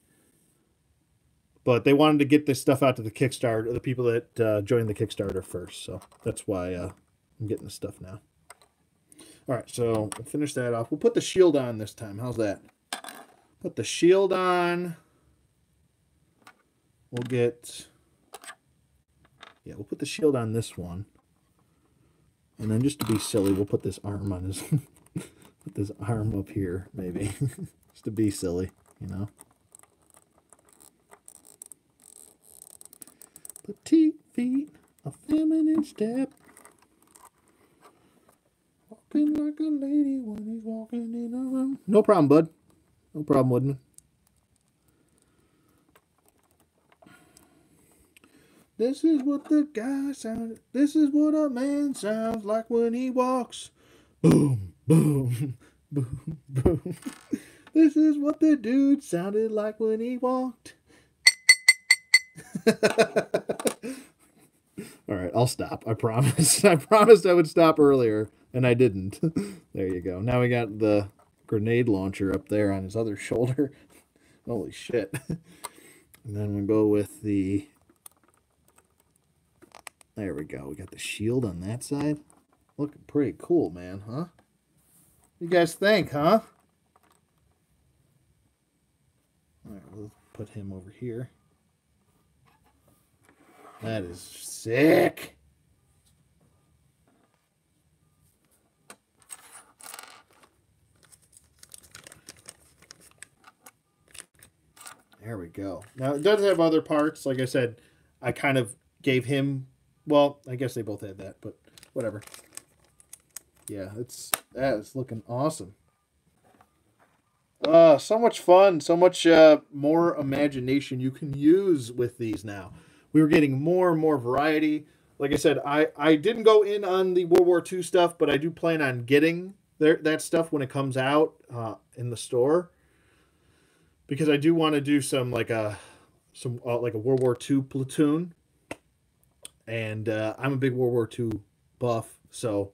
But they wanted to get this stuff out to the Kickstarter, the people that joined the Kickstarter first. So that's why I'm getting the stuff now. All right, so we'll finish that off. We'll put the shield on this time. How's that? Put the shield on. We'll get... yeah, we'll put the shield on this one. And then just to be silly, we'll put this arm on his... put this arm up here, maybe. Just to be silly, you know? Petite feet, a feminine step. Walking like a lady when he's walking in a room. No problem, bud. No problem, Woodman. This is what the guy sounded. This is what a man sounds like when he walks. Boom, boom, boom, boom. This is what the dude sounded like when he walked. All right, I'll stop. I promise. I promised I would stop earlier, and I didn't. There you go. Now we got the grenade launcher up there on his other shoulder. Holy shit. And then we'll go with the... there we go. We got the shield on that side. Looking pretty cool, man, huh? You guys think, huh? All right, we'll put him over here. That is sick. There we go. Now, it does have other parts. Like I said, I kind of gave him... well, I guess they both had that, but whatever. Yeah, that is looking awesome. So much fun, so much more imagination you can use with these now. We were getting more and more variety. Like I said, I didn't go in on the World War II stuff, but I do plan on getting that stuff when it comes out in the store. Because I do want to do some like a World War II platoon. And I'm a big World War II buff, so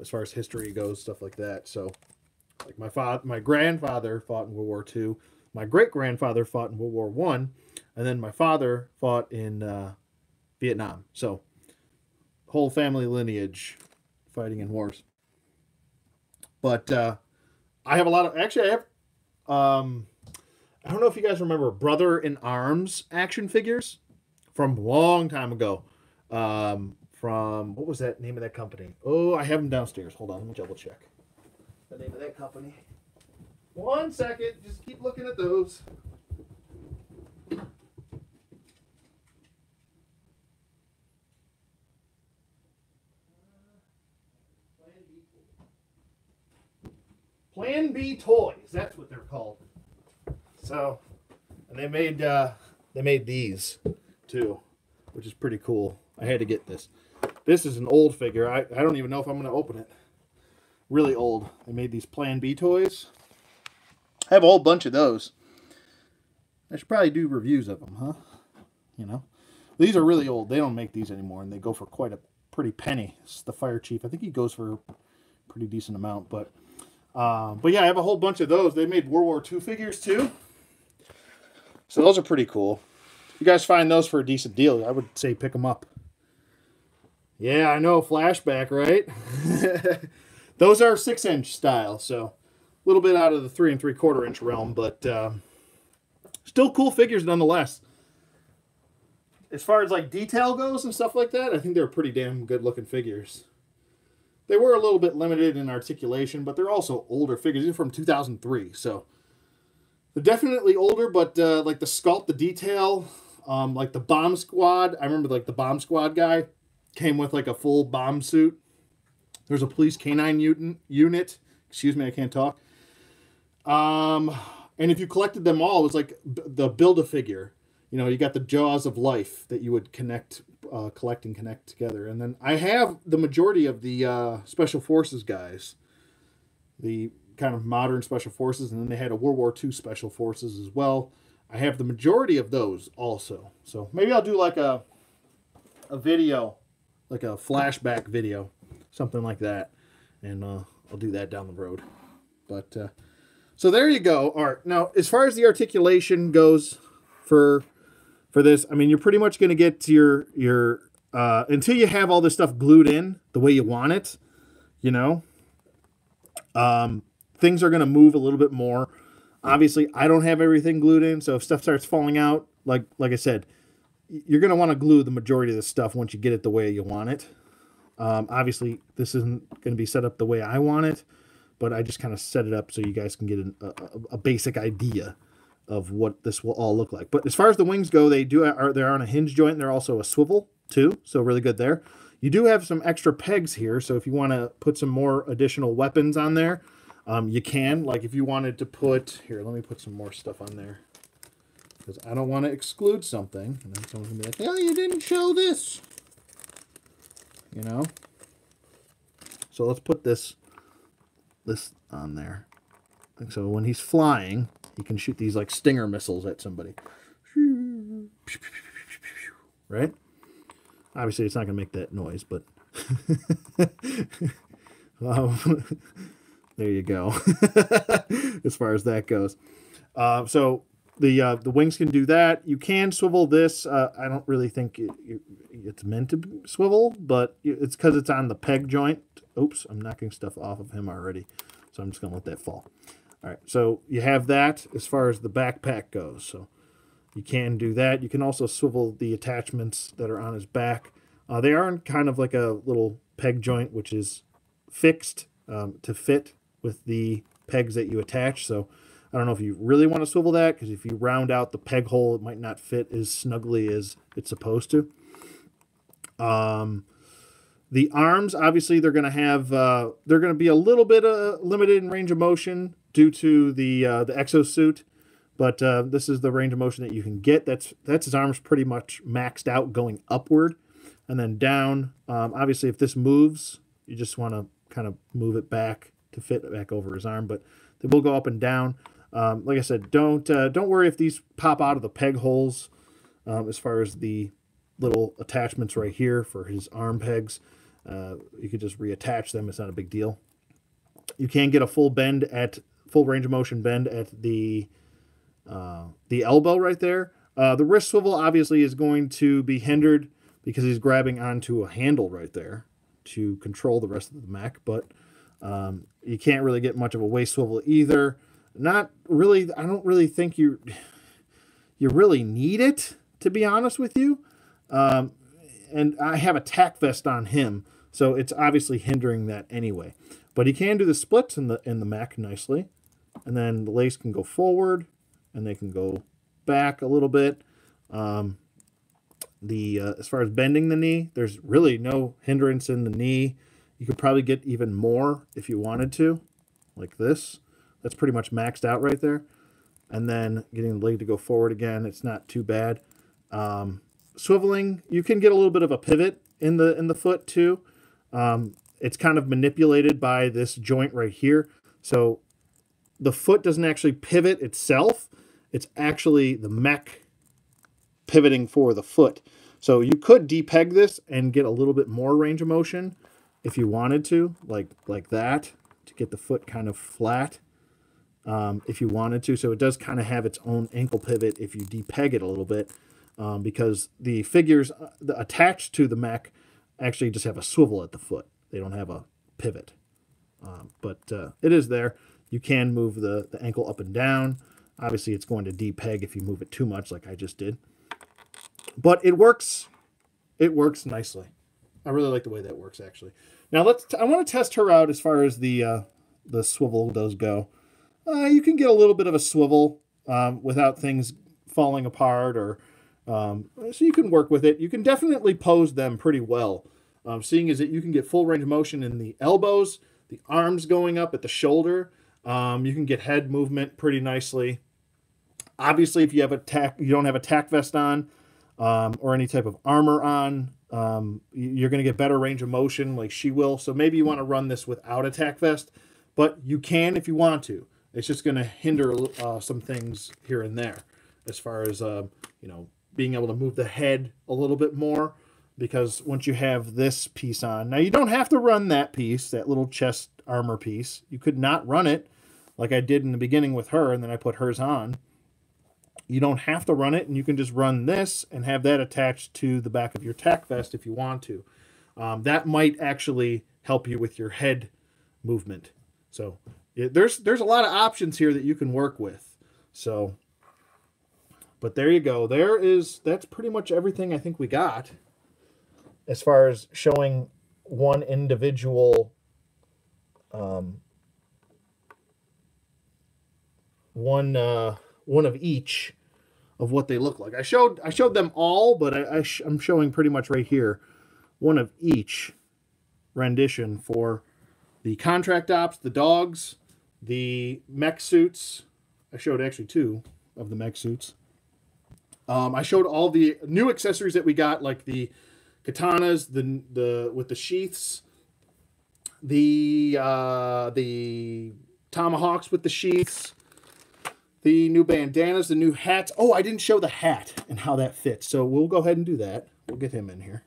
as far as history goes, stuff like that. So, like my grandfather fought in World War II, my great grandfather fought in World War I, and then my father fought in Vietnam. So, whole family lineage fighting in wars. But I have a lot of I don't know if you guys remember Brother in Arms action figures from a long time ago. From what was that name of that company? Oh, I have them downstairs. Hold on, let me double check the name of that company. 1 second, just keep looking at those. Plan B Toys, that's what they're called. So, and they made these too, which is pretty cool. I had to get this. This is an old figure. I don't even know if I'm going to open it. Really old. I made these Plan B toys. I have a whole bunch of those. I should probably do reviews of them, huh? You know? These are really old. They don't make these anymore, and they go for quite a pretty penny. It's the Fire Chief. I think he goes for a pretty decent amount. But yeah, I have a whole bunch of those. They made World War II figures, too. So those are pretty cool. If you guys find those for a decent deal, I would say pick them up. Yeah, I know, flashback, right? Those are 6-inch style, so a little bit out of the 3 3/4-inch realm, but still cool figures nonetheless. As far as like detail goes and stuff like that, I think they're pretty damn good looking figures. They were a little bit limited in articulation, but they're also older figures. They're from 2003, so they're definitely older, but like the sculpt, the detail, Like the bomb squad, I remember like the bomb squad guy came with like a full bomb suit. There's a police K9 unit. Excuse me, I can't talk. And if you collected them all, it was like the Build-A-Figure. You know, you got the Jaws of Life that you would connect, collect and connect together. And then I have the majority of the Special Forces guys, the kind of modern Special Forces, and then they had a World War II Special Forces as well. I have the majority of those also. So maybe I'll do like a video, like a flashback video, something like that. And I'll do that down the road. But so there you go, Art. Now, as far as the articulation goes for this, I mean, you're pretty much going to get to your until you have all this stuff glued in the way you want it, you know, things are going to move a little bit more. Obviously, I don't have everything glued in, so if stuff starts falling out, like I said, you're going to want to glue the majority of this stuff once you get it the way you want it. Obviously, this isn't going to be set up the way I want it, but I just kind of set it up so you guys can get a basic idea of what this will all look like. But as far as the wings go, they're on a hinge joint, and they're also a swivel, too, so really good there. You do have some extra pegs here, so if you want to put some more additional weapons on there, you can, like if you wanted to put, here, let me put some more stuff on there, because I don't want to exclude something, and then someone's going to be like, oh, you didn't show this, you know? So let's put this on there. And so when he's flying, he can shoot these like stinger missiles at somebody, right? Obviously, it's not going to make that noise, but... there you go. As far as that goes, so the wings can do that. You can swivel this. I don't really think it's meant to swivel, but it's because it's on the peg joint. Oops, I'm knocking stuff off of him already, so I'm just gonna let that fall. All right, so you have that as far as the backpack goes. So you can do that. You can also swivel the attachments that are on his back. They are in kind of like a little peg joint, which is fixed to fit with the pegs that you attach. So I don't know if you really want to swivel that, because if you round out the peg hole, it might not fit as snugly as it's supposed to. The arms, obviously, they're going to have they're going to be a little bit limited in range of motion due to the exosuit, but this is the range of motion that you can get. That's his arms pretty much maxed out going upward, and then down. Obviously, if this moves, you just want to kind of move it back to fit back over his arm, but they will go up and down. Like I said, don't worry if these pop out of the peg holes. As far as the little attachments right here for his arm pegs, you could just reattach them. It's not a big deal. You can get a full range of motion bend at the elbow right there. The wrist swivel obviously is going to be hindered because he's grabbing onto a handle right there to control the rest of the mech, but you can't really get much of a waist swivel either. Not really. I don't really think you really need it, to be honest with you. And I have a tack vest on him, so it's obviously hindering that anyway. But he can do the splits in the mech nicely, and then the legs can go forward, and they can go back a little bit. As far as bending the knee, there's really no hindrance in the knee. You could probably get even more if you wanted to, like this. That's pretty much maxed out right there. And then getting the leg to go forward again, it's not too bad. Swiveling, you can get a little bit of a pivot in the foot too. It's kind of manipulated by this joint right here. So the foot doesn't actually pivot itself. It's actually the mech pivoting for the foot. So you could depeg this and get a little bit more range of motion if you wanted to, like that, to get the foot kind of flat if you wanted to. So it does kind of have its own ankle pivot if you depeg it a little bit, because the figures attached to the mech actually just have a swivel at the foot. They don't have a pivot, but it is there. You can move the ankle up and down. Obviously, it's going to depeg if you move it too much like I just did. But it works. It works nicely. I really like the way that works, actually. Now I want to test her out as far as the swivel does go. You can get a little bit of a swivel without things falling apart or So you can work with it. You can definitely pose them pretty well, seeing as that you can get full range of motion in the elbows, the arms going up at the shoulder. You can get head movement pretty nicely. Obviously, if you have a tack, you don't have a tack vest on or any type of armor on, you're going to get better range of motion like she will. So maybe you want to run this without a tack vest, but you can if you want to. It's just going to hinder some things here and there as far as, you know, being able to move the head a little bit more, because once you have this piece on, now you don't have to run that piece, that little chest armor piece. You could not run it like I did in the beginning with her, and then I put hers on. You don't have to run it, and you can just run this and have that attached to the back of your tack vest if you want to. That might actually help you with your head movement. So yeah, there's a lot of options here that you can work with. So, but there you go. That's pretty much everything I think we got as far as showing one individual, one of each of what they look like. I showed them all, but I'm showing pretty much right here one of each rendition for the contract ops, the dogs, the mech suits. I showed actually two of the mech suits. I showed all the new accessories that we got, like the katanas, with the sheaths, the tomahawks with the sheaths, the new bandanas, the new hats. Oh, I didn't show the hat and how that fits. So we'll go ahead and do that. We'll get him in here.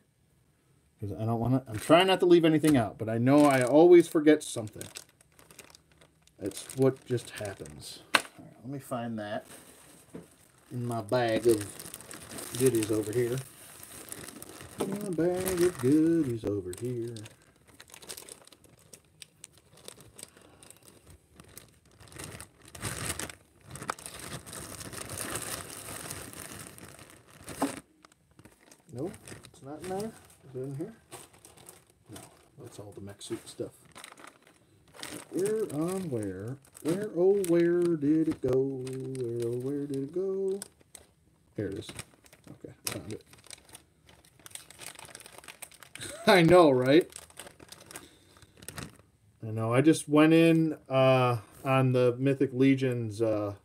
Because I don't want to, I'm trying not to leave anything out, but I know I always forget something. That's what just happens. All right, let me find that in my bag of goodies over here. No, it's not in there. Is it in here? No, that's all the mech suit stuff. Where, oh, where did it go? Where, oh, where did it go? Here it is. Okay, found it. I know, right? I know. I just went in on the Mythic Legions. I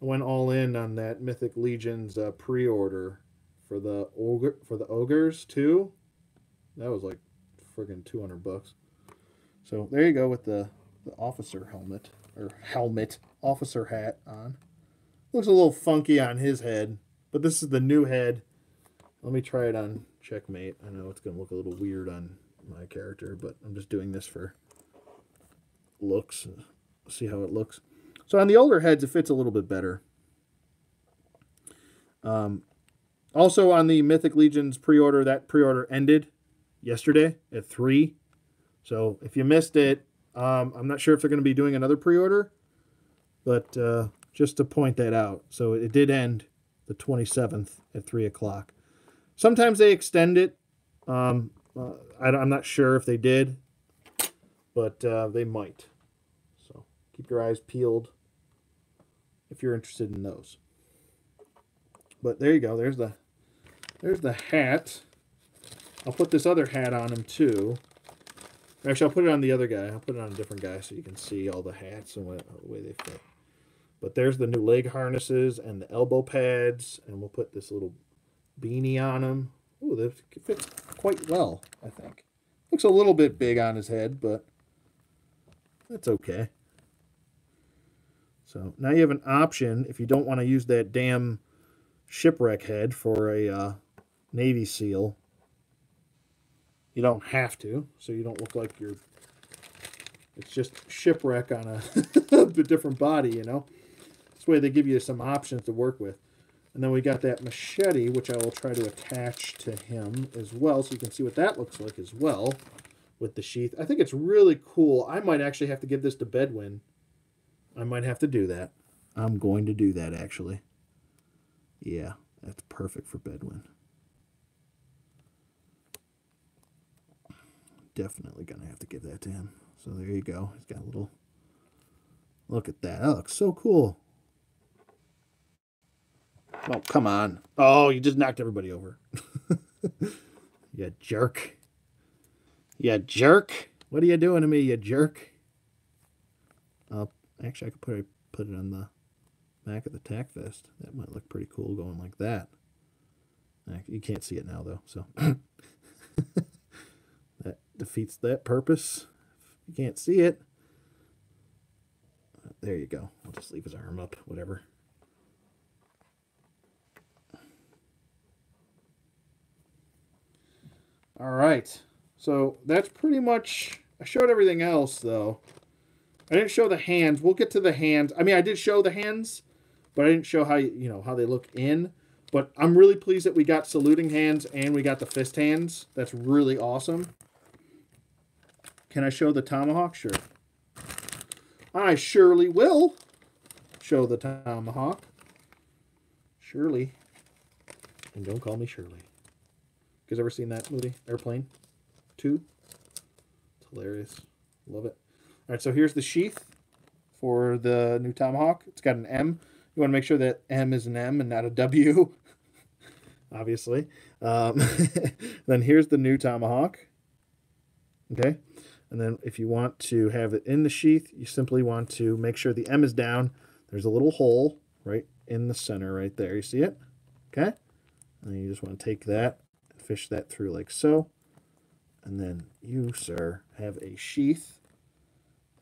went all in on that Mythic Legions pre-order for the ogres too. That was like friggin' $200. So there you go with the officer helmet officer hat on. Looks a little funky on his head, but this is the new head. Let me try it on Checkmate. I know it's going to look a little weird on my character, but I'm just doing this for looks and see how it looks. So on the older heads, it fits a little bit better. Also on the Mythic Legions pre-order, that pre-order ended yesterday at 3. So if you missed it, I'm not sure if they're going to be doing another pre-order, but just to point that out. So it did end the 27th at 3 o'clock. Sometimes they extend it. I'm not sure if they did, but they might. So keep your eyes peeled if you're interested in those. But there you go. There's the hat. I'll put this other hat on him too. Actually, I'll put it on the other guy. I'll put it on a different guy so you can see all the hats and what way they fit. But there's the new leg harnesses and the elbow pads, and we'll put this little beanie on him. Ooh, that fits quite well, I think. Looks a little bit big on his head, but that's okay. So now you have an option if you don't want to use that damn shipwreck head for a Navy SEAL. You don't have to, so you don't look like you're... It's just shipwreck on a different body, you know? This way they give you some options to work with. And then we got that machete, which I will try to attach to him as well, so you can see what that looks like as well with the sheath. I think it's really cool. I might actually have to give this to Bedouin. I might have to do that. I'm going to do that, actually. Yeah, that's perfect for Bedouin. Definitely going to have to give that to him. So there you go. He's got a little... Look at that. That looks so cool. Oh, come on. Oh, you just knocked everybody over. You jerk. You jerk. What are you doing to me, you jerk? Actually, I could put it on the back of the tack vest. That might look pretty cool going like that. You can't see it now, though, so. That defeats that purpose. You can't see it. There you go. I'll just leave his arm up, whatever. All right. So that's pretty much... I showed everything else, though. I didn't show the hands. We'll get to the hands. I mean, I did show the hands, but I didn't show how, you know, how they look in. But I'm really pleased that we got saluting hands and we got the fist hands. That's really awesome. Can I show the tomahawk? Sure. I surely will show the tomahawk. Surely. And don't call me Shirley. You guys ever seen that movie? Airplane 2? It's hilarious. Love it. All right, so here's the sheath for the new tomahawk. It's got an M. You want to make sure that M is an M and not a W, obviously. Then here's the new tomahawk. Okay. And then if you want to have it in the sheath, you simply want to make sure the M is down. There's a little hole right in the center right there. You see it? Okay. And you just want to take that and fish that through like so. And then you, sir, have a sheath.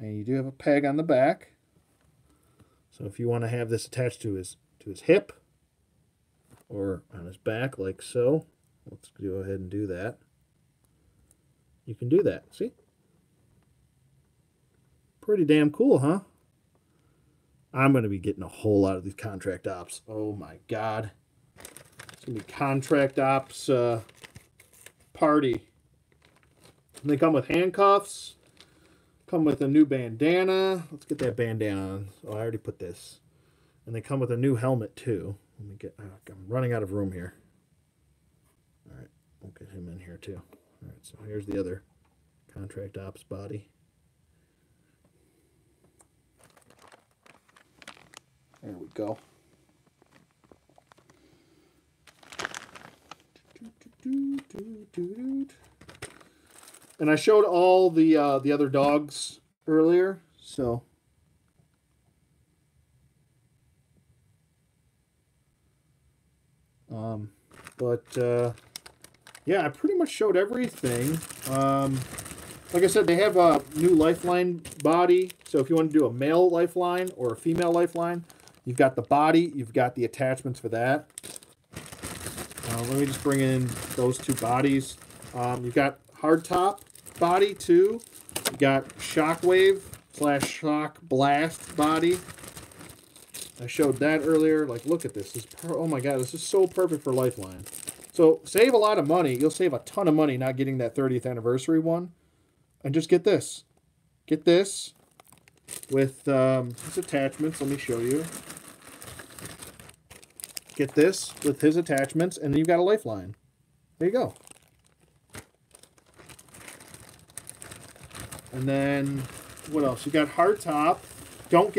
And you do have a peg on the back. So if you want to have this attached to his hip or on his back like so, let's go ahead and do that. You can do that. See? Pretty damn cool, huh? I'm going to be getting a whole lot of these contract ops. Oh, my God. It's going to be contract ops party. And they come with handcuffs. Come with a new bandana. Let's get that bandana on. Oh, I already put this. And they come with a new helmet, too. Let me get... I'm running out of room here. All right. We'll get him in here, too. All right. So here's the other contract ops body. There we go. And I showed all the other dogs earlier, so yeah, I pretty much showed everything. Like I said, they have a new lifeline body, so if you want to do a male lifeline or a female lifeline, you've got the body, you've got the attachments for that. Let me just bring in those two bodies. You've got hard top body too. You've got shockwave / shock blast body. I showed that earlier. Like, look at this. Oh my God, this is so perfect for Lifeline. So save a lot of money. You'll save a ton of money not getting that 30th anniversary one. And just get this. Get this with his attachments. Let me show you. Get this with his attachments, and then you've got a lifeline. There you go. And then what else? You got hard top. Don't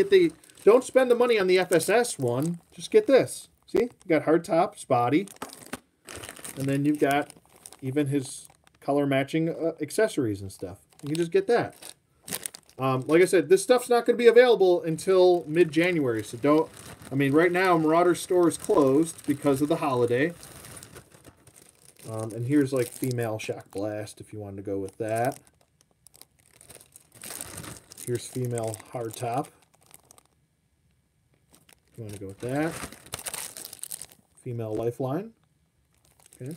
spend the money on the FSS one. Just get this. See? You got hard top, spotty. And then you've got even his color matching accessories and stuff. You can just get that. Like I said, this stuff's not going to be available until mid-January, so don't... I mean, right now, Marauder Store is closed because of the holiday. And here's, like, female shock blast, if you wanted to go with that. Here's female hardtop, if you want to go with that. Female lifeline. Okay.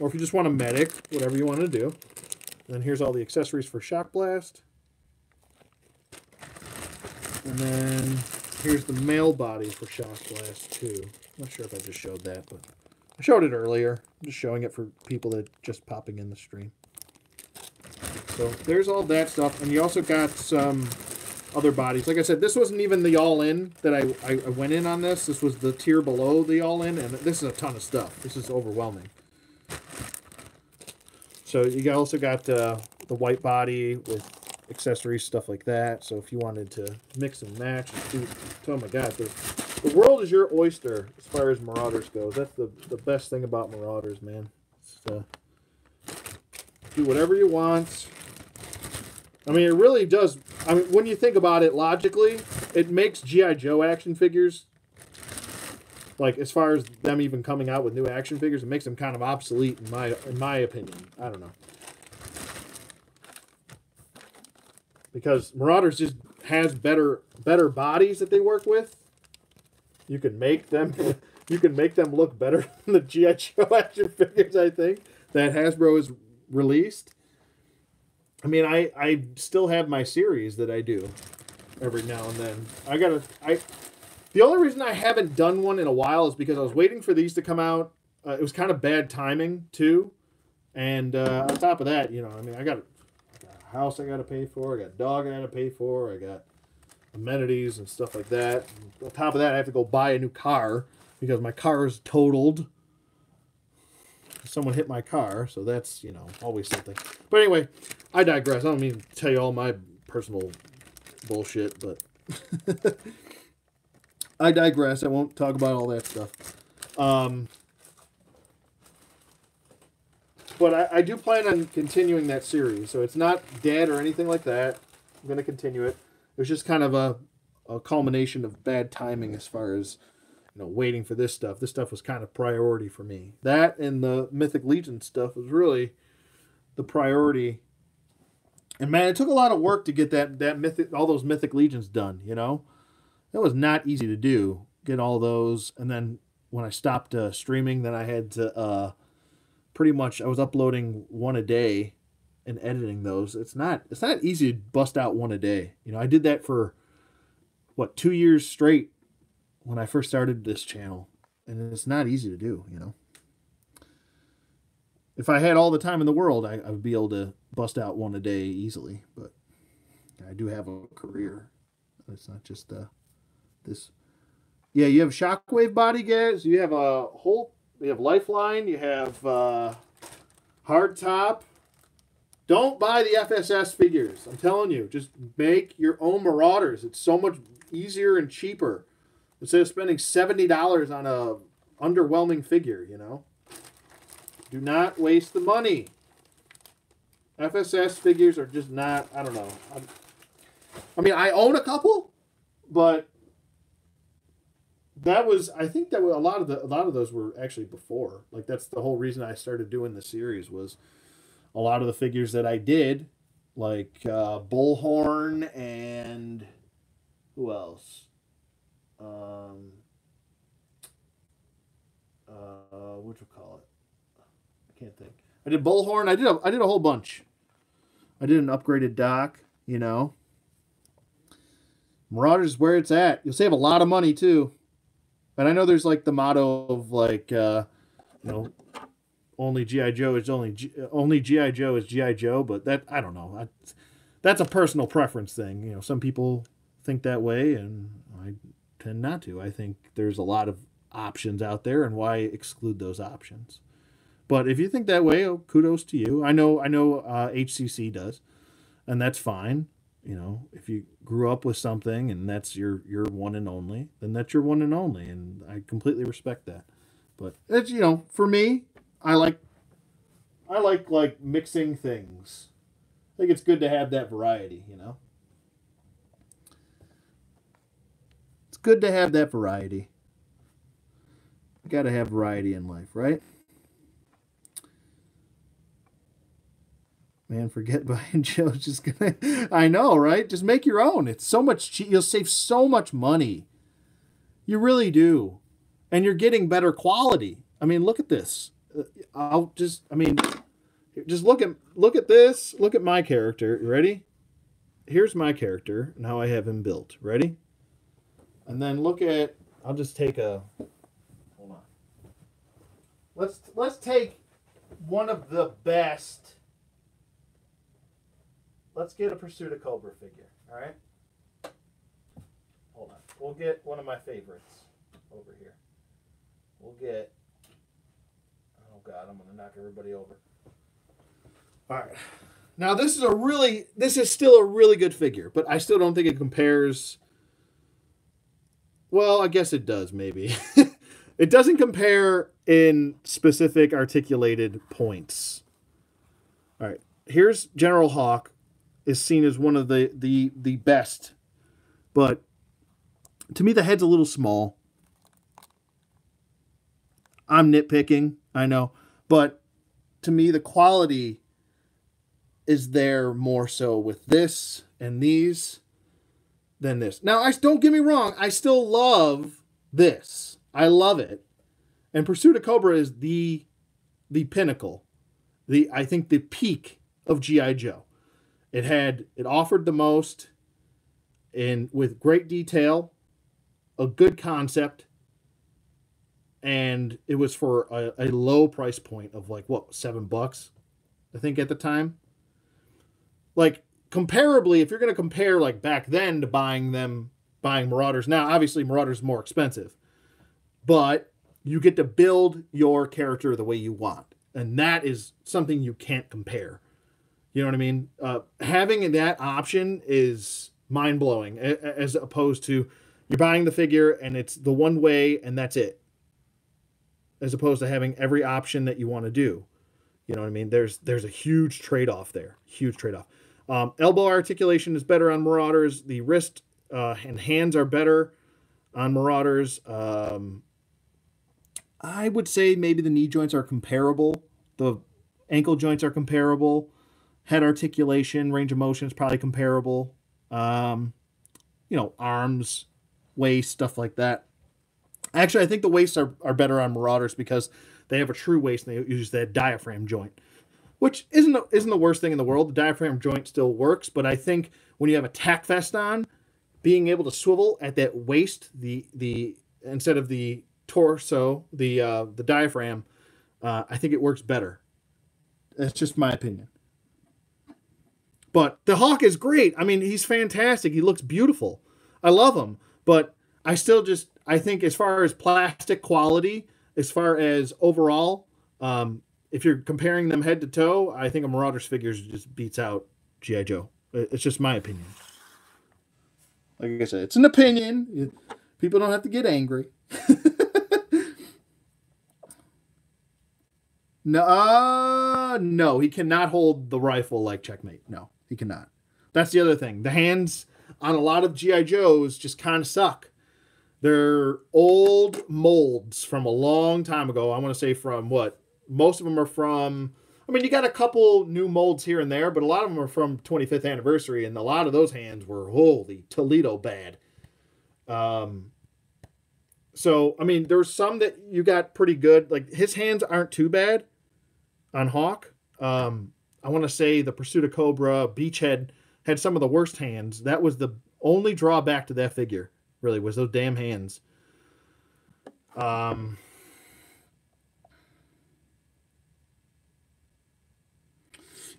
Or if you just want a medic, whatever you want to do. And then here's all the accessories for shock blast. And then... here's the male body for shock blast too. I'm not sure if I just showed that, but I showed it earlier. I'm just showing it for people that just popping in the stream. So there's all that stuff, and you also got some other bodies. Like I said, this wasn't even the all-in that I went in on this. This was the tier below the all-in, and this is a ton of stuff. This is overwhelming. So you also got the white body with accessories, stuff like that. So if you wanted to mix and match, oh my God, The world is your oyster as far as Marauders goes. That's the best thing about Marauders, man. Do whatever you want. I mean, it really does. I mean, when you think about it logically, it makes G.I. Joe action figures, like as far as them even coming out with new action figures, it makes them kind of obsolete in my opinion. I don't know. Because Marauders just has better bodies that they work with. You can make them look better than the G.I. Joe action figures, I think, that Hasbro has released. I mean, I still have my series that I do every now and then. The only reason I haven't done one in a while is because I was waiting for these to come out. It was kind of bad timing too, and on top of that, you know, I mean, I got a house I got to pay for, I got a dog I got to pay for, I got amenities and stuff like that. And on top of that, I have to go buy a new car because my car is totaled. Someone hit my car, so that's, you know, always something. But anyway, I digress. I don't mean to tell you all my personal bullshit, but I digress. I won't talk about all that stuff. But I do plan on continuing that series, so it's not dead or anything like that. I'm going to continue it. It was just kind of a culmination of bad timing as far as, you know, waiting for this stuff. This stuff was kind of priority for me. That and the Mythic Legion stuff was really the priority. And man, it took a lot of work to get that mythic, all those Mythic Legions done. You know, that was not easy to do. Get all those, and then when I stopped streaming, then I had to pretty much I was uploading one a day and editing those. It's not easy to bust out one a day. You know, I did that for what, 2 years straight. When I first started this channel, and it's not easy to do, you know. If I had all the time in the world, I would be able to bust out one a day easily, but I do have a career. It's not just this. Yeah, you have Shockwave body gas, you have a whole, you have Lifeline, you have Hardtop. Don't buy the FSS figures. I'm telling you, just make your own Marauders. It's so much easier and cheaper. Instead of spending $70 on a underwhelming figure, you know. Do not waste the money. FSS figures are just not, I don't know. I mean, I own a couple, but that was, I think that a lot of those were actually before. Like, that's the whole reason I started doing the series, was a lot of the figures that I did, like Bullhorn and who else? What you call it? I can't think. I did Bullhorn. I did a whole bunch. I did an upgraded dock. You know, Marauders is where it's at. You'll save a lot of money too. And I know there's like the motto of like, you know, only G.I. Joe is G.I. Joe. But that, I don't know. That's a personal preference thing. You know, some people think that way, and I tend not to. I think there's a lot of options out there, and why exclude those options? But if you think that way, oh, kudos to you. I know HCC does, and that's fine. You know, if you grew up with something and that's your one and only, then that's your one and only, and I completely respect that. But it's, you know, for me, I like mixing things. I think it's good to have that variety, you know. Good to have that variety. You gotta have variety in life, right? Man, forget buying Joe. Just gonna, I know, right? Just make your own. It's so much cheap. You'll save so much money. You really do, and you're getting better quality. I mean, look at this. I mean, just look at this. Look at my character. You ready? Here's my character and how I have him built. Ready? And then look at, I'll just take a, hold on. Let's take one of the best. Let's get a Pursuit of Cobra figure, all right? Hold on. We'll get one of my favorites over here. We'll get, oh God, I'm going to knock everybody over. All right. Now this is still a really good figure, but I still don't think it compares Well, I guess it does, maybe. It doesn't compare in specific articulated points. All right, here's General Hawk is seen as one of the best. But to me, the head's a little small. I'm nitpicking, I know. But to me, the quality is there more so with this and these than this. Now, don't get me wrong. I still love this. I love it. And Pursuit of Cobra is the pinnacle. I think the peak of G.I. Joe. It offered the most and with great detail, a good concept, and it was for a low price point of like, what, $7, I think at the time. Like, comparably, if you're going to compare like back then to buying Marauders now, obviously Marauders is more expensive, but you get to build your character the way you want. And that is something you can't compare. You know what I mean? Having that option is mind-blowing, as opposed to you're buying the figure and it's the one way and that's it. As opposed to having every option that you want to do. You know what I mean? There's a huge trade-off there. Huge trade-off. Elbow articulation is better on Marauders. The wrist and hands are better on Marauders. I would say maybe the knee joints are comparable. The ankle joints are comparable. Head articulation, range of motion is probably comparable. You know, arms, waist, stuff like that. Actually, I think the waists are better on Marauders because they have a true waist and they use that diaphragm joint, which isn't the worst thing in the world. The diaphragm joint still works, but I think when you have a tack vest on, being able to swivel at that waist, the instead of the torso, the diaphragm, I think it works better. That's just my opinion. But the Hawk is great. I mean, he's fantastic. He looks beautiful. I love him. But I still just, I think as far as plastic quality, as far as overall, if you're comparing them head to toe, I think a Marauders figure just beats out G.I. Joe. It's just my opinion. Like I said, it's an opinion. People don't have to get angry. No, he cannot hold the rifle like Checkmate. No. He cannot. That's the other thing. The hands on a lot of G.I. Joes just kind of suck. They're old molds from a long time ago. I want to say from what? Most of them are from... I mean, you got a couple new molds here and there, but a lot of them are from 25th anniversary, and a lot of those hands were, holy Toledo bad. So, I mean, there's some that you got pretty good. Like, his hands aren't too bad on Hawk. I want to say the Pursuit of Cobra Beachhead had some of the worst hands. That was the only drawback to that figure, really, was those damn hands.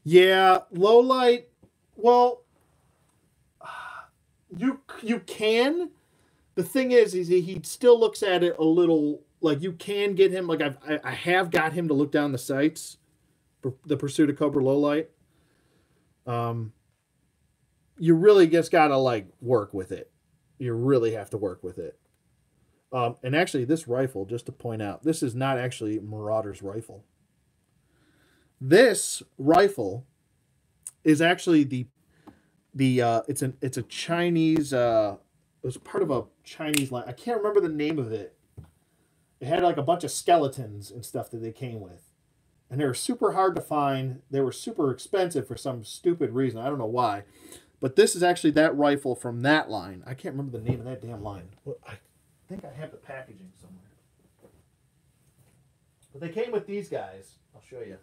Yeah, low light, well, you can. The thing is he still looks at it a little, like you can get him, like I have got him to look down the sights. The Pursuit of Cobra low light, you really just gotta like work with it. You really have to work with it. And actually, this rifle, just to point out, this is not actually Marauder's rifle. This rifle is actually it's a Chinese. It was part of a Chinese line. I can't remember the name of it. It had like a bunch of skeletons and stuff that they came with. And they were super hard to find. They were super expensive for some stupid reason. I don't know why. But this is actually that rifle from that line. I can't remember the name of that damn line. Well, I think I have the packaging somewhere. But they came with these guys. I'll show you.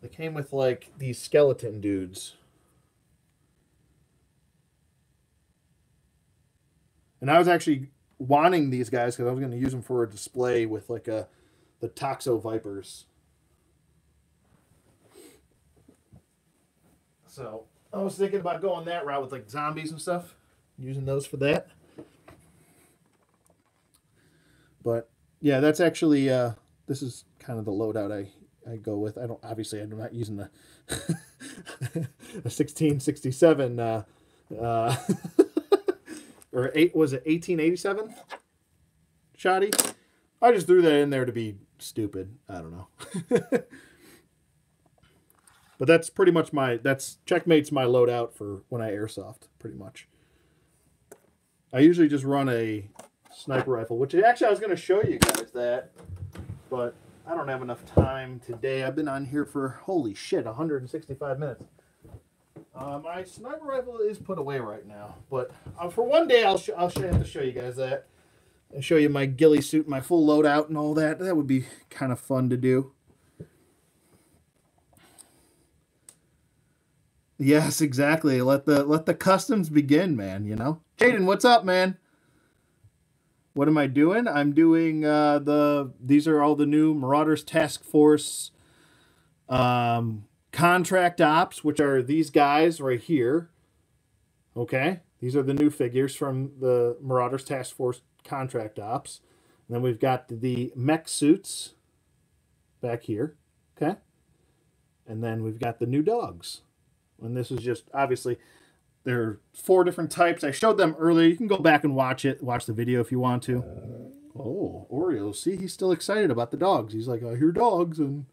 They came with, like, these skeleton dudes. And I was actually wanting these guys because I was going to use them for a display with, like, the Toxo Vipers. So I was thinking about going that route with like zombies and stuff, using those for that. But yeah, that's actually this is kind of the loadout I go with. I don't obviously I'm not using the a 1667 or was it 1887? Shoddy. I just threw that in there to be stupid. I don't know. But that's pretty much that's Checkmate's my loadout for when I airsoft, pretty much. I usually just run a sniper rifle, which actually I was going to show you guys that, but I don't have enough time today. I've been on here for, holy shit, 165 minutes. My sniper rifle is put away right now, but for one day I'll have to show you guys that and show you my ghillie suit, my full loadout and all that. That would be kind of fun to do. Yes, exactly. Let the customs begin, man, you know? Jaden, what's up, man? What am I doing? I'm doing these are all the new Marauders Task Force Contract Ops, which are these guys right here. Okay? These are the new figures from the Marauders Task Force Contract Ops. And then we've got the mech suits back here. Okay? And then we've got the new dogs. And this is just, obviously, there are 4 different types. I showed them earlier. You can go back and watch it. Watch the video if you want to. Oh, Oreo. See, he's still excited about the dogs. He's like, I hear dogs. And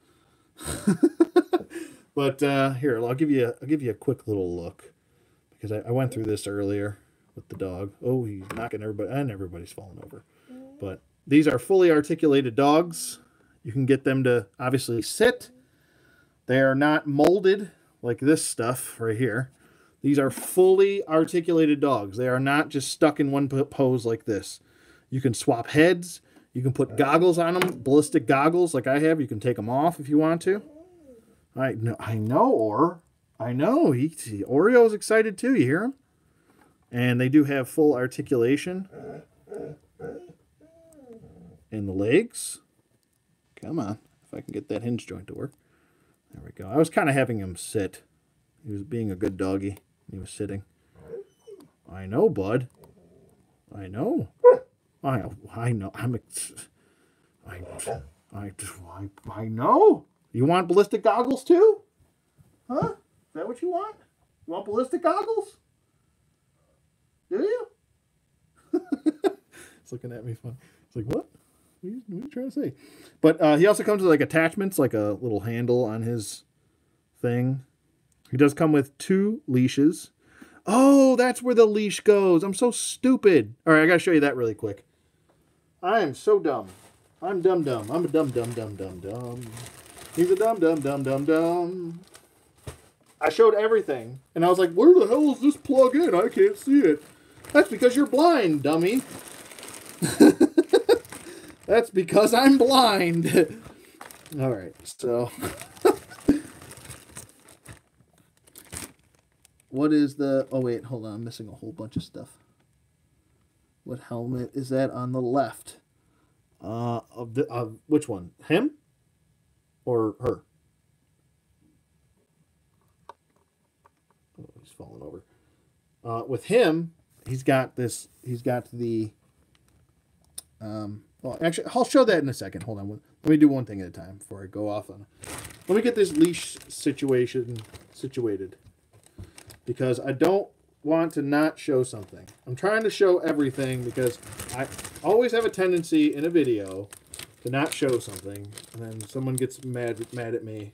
But here, I'll give you a quick little look. Because I went through this earlier with the dog. Oh, he's knocking everybody. And everybody's falling over. But these are fully articulated dogs. You can get them to, obviously, sit. They are not molded. Like this stuff right here. These are fully articulated dogs. They are not just stuck in one pose like this. You can swap heads. You can put goggles on them, ballistic goggles like I have. You can take them off if you want to. I know. Oreo's excited too. You hear him? And they do have full articulation in the legs. Come on. If I can get that hinge joint to work. There we go. I was kind of having him sit. He was being a good doggy. He was sitting. I know, bud. I know. I know. I know. You want ballistic goggles too? Huh? Is that what you want? You want ballistic goggles? Do you? He's looking at me funny. It's like, what? What are you trying to say? But he also comes with like attachments, like a little handle on his thing. He does come with 2 leashes. Oh, that's where the leash goes. I'm so stupid. All right, I gotta show you that really quick. I am so dumb. I'm dumb dumb. I'm a dumb dumb dumb dumb dumb. He's a dumb dumb dumb dumb dumb. I showed everything, and I was like, "Where the hell is this plug in? I can't see it." That's because you're blind, dummy. That's because I'm blind. All right, so. What is the... Oh, wait, hold on. I'm missing a whole bunch of stuff. What helmet is that on the left? Which one? Him? Or her? Oh, he's falling over. With him, he's got this... He's got the... Well, actually, I'll show that in a second. Hold on. Let me do one thing at a time before I go off on it. Let me get this leash situation situated. Because I don't want to not show something. I'm trying to show everything because I always have a tendency in a video to not show something. And then someone gets mad at me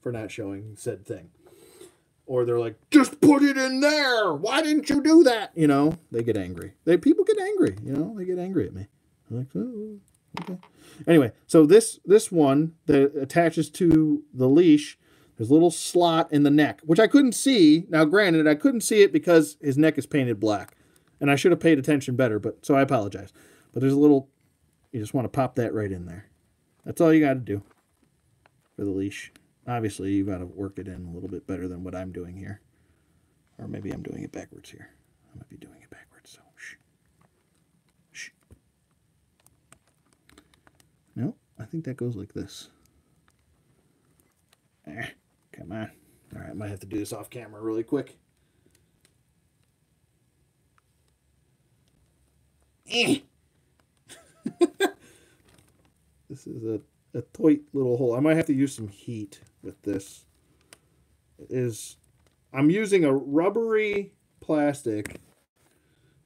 for not showing said thing. Or they're like, just put it in there. Why didn't you do that? You know, they get angry. People get angry. You know, they get angry at me. Like, oh, okay. Anyway, so this one that attaches to the leash, there's a little slot in the neck, which I couldn't see. Now, granted, I couldn't see it because his neck is painted black, and I should have paid attention better, but so I apologize. But there's a little, you just want to pop that right in there. That's all you got to do for the leash. Obviously, you've got to work it in a little bit better than what I'm doing here. Or maybe I'm doing it backwards here. I might be doing it backwards, so shh. No, I think that goes like this. Come on. All right, I might have to do this off camera really quick. This is a tight little hole. I might have to use some heat with this. I'm using a rubbery plastic.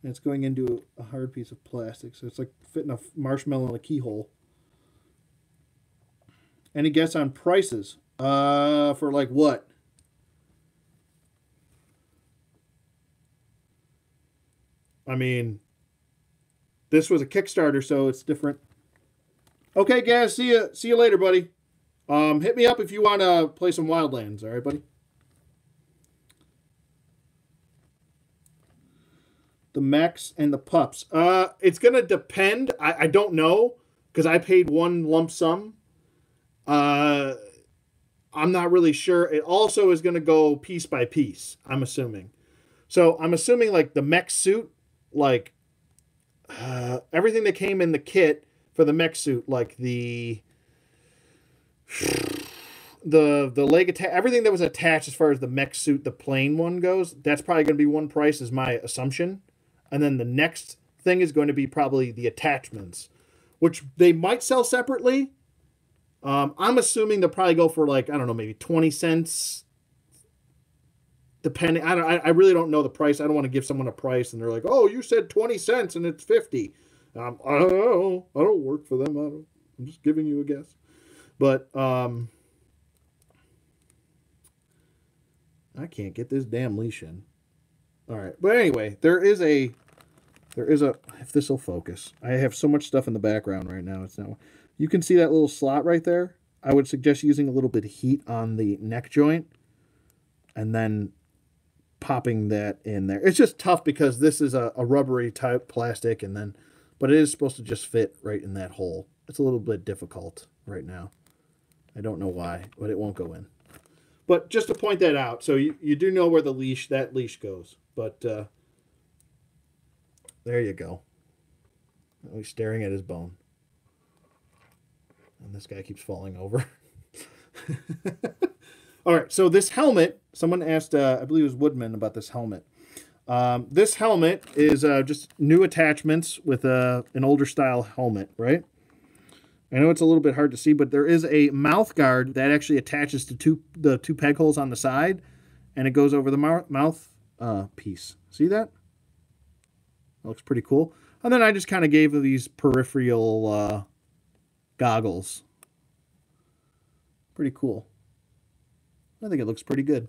and it's going into a hard piece of plastic, so it's like fitting a marshmallow in a keyhole. Any guess on prices? For like what? I mean, this was a Kickstarter, so it's different. Okay, guys, see ya. See you later, buddy. Hit me up if you want to play some Wildlands. All right, buddy. The mechs and the pups. It's going to depend. I don't know because I paid one lump sum. I'm not really sure. It also is going to go piece by piece, I'm assuming. So I'm assuming like the mech suit, like everything that came in the kit for the mech suit, like the leg attack, everything that was attached as far as the mech suit, the plain one goes, that's probably going to be one price is my assumption. And then the next thing is going to be probably the attachments, which they might sell separately. I'm assuming they'll probably go for like, I don't know, maybe 20 cents. Depending, I really don't know the price. I don't want to give someone a price and they're like, oh, you said 20 cents and it's 50. I don't know. I don't work for them. I'm just giving you a guess. But I can't get this damn leash in. All right. But anyway, there is a, if this will focus, I have so much stuff in the background right now. It's not, you can see that little slot right there. I would suggest using a little bit of heat on the neck joint and then popping that in there. It's just tough because this is a rubbery type plastic, and then, but it is supposed to just fit right in that hole. It's a little bit difficult right now. I don't know why, but it won't go in. But just to point that out, so you do know where the leash, that leash goes. But there you go. Oh, he's staring at his bone. And this guy keeps falling over. All right, so this helmet, someone asked, I believe it was Woodman, about this helmet. This helmet is just new attachments with an older style helmet, right? I know it's a little bit hard to see, but there is a mouth guard that actually attaches to the two peg holes on the side, and it goes over the mouth piece. See that? That looks pretty cool. And then I just kind of gave these peripheral goggles. Pretty cool. I think it looks pretty good.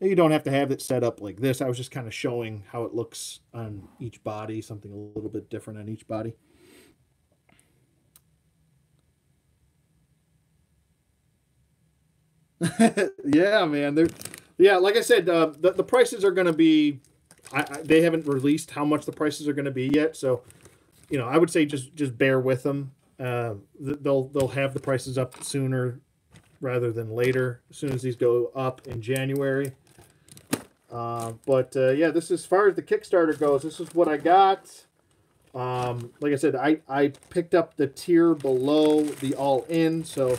You don't have to have it set up like this. I was just kind of showing how it looks on each body, something a little bit different on each body. Yeah, man. Yeah, like I said, the prices are going to be... they haven't released how much the prices are going to be yet, so you know, I would say just bear with them. They'll have the prices up sooner rather than later, as soon as these go up in January. But yeah, this is, as far as the Kickstarter goes, this is what I got. Like I said, I picked up the tier below the all-in, so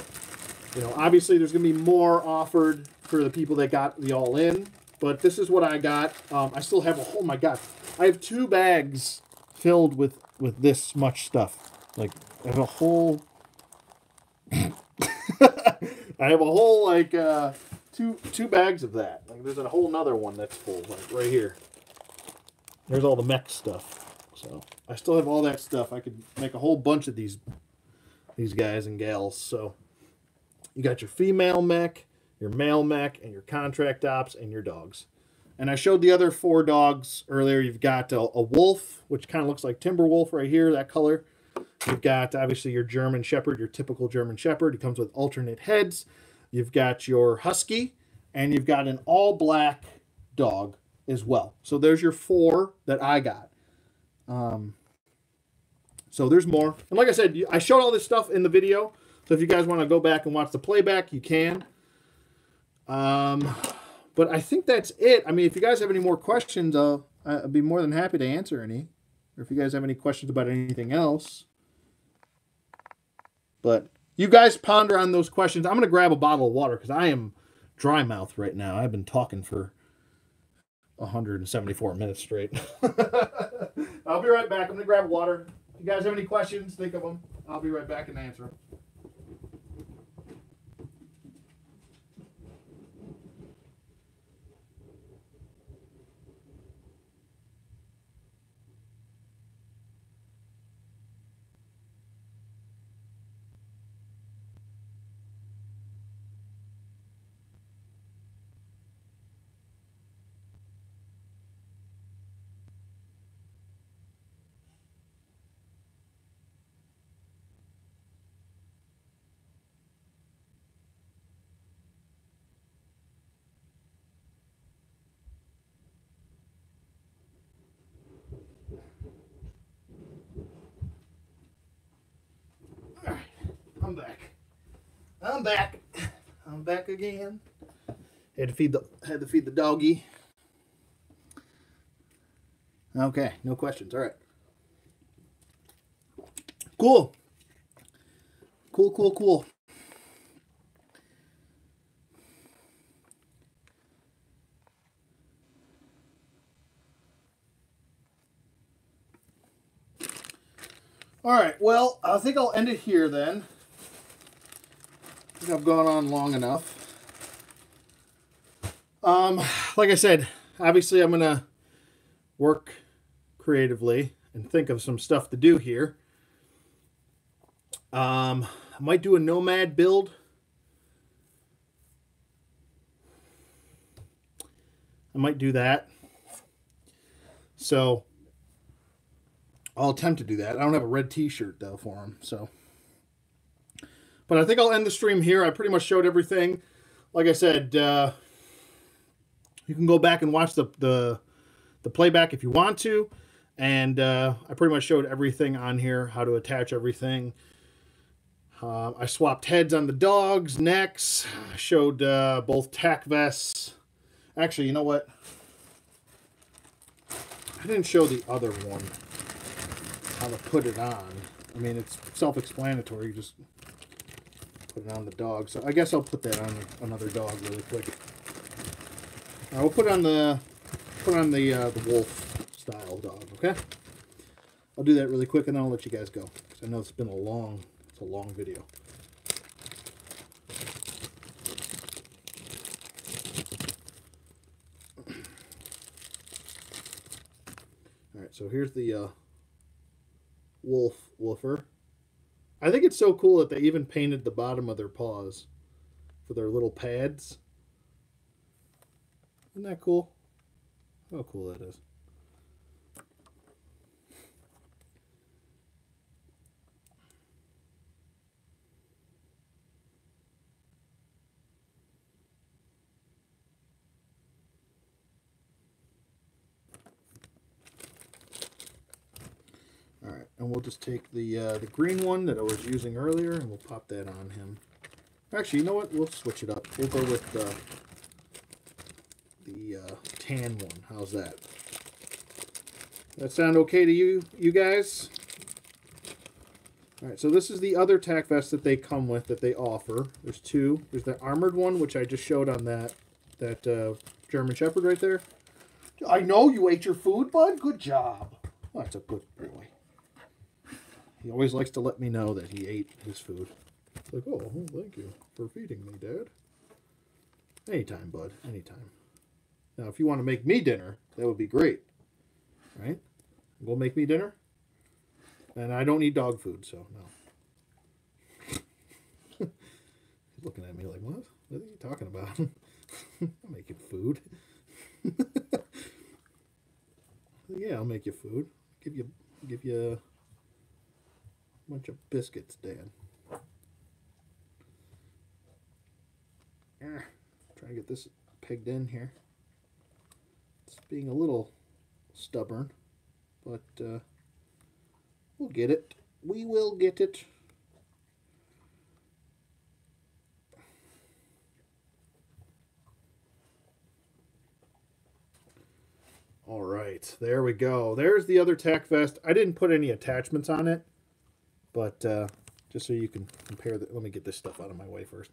you know, obviously there's gonna be more offered for the people that got the all-in, but this is what I got. I still have oh my god, I have two bags filled with this much stuff. Like, I have a whole I have a whole, like, two bags of that. Like, there's a whole nother one that's full, like, right here. There's all the mech stuff. So, I still have all that stuff. I could make a whole bunch of these guys and gals. So, you got your female mech, your male mech, and your contract ops, and your dogs. And I showed the other four dogs earlier. You've got a wolf, which kind of looks like timber wolf right here, that color. You've got, obviously, your German Shepherd, your typical German Shepherd. It comes with alternate heads. You've got your Husky, and you've got an all-black dog as well. So there's your four that I got. So there's more. And like I said, I showed all this stuff in the video. So if you guys want to go back and watch the playback, you can. But I think that's it. I mean, if you guys have any more questions, I'd be more than happy to answer any. Or if you guys have any questions about anything else. But you guys ponder on those questions. I'm going to grab a bottle of water because I am dry mouth right now. I've been talking for 174 minutes straight. I'll be right back. I'm going to grab water. If you guys have any questions, think of them. I'll be right back and answer them. I'm back. I'm back again. Had to feed the doggy. Okay, no questions. All right. Cool. Cool, cool, cool. All right, well, I think I'll end it here then. I think I've gone on long enough. Like I said, obviously I'm going to work creatively and think of some stuff to do here. I might do a nomad build. I might do that. So I'll attempt to do that. I don't have a red t-shirt, though, for him. So. But I think I'll end the stream here. I pretty much showed everything. Like I said, you can go back and watch the playback if you want to. And I pretty much showed everything on here, how to attach everything. I swapped heads on the dogs, necks. I showed both tack vests. Actually, you know what? I didn't show the other one. How to put it on. I mean, it's self-explanatory. You just put it on the dog. So I guess I'll put that on another dog really quick. I will put on the the wolf style dog. Okay, I'll do that really quick, and then I'll let you guys go. Because I know it's been a long video. All right, so here's the woofer. I think it's so cool that they even painted the bottom of their paws for their little pads. Isn't that cool? How cool that is. And we'll just take the green one that I was using earlier, and we'll pop that on him. Actually, you know what? We'll switch it up. We'll go with the tan one. How's that? That sound okay to you guys? All right. So this is the other tack vest that they come with, that they offer. There's two. There's the armored one, which I just showed on that German Shepherd right there. I know you ate your food, bud. Good job. Well, that's a good boy. He always likes to let me know that he ate his food. It's like, oh, well, thank you for feeding me, Dad. Anytime, bud. Anytime. Now, if you want to make me dinner, that would be great. Right? Go make me dinner. And I don't eat dog food, so no. He's looking at me like, what? What are you talking about? I'll make you food. Yeah, I'll make you food. Give you bunch of biscuits, Dad. Trying to get this pegged in here. It's being a little stubborn, but we'll get it. We will get it. All right, there we go. There's the other tack vest. I didn't put any attachments on it. But just so you can compare the... Let me get this stuff out of my way first.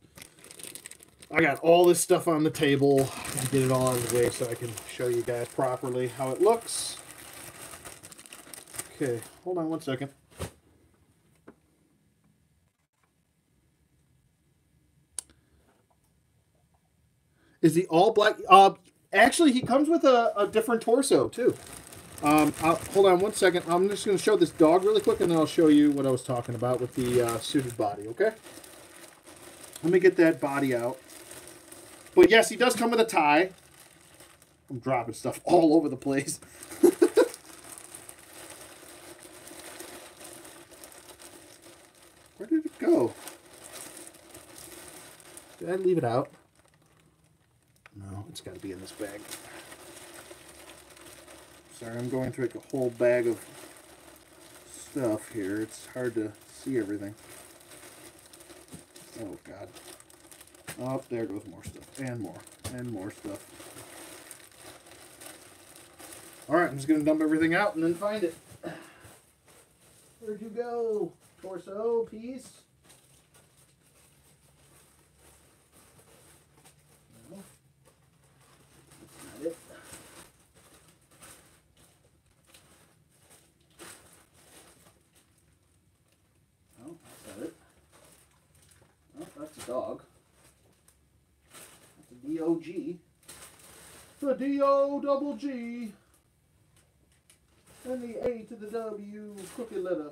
I got all this stuff on the table. I get it all out of the way so I can show you guys properly how it looks. Okay, hold on one second. Is the all black... actually, he comes with a different torso, too. Hold on one second. I'm just going to show this dog really quick, and then I'll show you what I was talking about with the suited body, okay? Let me get that body out. But, yes, he does come with a tie. I'm dropping stuff all over the place. Where did it go? Did I leave it out? No, it's got to be in this bag. Sorry, I'm going through like a whole bag of stuff here. It's hard to see everything. Oh, God. Oh, there goes more stuff. And more. And more stuff. Alright, I'm just going to dump everything out and then find it. Where'd you go? Torso piece? No. That's not it. No, that's not it. No, that's a dog. That's a D-O-G. The D-O-double-G. And the A to the W cookie letter.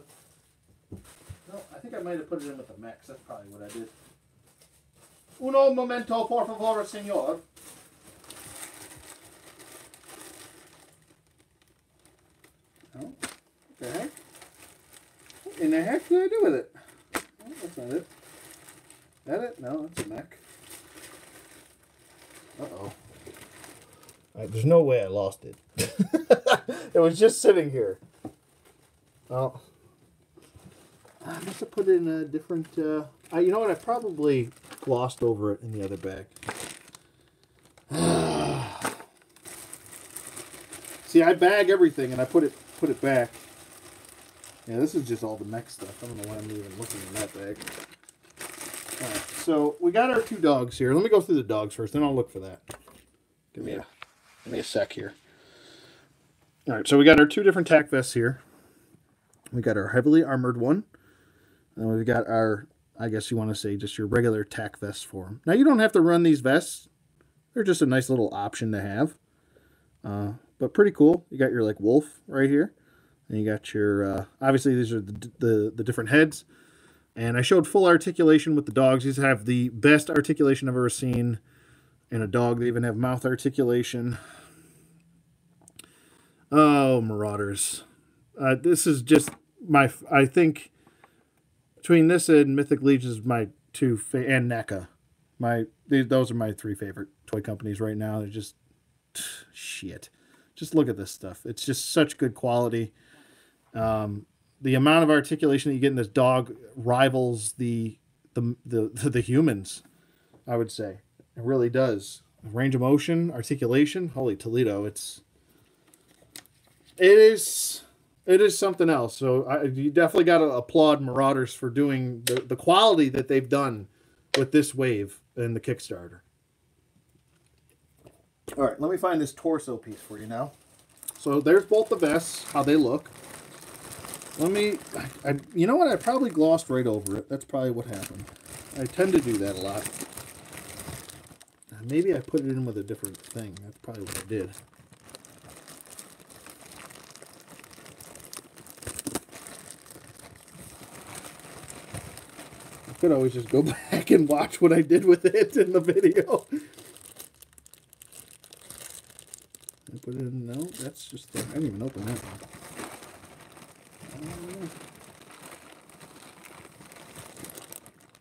No, I think I might have put it in with the max. That's probably what I did. Uno momento, por favor, senor. Oh, what the heck? What in the heck did I do with it? Oh, that's not it. Is that it? No, that's a Mac. Uh-oh. There's no way I lost it. It was just sitting here. Oh. I must have put it in a different... you know what? I probably glossed over it in the other bag. See, I bag everything and I put it back. Yeah, this is just all the mech stuff. I don't know why I'm even looking in that bag. All right, so we got our two dogs here. Let me go through the dogs first, then I'll look for that. Give me a sec here. All right, so we got our two different tac vests here. We got our heavily armored one. And we've got our, I guess you want to say, just your regular tac vest form. Now, you don't have to run these vests. They're just a nice little option to have. But pretty cool. You got your, like, wolf right here. And you got your, obviously, these are the different heads. And I showed full articulation with the dogs. These have the best articulation I've ever seen in a dog. They even have mouth articulation. Oh, Marauders. This is just my, I think, between this and Mythic Legions, my two, and NECA. Those are my three favorite toy companies right now. They're just, shit. Just look at this stuff. It's just such good quality. The amount of articulation that you get in this dog rivals the humans, I would say. It really does. Range of motion, articulation, holy Toledo, it is something else. So you definitely got to applaud Marauders for doing the quality that they've done with this wave in the Kickstarter. All right, let me find this torso piece for you now. So there's both the vests, how they look. Let me, you know what? I probably glossed right over it. That's probably what happened. I tend to do that a lot. Maybe I put it in with a different thing. That's probably what I did. I could always just go back and watch what I did with it in the video. I put it in, no, that's just, I didn't even open that one.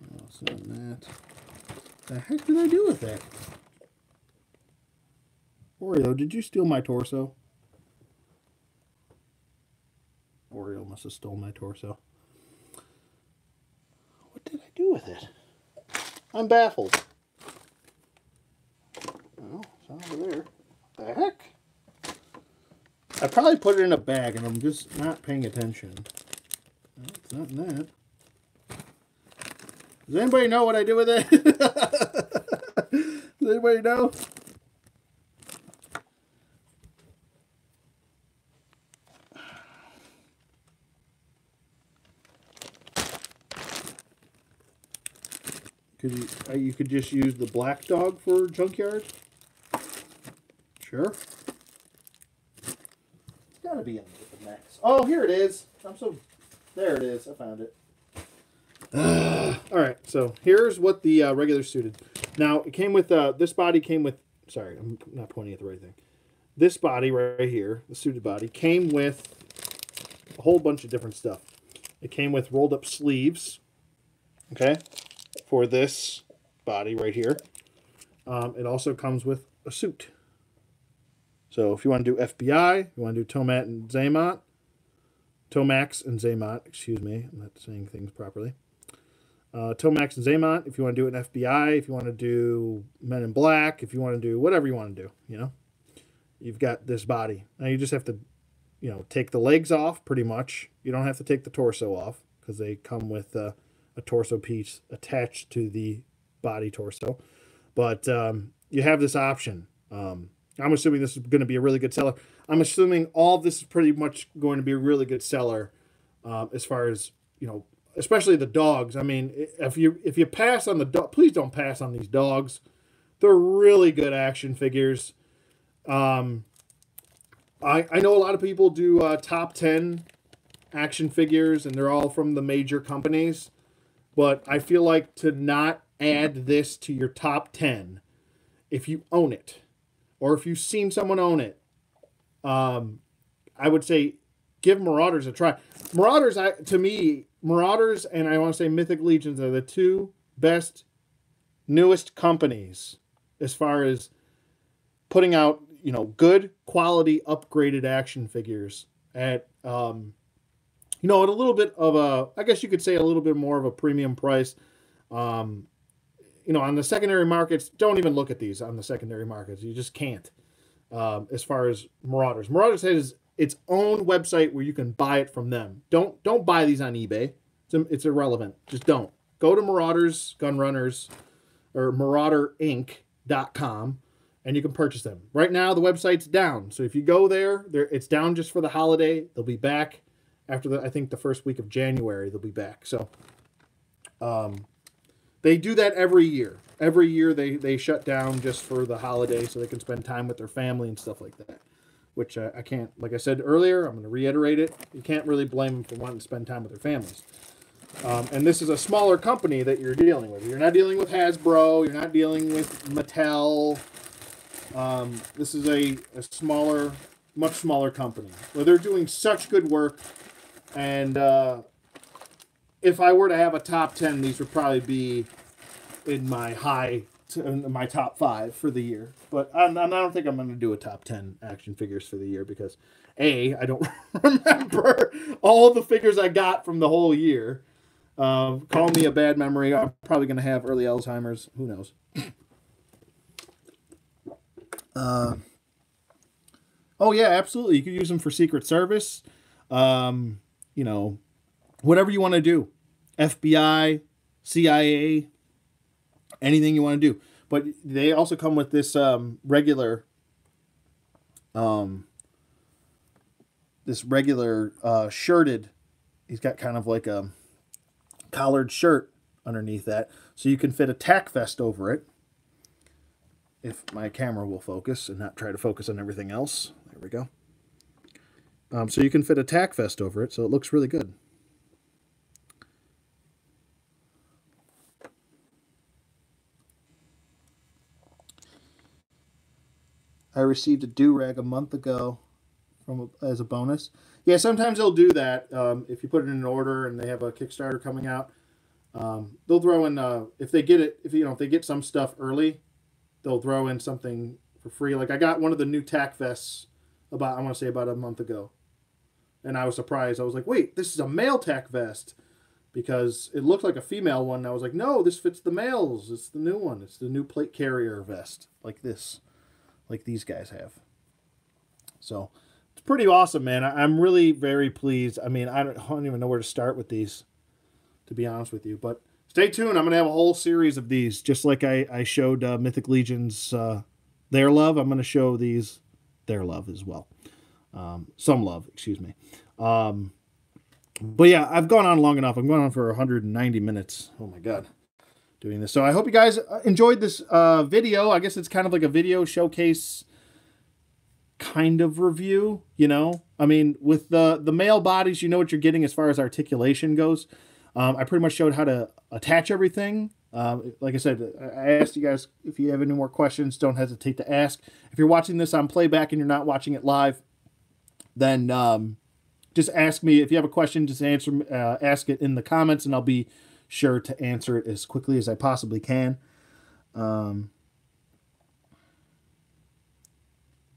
Oh, it's not that. The heck did I do with that? Oreo, did you steal my torso? Oreo must have stolen my torso. What did I do with it? I'm baffled. Well, it's over there. What the heck? I probably put it in a bag and I'm just not paying attention. Well, it's not in that. Does anybody know what I do with it? Does anybody know? You could just use the black dog for junkyard? Sure. It's gotta be in with the max. Oh, here it is. I'm so... There it is. I found it. All right, so here's what the regular suited. Now, it came with, this body came with, sorry, I'm not pointing at the right thing. This body right here, the suited body, came with a whole bunch of different stuff. It came with rolled up sleeves, okay, for this body right here. It also comes with a suit. So if you want to do FBI, you want to do Tomax and Zaymot, excuse me, I'm not saying things properly. Tomax and Zaymont, if you want to do an FBI, if you want to do Men in Black, if you want to do whatever you want to do, you know, you've got this body. Now you just have to, you know, take the legs off pretty much. You don't have to take the torso off because they come with a torso piece attached to the body torso. But you have this option. I'm assuming this is going to be a really good seller. I'm assuming all this is pretty much going to be a really good seller as far as, you know, especially the dogs. I mean, if you pass on the dog, please don't pass on these dogs. They're really good action figures. I know a lot of people do top 10 action figures, and they're all from the major companies. But I feel like to not add this to your top 10, if you own it, or if you've seen someone own it, I would say give Marauders a try. Marauders, to me, Marauders and I want to say Mythic Legions are the two best, newest companies as far as putting out, you know, good quality upgraded action figures at, you know, at a little bit of a, I guess you could say a little bit more of a premium price. You know, on the secondary markets, don't even look at these on the secondary markets. You just can't. As far as Marauders, Marauders has its own website where you can buy it from them. Don't buy these on eBay. It's irrelevant. Just don't. Go to Marauders Gun Runners or marauderinc.com. And you can purchase them. Right now, the website's down. So if you go there, it's down just for the holiday. They'll be back after, I think, the first week of January. They'll be back. So they do that every year. Every year they shut down just for the holiday so they can spend time with their family and stuff like that, which I can't, like I said earlier, I'm going to reiterate it. You can't really blame them for wanting to spend time with their families. And this is a smaller company that you're dealing with. You're not dealing with Hasbro. You're not dealing with Mattel. This is a smaller, much smaller company. Well, they're doing such good work, and if I were to have a top 10, these would probably be in my my top 5 for the year. But I don't think I'm going to do a top 10 action figures for the year because, A, I don't remember all the figures I got from the whole year. Call me a bad memory. I'm probably going to have early Alzheimer's. Who knows? Oh yeah, absolutely. You could use them for Secret Service, you know, whatever you want to do, FBI, CIA, anything you want to do. But they also come with this regular shirted. He's got kind of like a collared shirt underneath that, so you can fit a tack vest over it. If my camera will focus and not try to focus on everything else. There we go. So you can fit a tack vest over it, so it looks really good. I received a do-rag a month ago as a bonus. Yeah, sometimes they'll do that if you put it in an order and they have a Kickstarter coming out. They'll throw in if they get some stuff early, they'll throw in something for free. Like I got one of the new tack vests about a month ago. And I was surprised. I was like, wait, this is a male tack vest because it looked like a female one. And I was like, no, this fits the males. It's the new one. It's the new plate carrier vest like this, like these guys have. So it's pretty awesome, man. I'm really very pleased. I mean, I don't even know where to start with these, to be honest with you, but stay tuned. I'm going to have a whole series of these, just like I showed Mythic Legions their love. I'm going to show these their love as well. Some love, excuse me. But yeah, I've gone on long enough. I'm going on for 190 minutes. Oh my God, doing this. So I hope you guys enjoyed this video. I guess it's kind of like a video showcase kind of review, you know? I mean, with the male bodies, you know what you're getting as far as articulation goes. I pretty much showed how to attach everything. Like I said, I asked you guys, if you have any more questions, don't hesitate to ask. If you're watching this on playback and you're not watching it live, then just ask me. If you have a question, just ask it in the comments, and I'll be sure to answer it as quickly as I possibly can.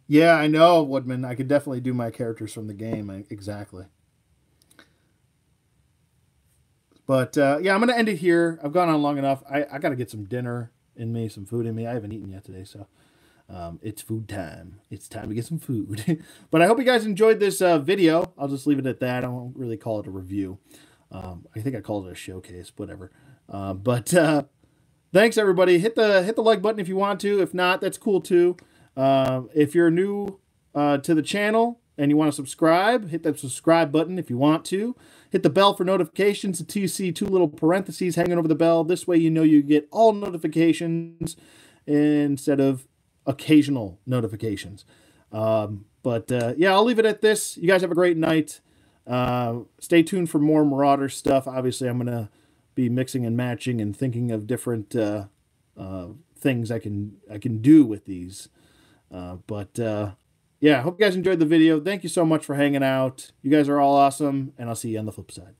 Yeah, I know, Woodman. I could definitely do my characters from the game. Exactly. But yeah, I'm going to end it here. I've gone on long enough. I got to get some dinner in me, some food in me. I haven't eaten yet today, so it's food time. It's time to get some food. But I hope you guys enjoyed this video. I'll just leave it at that. I won't really call it a review. I think I called it a showcase, whatever. Thanks, everybody. Hit the like button if you want to. If not, that's cool, too. If you're new to the channel and you want to subscribe, hit that subscribe button if you want to. Hit the bell for notifications until you see two little parentheses hanging over the bell. This way you know you get all notifications instead of occasional notifications. Yeah, I'll leave it at this. You guys have a great night. Stay tuned for more Marauder stuff. Obviously, I'm going to be mixing and matching and thinking of different things I can do with these. Yeah, I hope you guys enjoyed the video. Thank you so much for hanging out. You guys are all awesome, and I'll see you on the flip side.